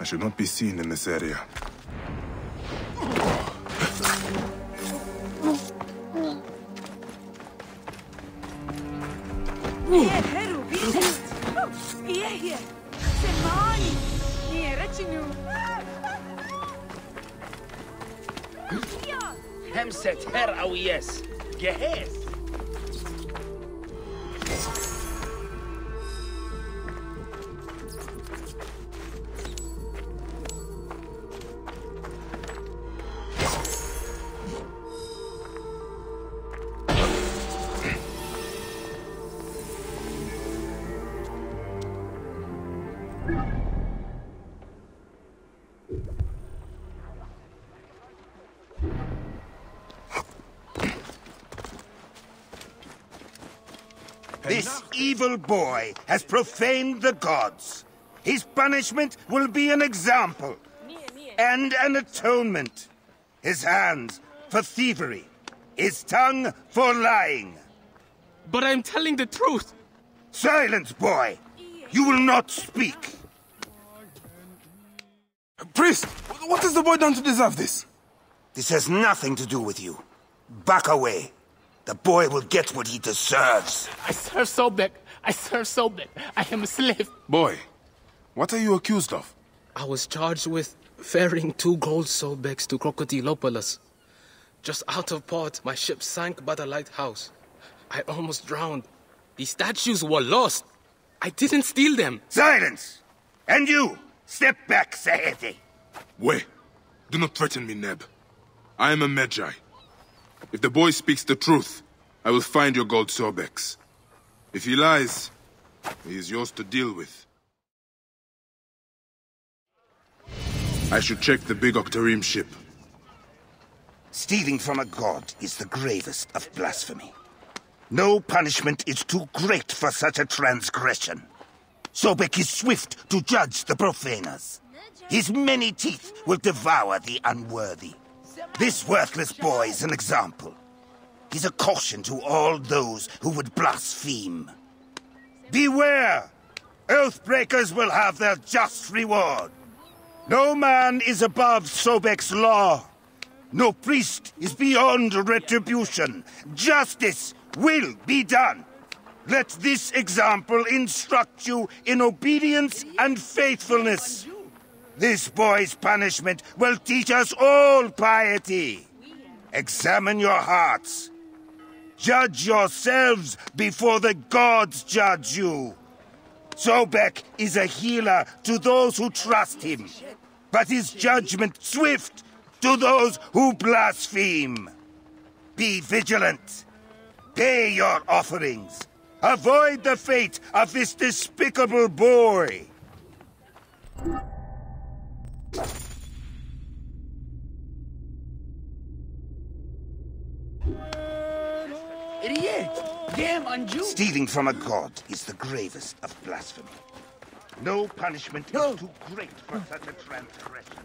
I should not be seen in this area. Hemset her awiyes. Gehes. This evil boy has profaned the gods. His punishment will be an example and an atonement. His hands for thievery, his tongue for lying. But I'm telling the truth. Silence, boy. You will not speak. Priest, what has the boy done to deserve this? This has nothing to do with you. Back away. The boy will get what he deserves. I serve Sobek. I serve Sobek. I am a slave. Boy, what are you accused of? I was charged with ferrying two gold Sobeks to Crocodilopolis. Just out of port, my ship sank by the lighthouse. I almost drowned. The statues were lost. I didn't steal them. Silence! And you, step back, Saheti. Wait. Do not threaten me, Neb. I am a Medjay. If the boy speaks the truth, I will find your gold Sobeks. If he lies, he is yours to deal with. I should check the big Octarim ship. Stealing from a god is the gravest of blasphemy. No punishment is too great for such a transgression. Sobek is swift to judge the profaners. His many teeth will devour the unworthy. This worthless boy is an example. He's a caution to all those who would blaspheme. Beware! Oathbreakers will have their just reward. No man is above Sobek's law. No priest is beyond retribution. Justice will be done. Let this example instruct you in obedience and faithfulness. This boy's punishment will teach us all piety. Examine your hearts. Judge yourselves before the gods judge you. Sobek is a healer to those who trust him, but his judgment swift to those who blaspheme. Be vigilant. Pay your offerings. Avoid the fate of this despicable boy. Stealing from a god is the gravest of blasphemy. No punishment no. is too great for no. such a transgression.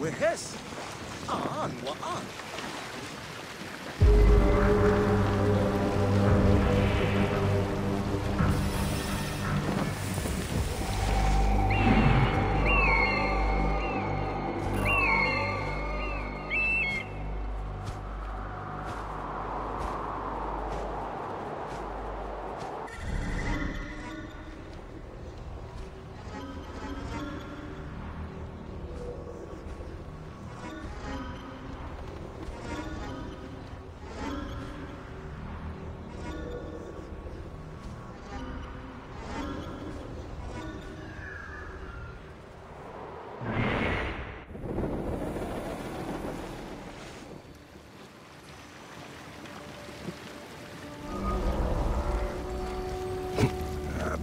Wehes, aan wa aan.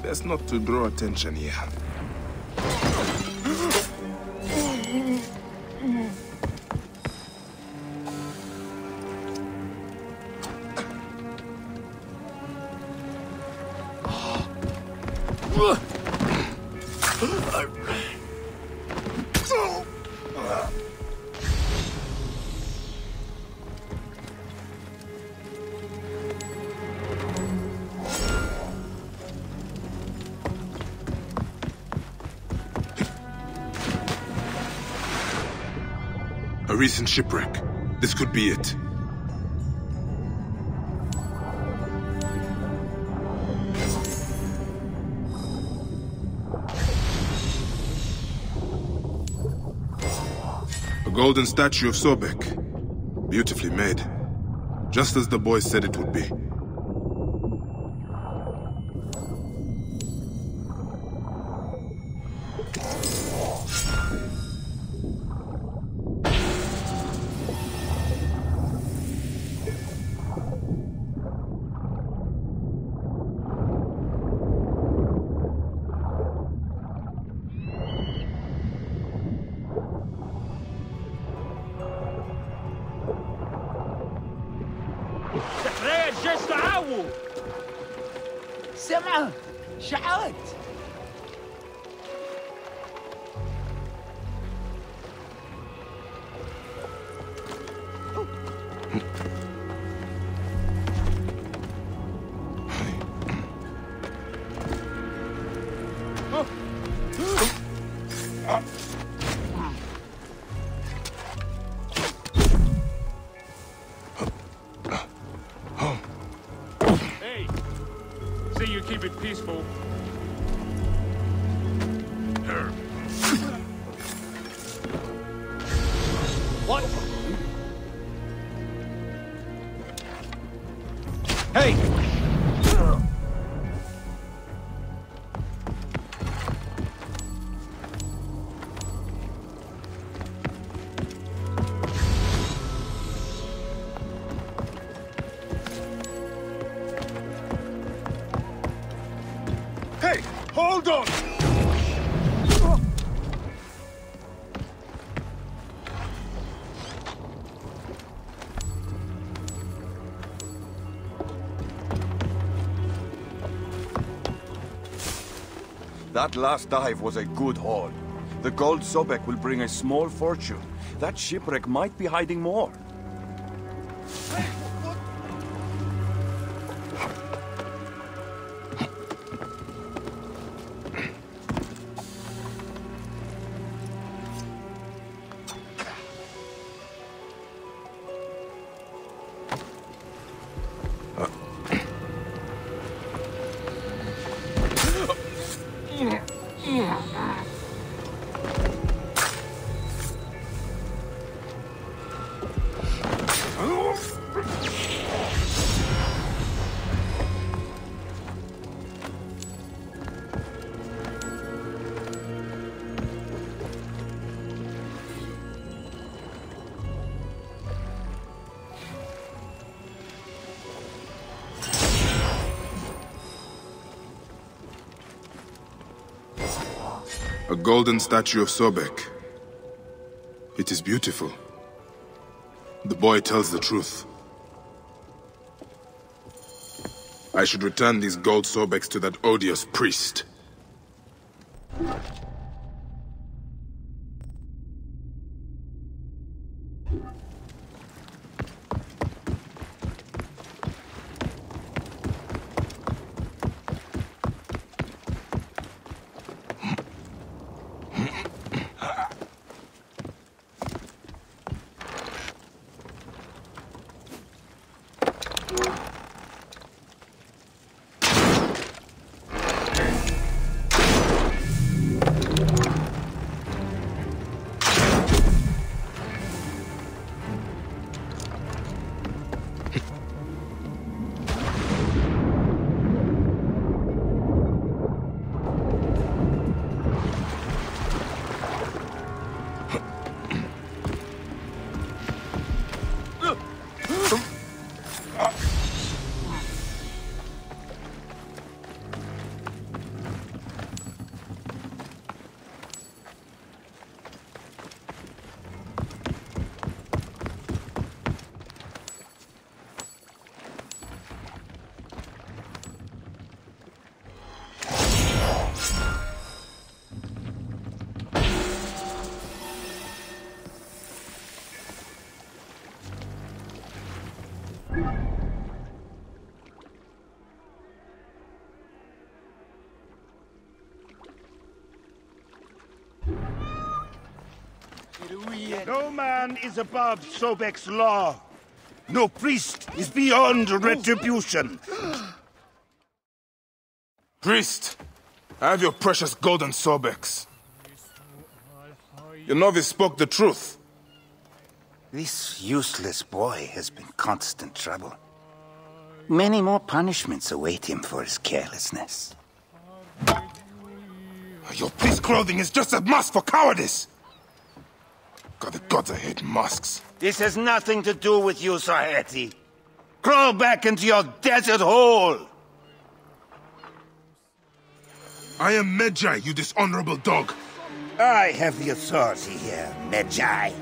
Best not to draw attention here. Recent shipwreck. This could be it. A golden statue of Sobek. Beautifully made. Just as the boy said it would be. That last dive was a good haul. The gold Sobek will bring a small fortune. That shipwreck might be hiding more. a golden statue of Sobek. It is beautiful. The boy tells the truth. I should return these gold Sobeks to that odious priest. No man is above Sobek's law. No priest is beyond retribution. Priest, I have your precious golden Sobeks. Your novice spoke the truth. This useless boy has been constant trouble. Many more punishments await him for his carelessness. Your priest's clothing is just a mask for cowardice. God, the gods, I hate masks. This has nothing to do with you, Saheti. Crawl back into your desert hole! I am Medjay, you dishonorable dog. I have the authority here, Medjay.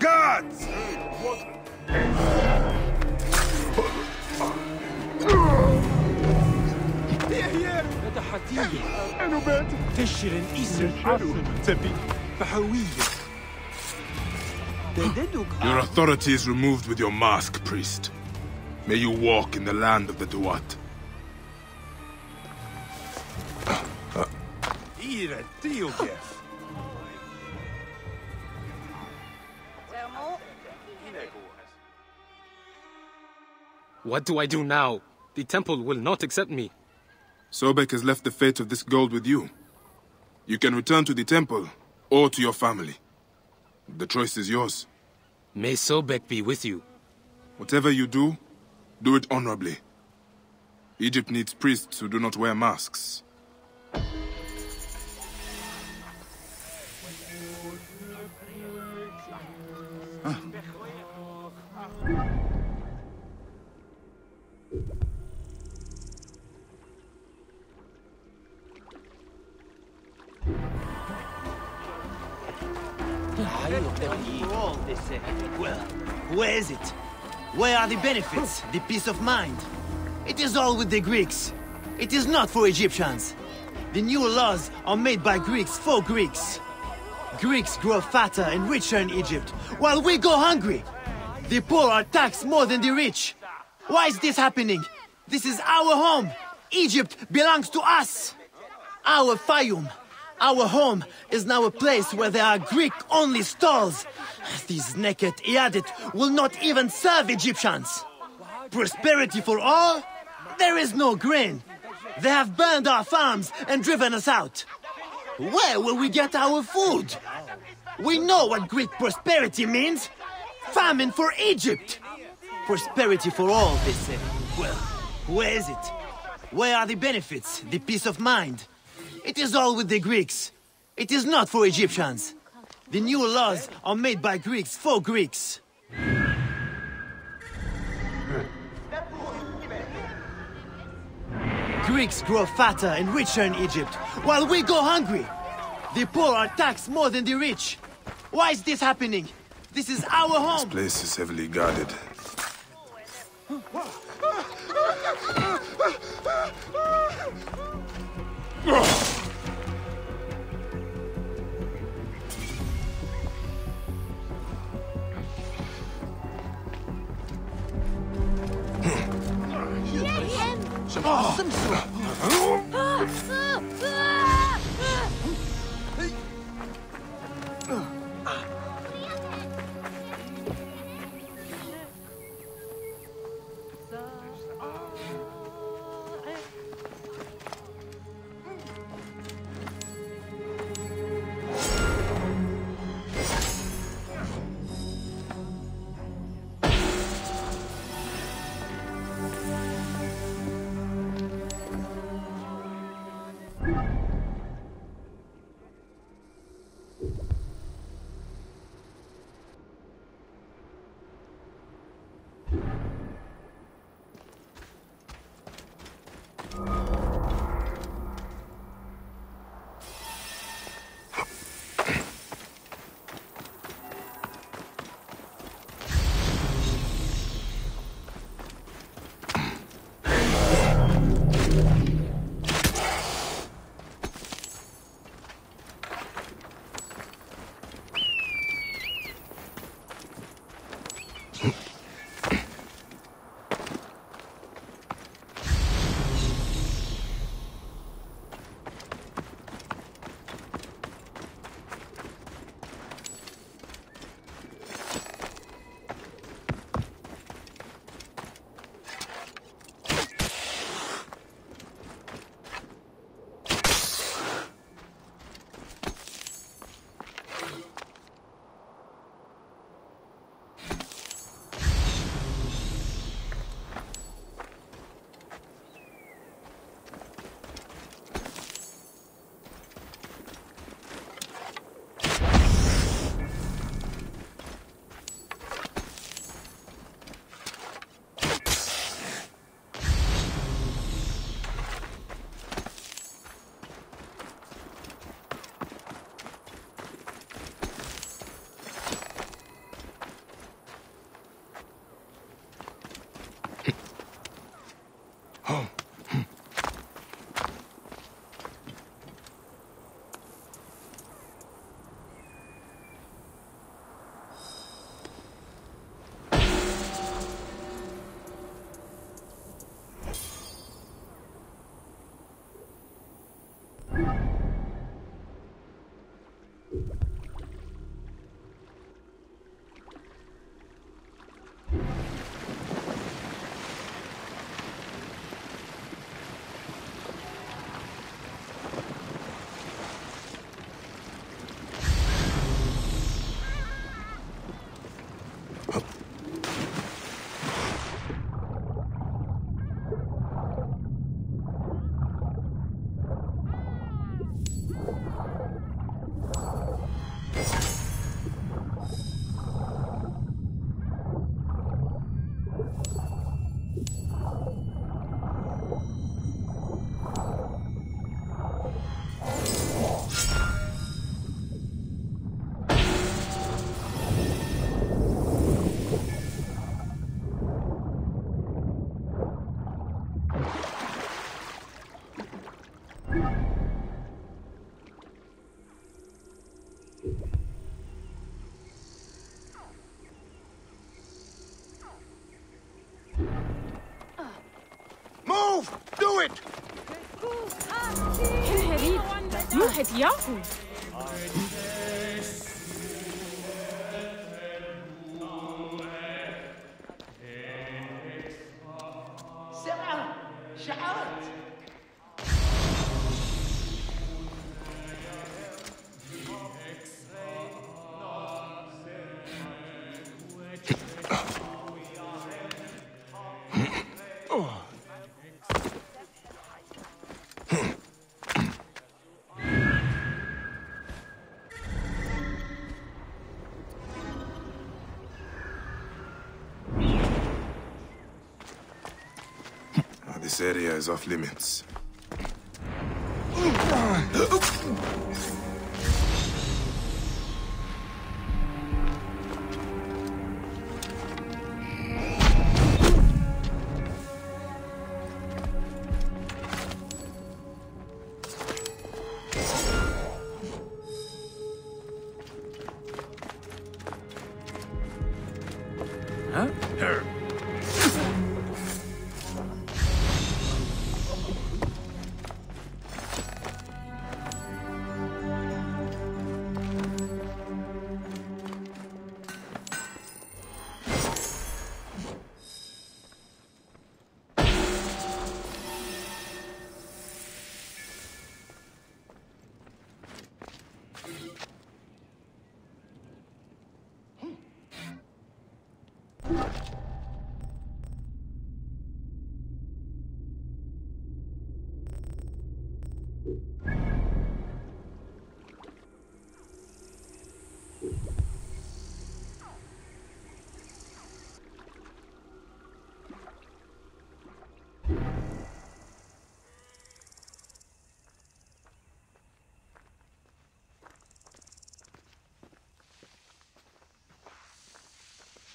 Guards! Your authority is removed with your mask, priest. May you walk in the land of the Duat. What do I do now? The temple will not accept me. Sobek has left the fate of this gold with you. You can return to the temple, or to your family. The choice is yours. May Sobek be with you. Whatever you do, do it honorably. Egypt needs priests who do not wear masks. Huh. Well, where is it? Where are the benefits? The peace of mind? It is all with the Greeks. It is not for Egyptians. The new laws are made by Greeks for Greeks. Greeks grow fatter and richer in Egypt, while we go hungry. The poor are taxed more than the rich. Why is this happening? This is our home. Egypt belongs to us. Our Fayum. Our home is now a place where there are Greek-only stalls. These naked Iadit will not even serve Egyptians. Prosperity for all? There is no grain. They have burned our farms and driven us out. Where will we get our food? We know what Greek prosperity means. Famine for Egypt. Prosperity for all, they say. Well, where is it? Where are the benefits, the peace of mind? It is all with the Greeks. It is not for Egyptians. The new laws are made by Greeks for Greeks. Greeks grow fatter and richer in Egypt, while we go hungry. The poor are taxed more than the rich. Why is this happening? This is our home. This place is heavily guarded. It's Yahoo! This area is off limits.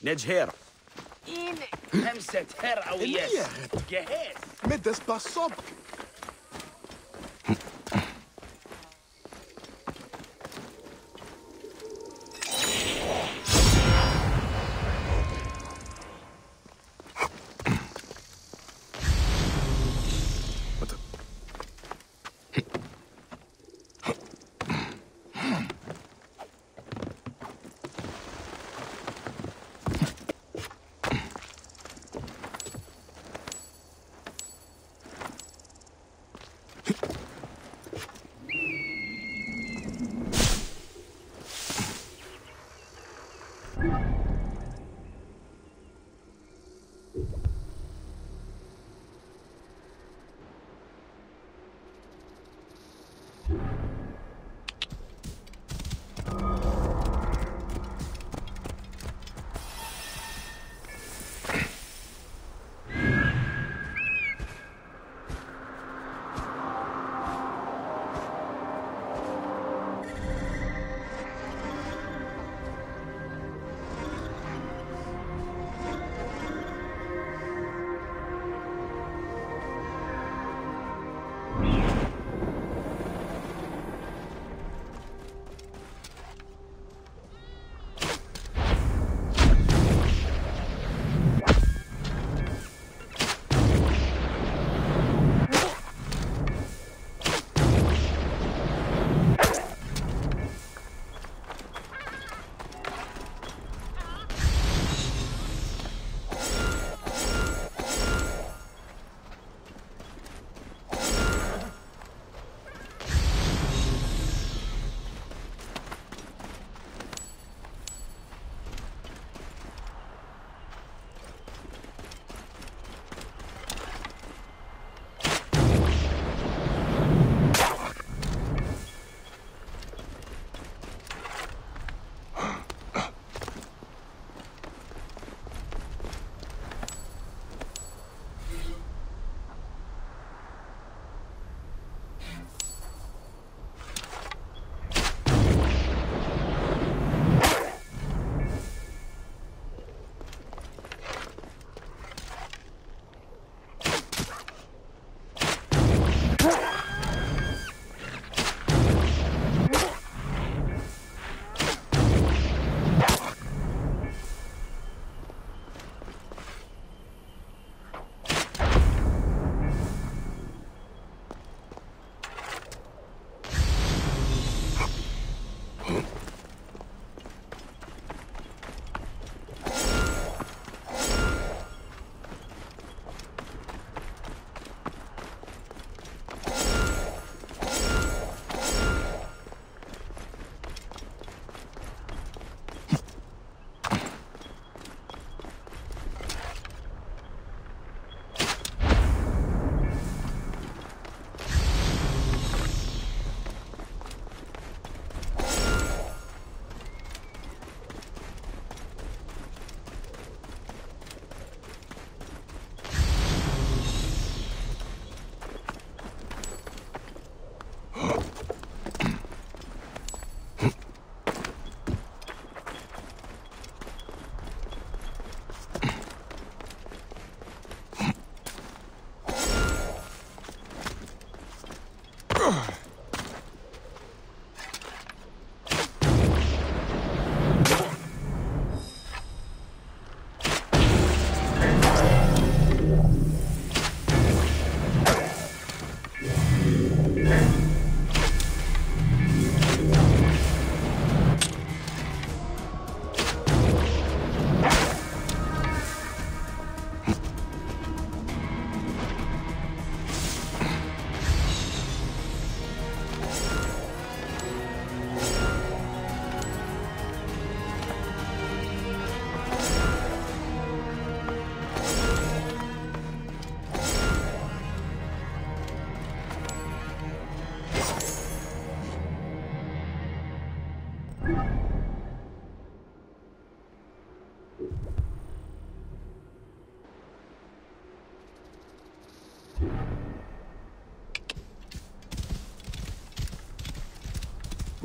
نجهر. إين همسة هر أو يس. جهاز. مدس بالصب.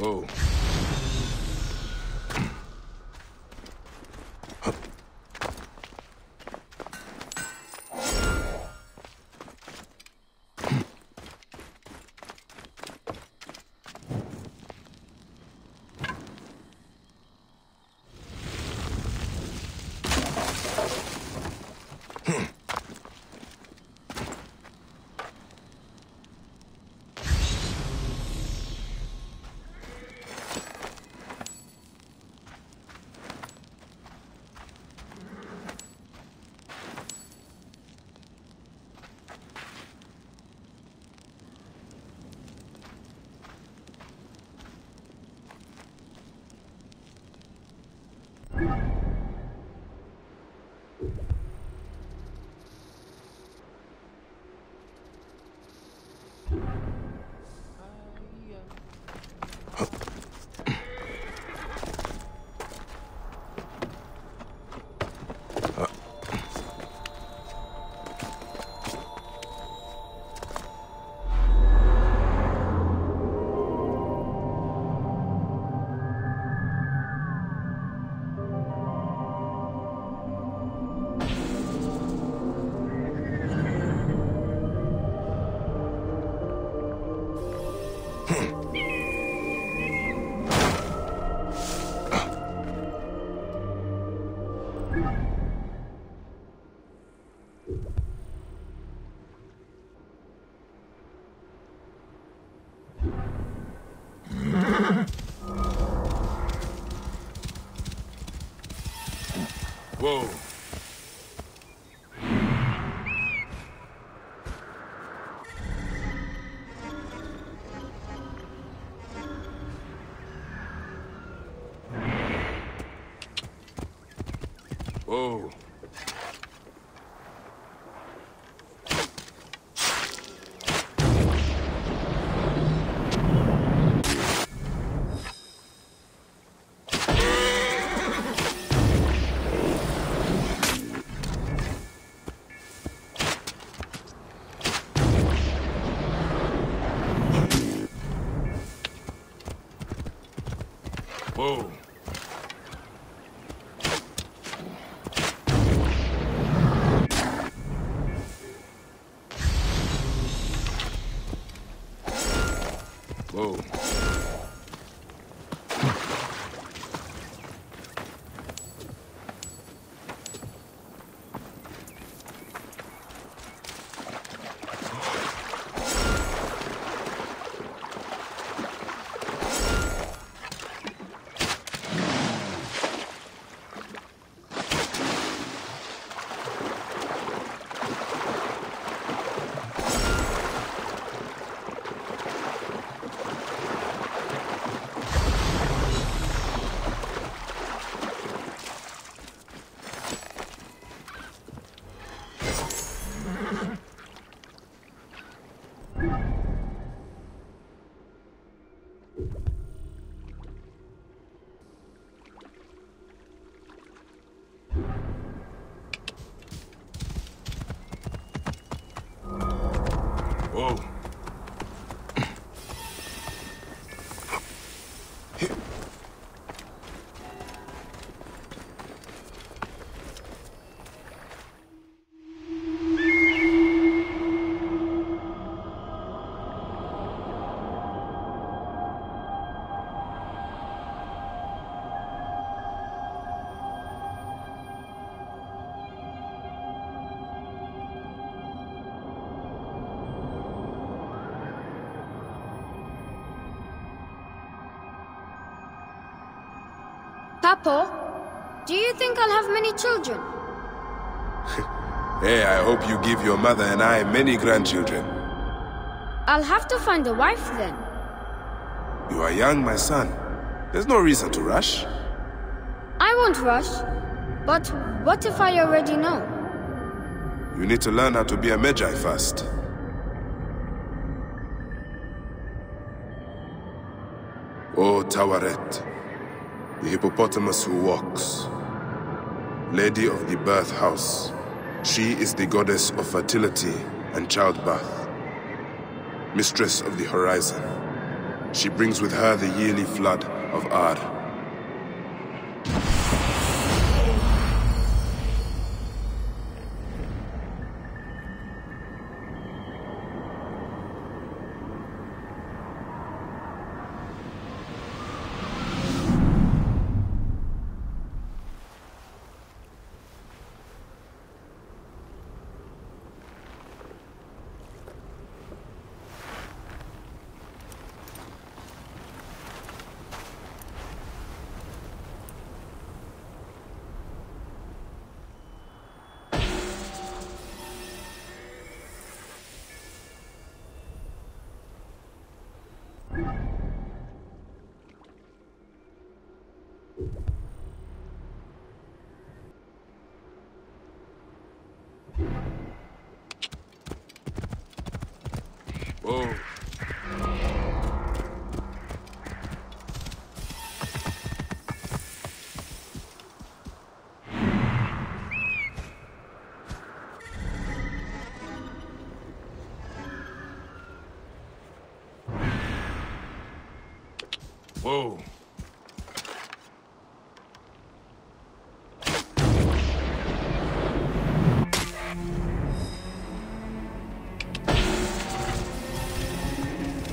Whoa. Whoa. Whoa. Whoa. Papa, do you think I'll have many children? Hey, I hope you give your mother and I many grandchildren. I'll have to find a wife then. You are young, my son. There's no reason to rush. I won't rush. But what if I already know? You need to learn how to be a Medjay first. Oh, Tawaret. The hippopotamus who walks, lady of the birth house. She is the goddess of fertility and childbirth, mistress of the horizon. She brings with her the yearly flood of Ar. Whoa.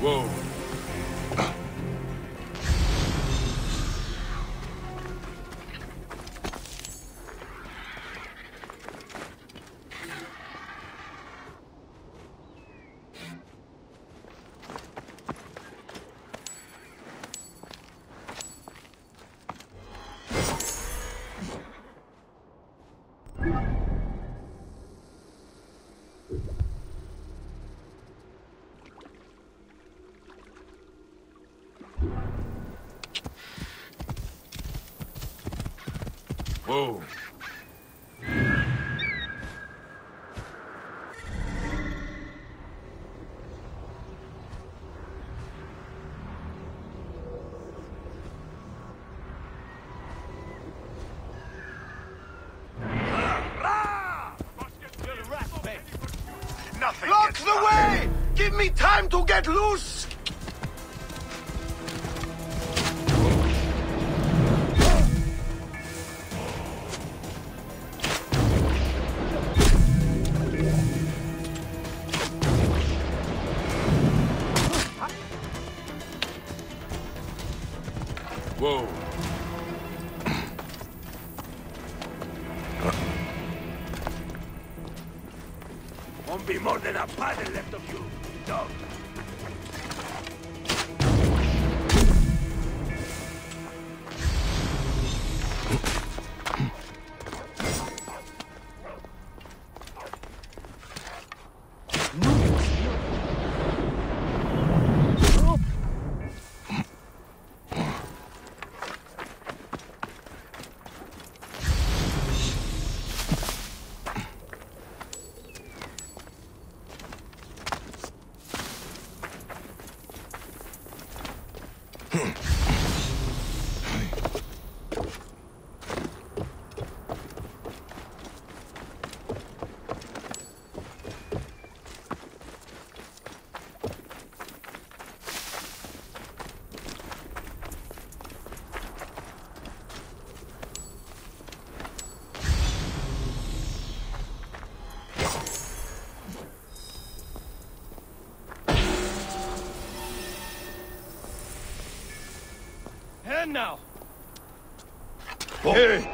Whoa. Whoa. Nothing. Lock the way! Give me time to get loose! Now. Oh. Hey.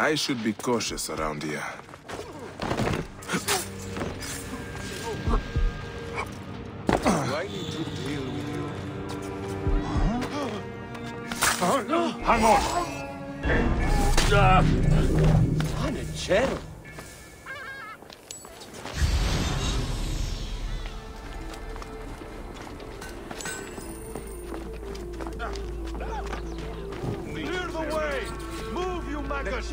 I should be cautious around here. Vamos. On a channel. Clear the way. Move, you maggots.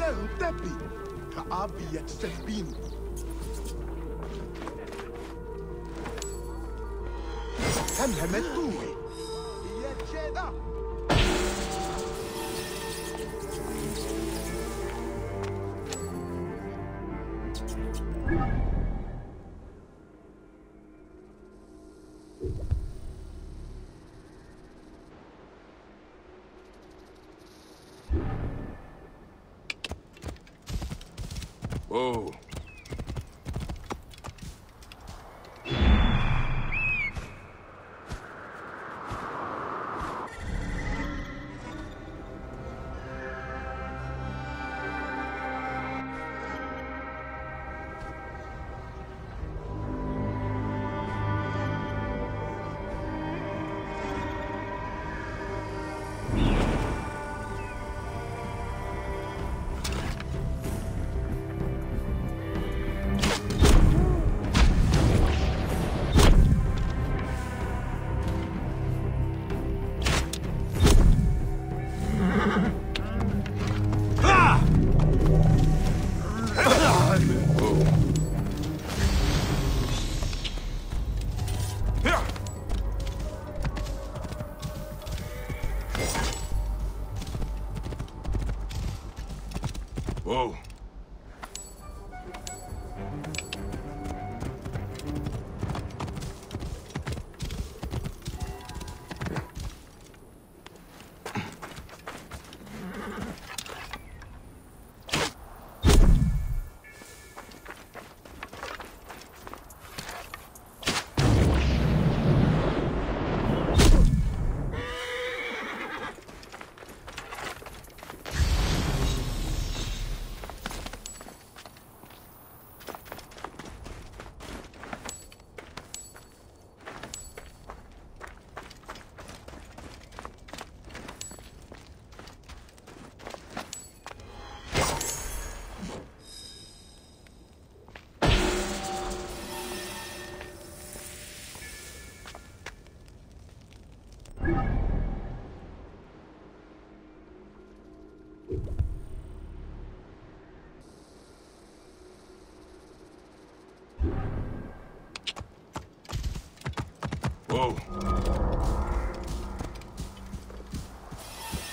Whoa. Whoa. Whoa.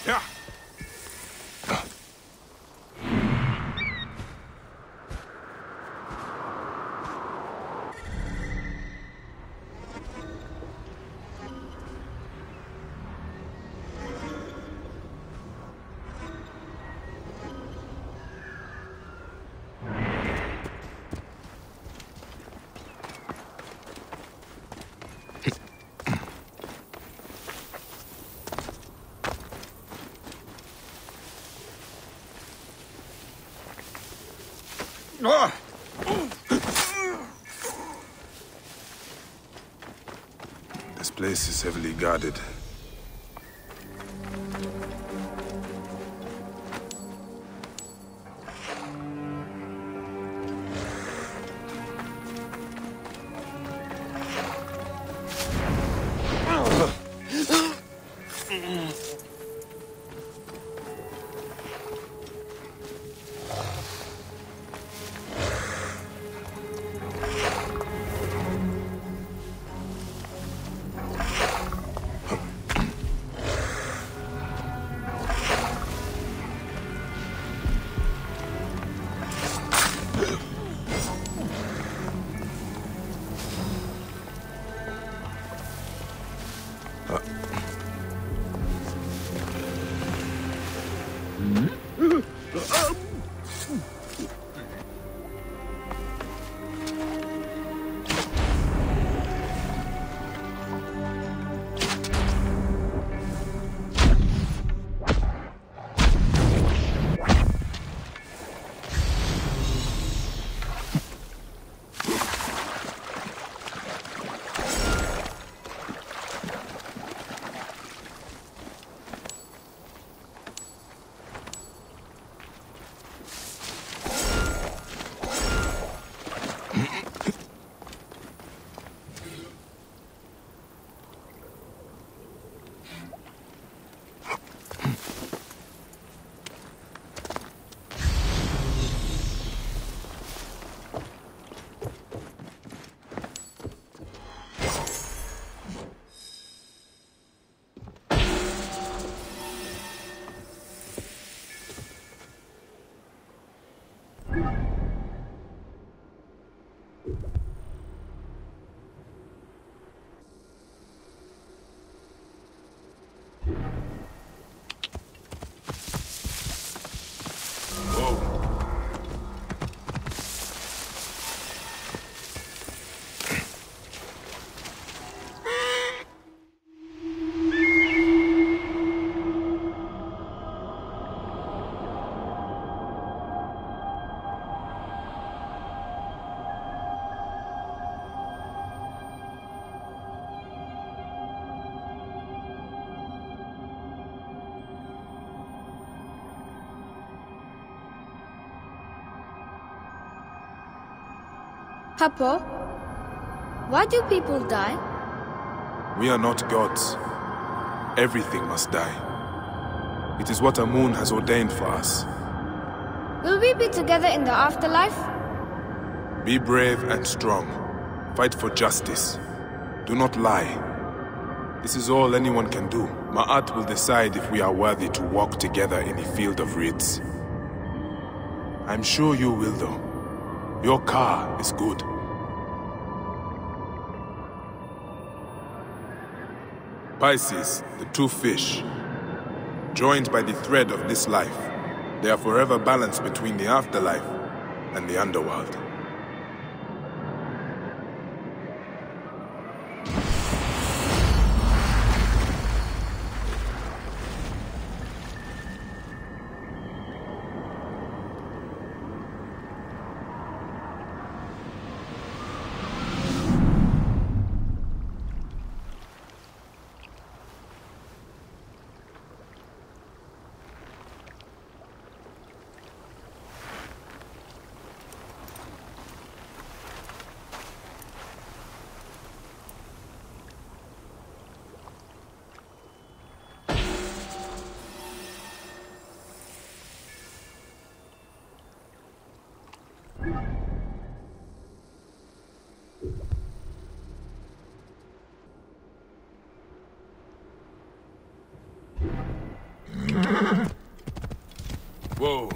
Yeah. Ah! This place is heavily guarded. Oh. Hapo, why do people die? We are not gods. Everything must die. It is what Amun has ordained for us. Will we be together in the afterlife? Be brave and strong. Fight for justice. Do not lie. This is all anyone can do. Ma'at will decide if we are worthy to walk together in the field of reeds. I'm sure you will, though. Your car is good. Pisces, the two fish, joined by the thread of this life, they are forever balanced between the afterlife and the underworld. Whoa.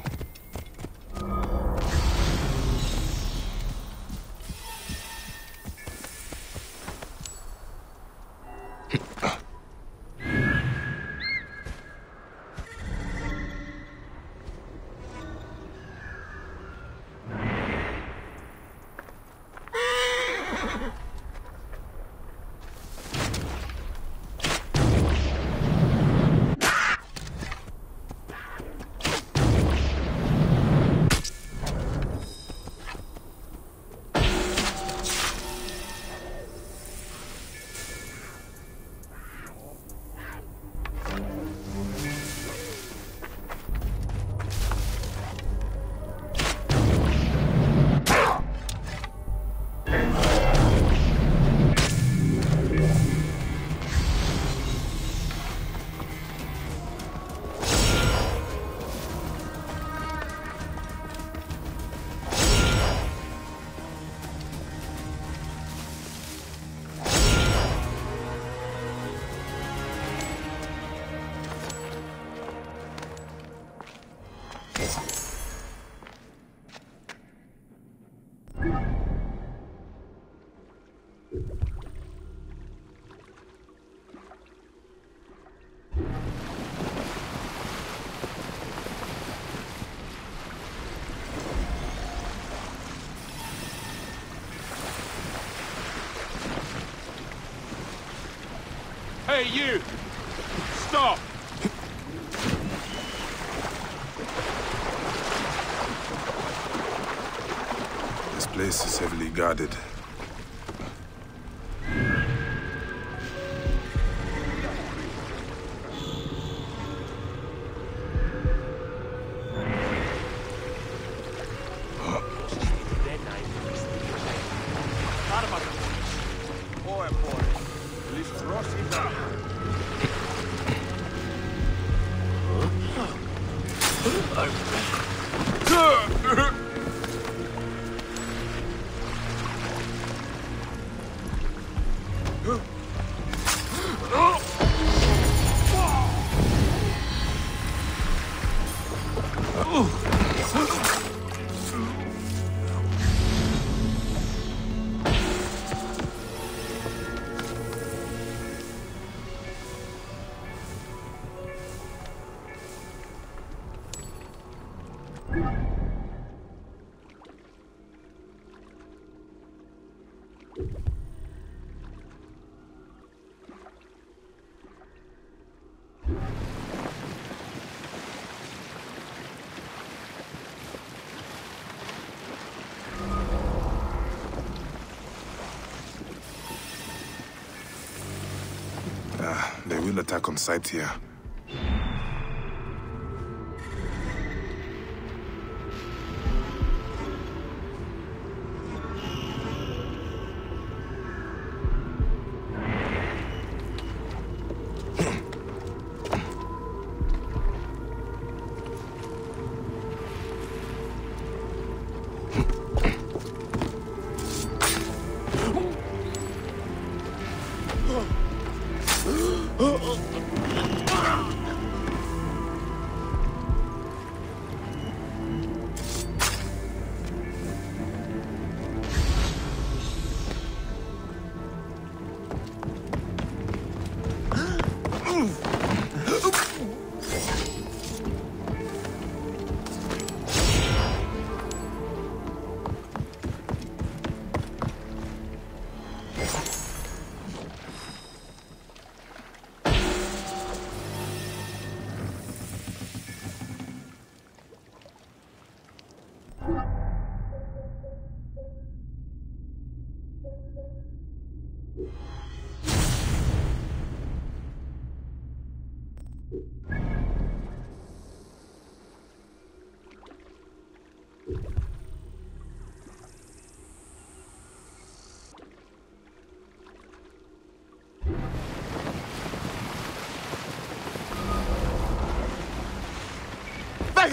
Hey, you! Stop! This place is heavily guarded. Attack on sight here.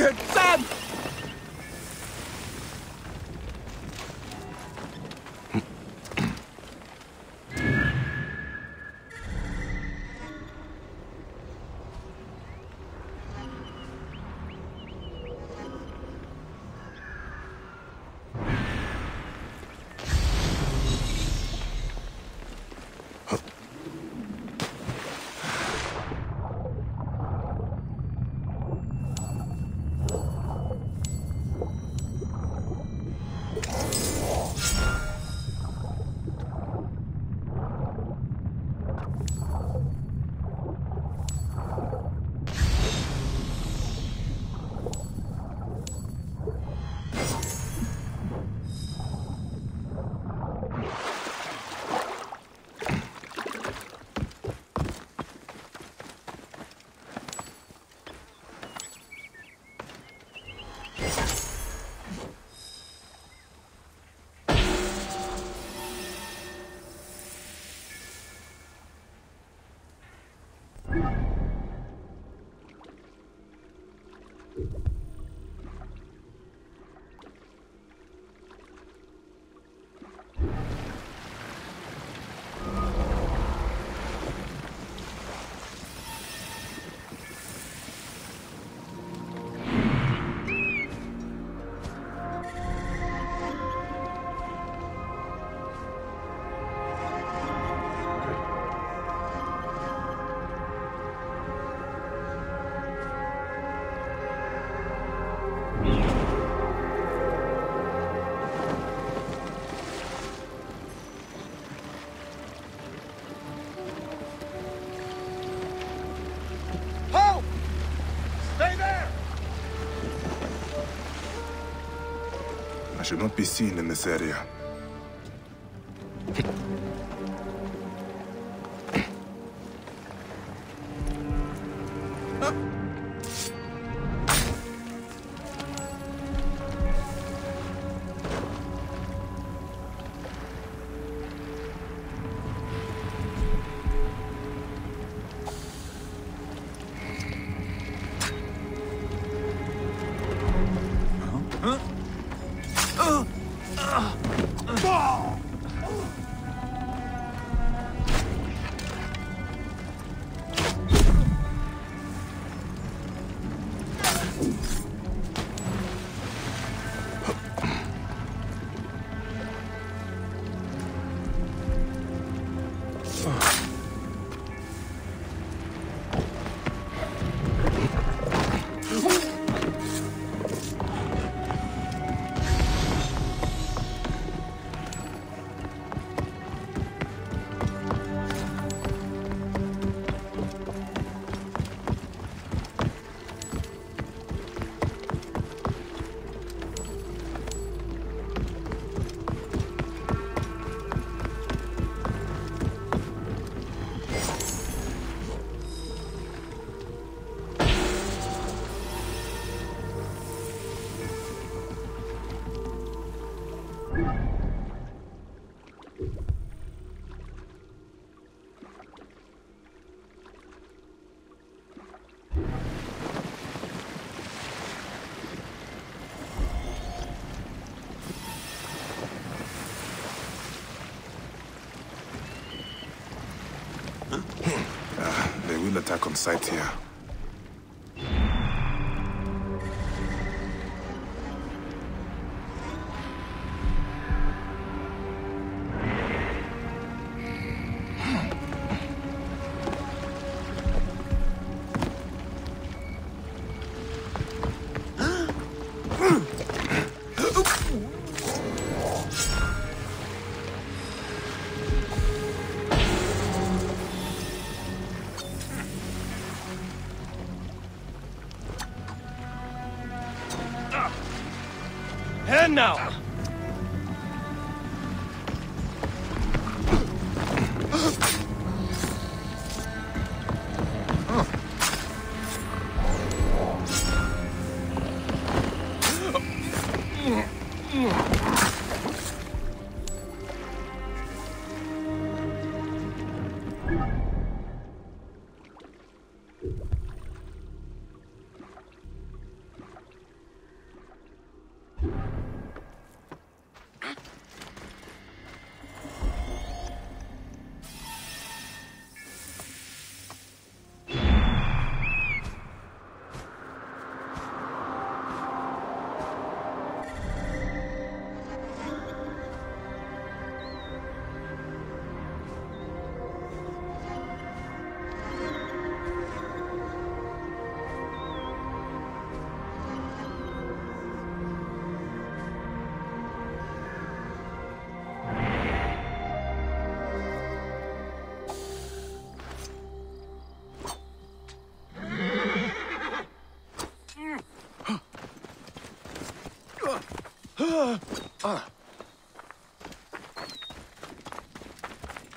good son! I should not be seen in this area. Attack on sight here. Now.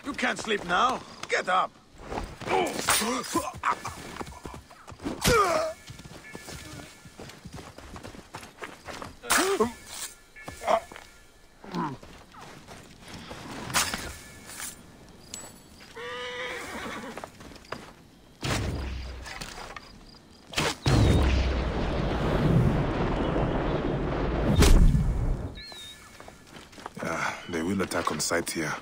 You can't sleep now. Get up. On site here.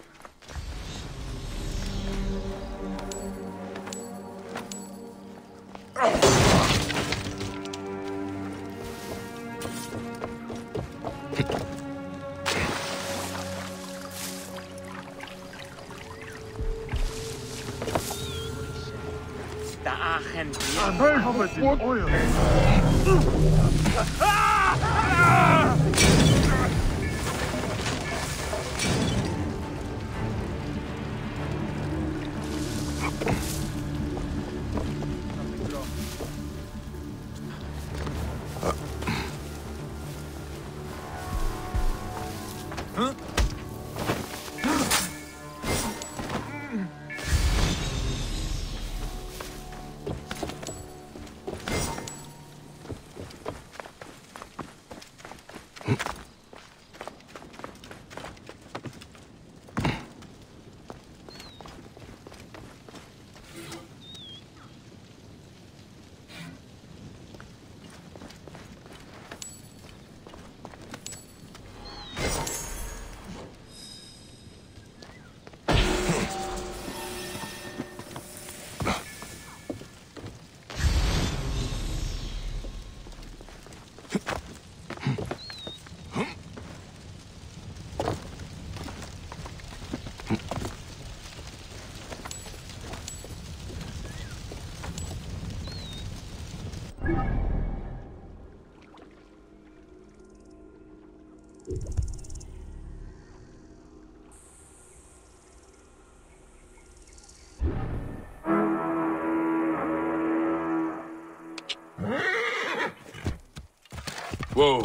Whoa.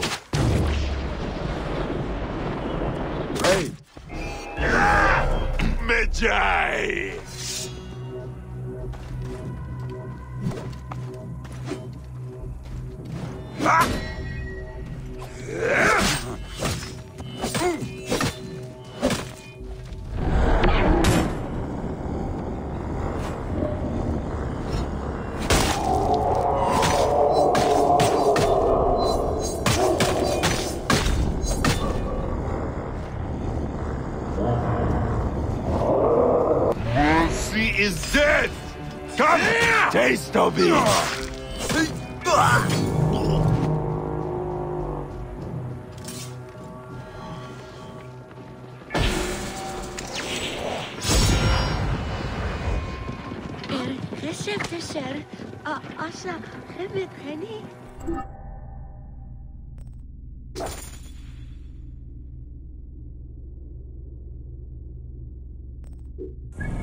Hey. Medjay! Taste of it!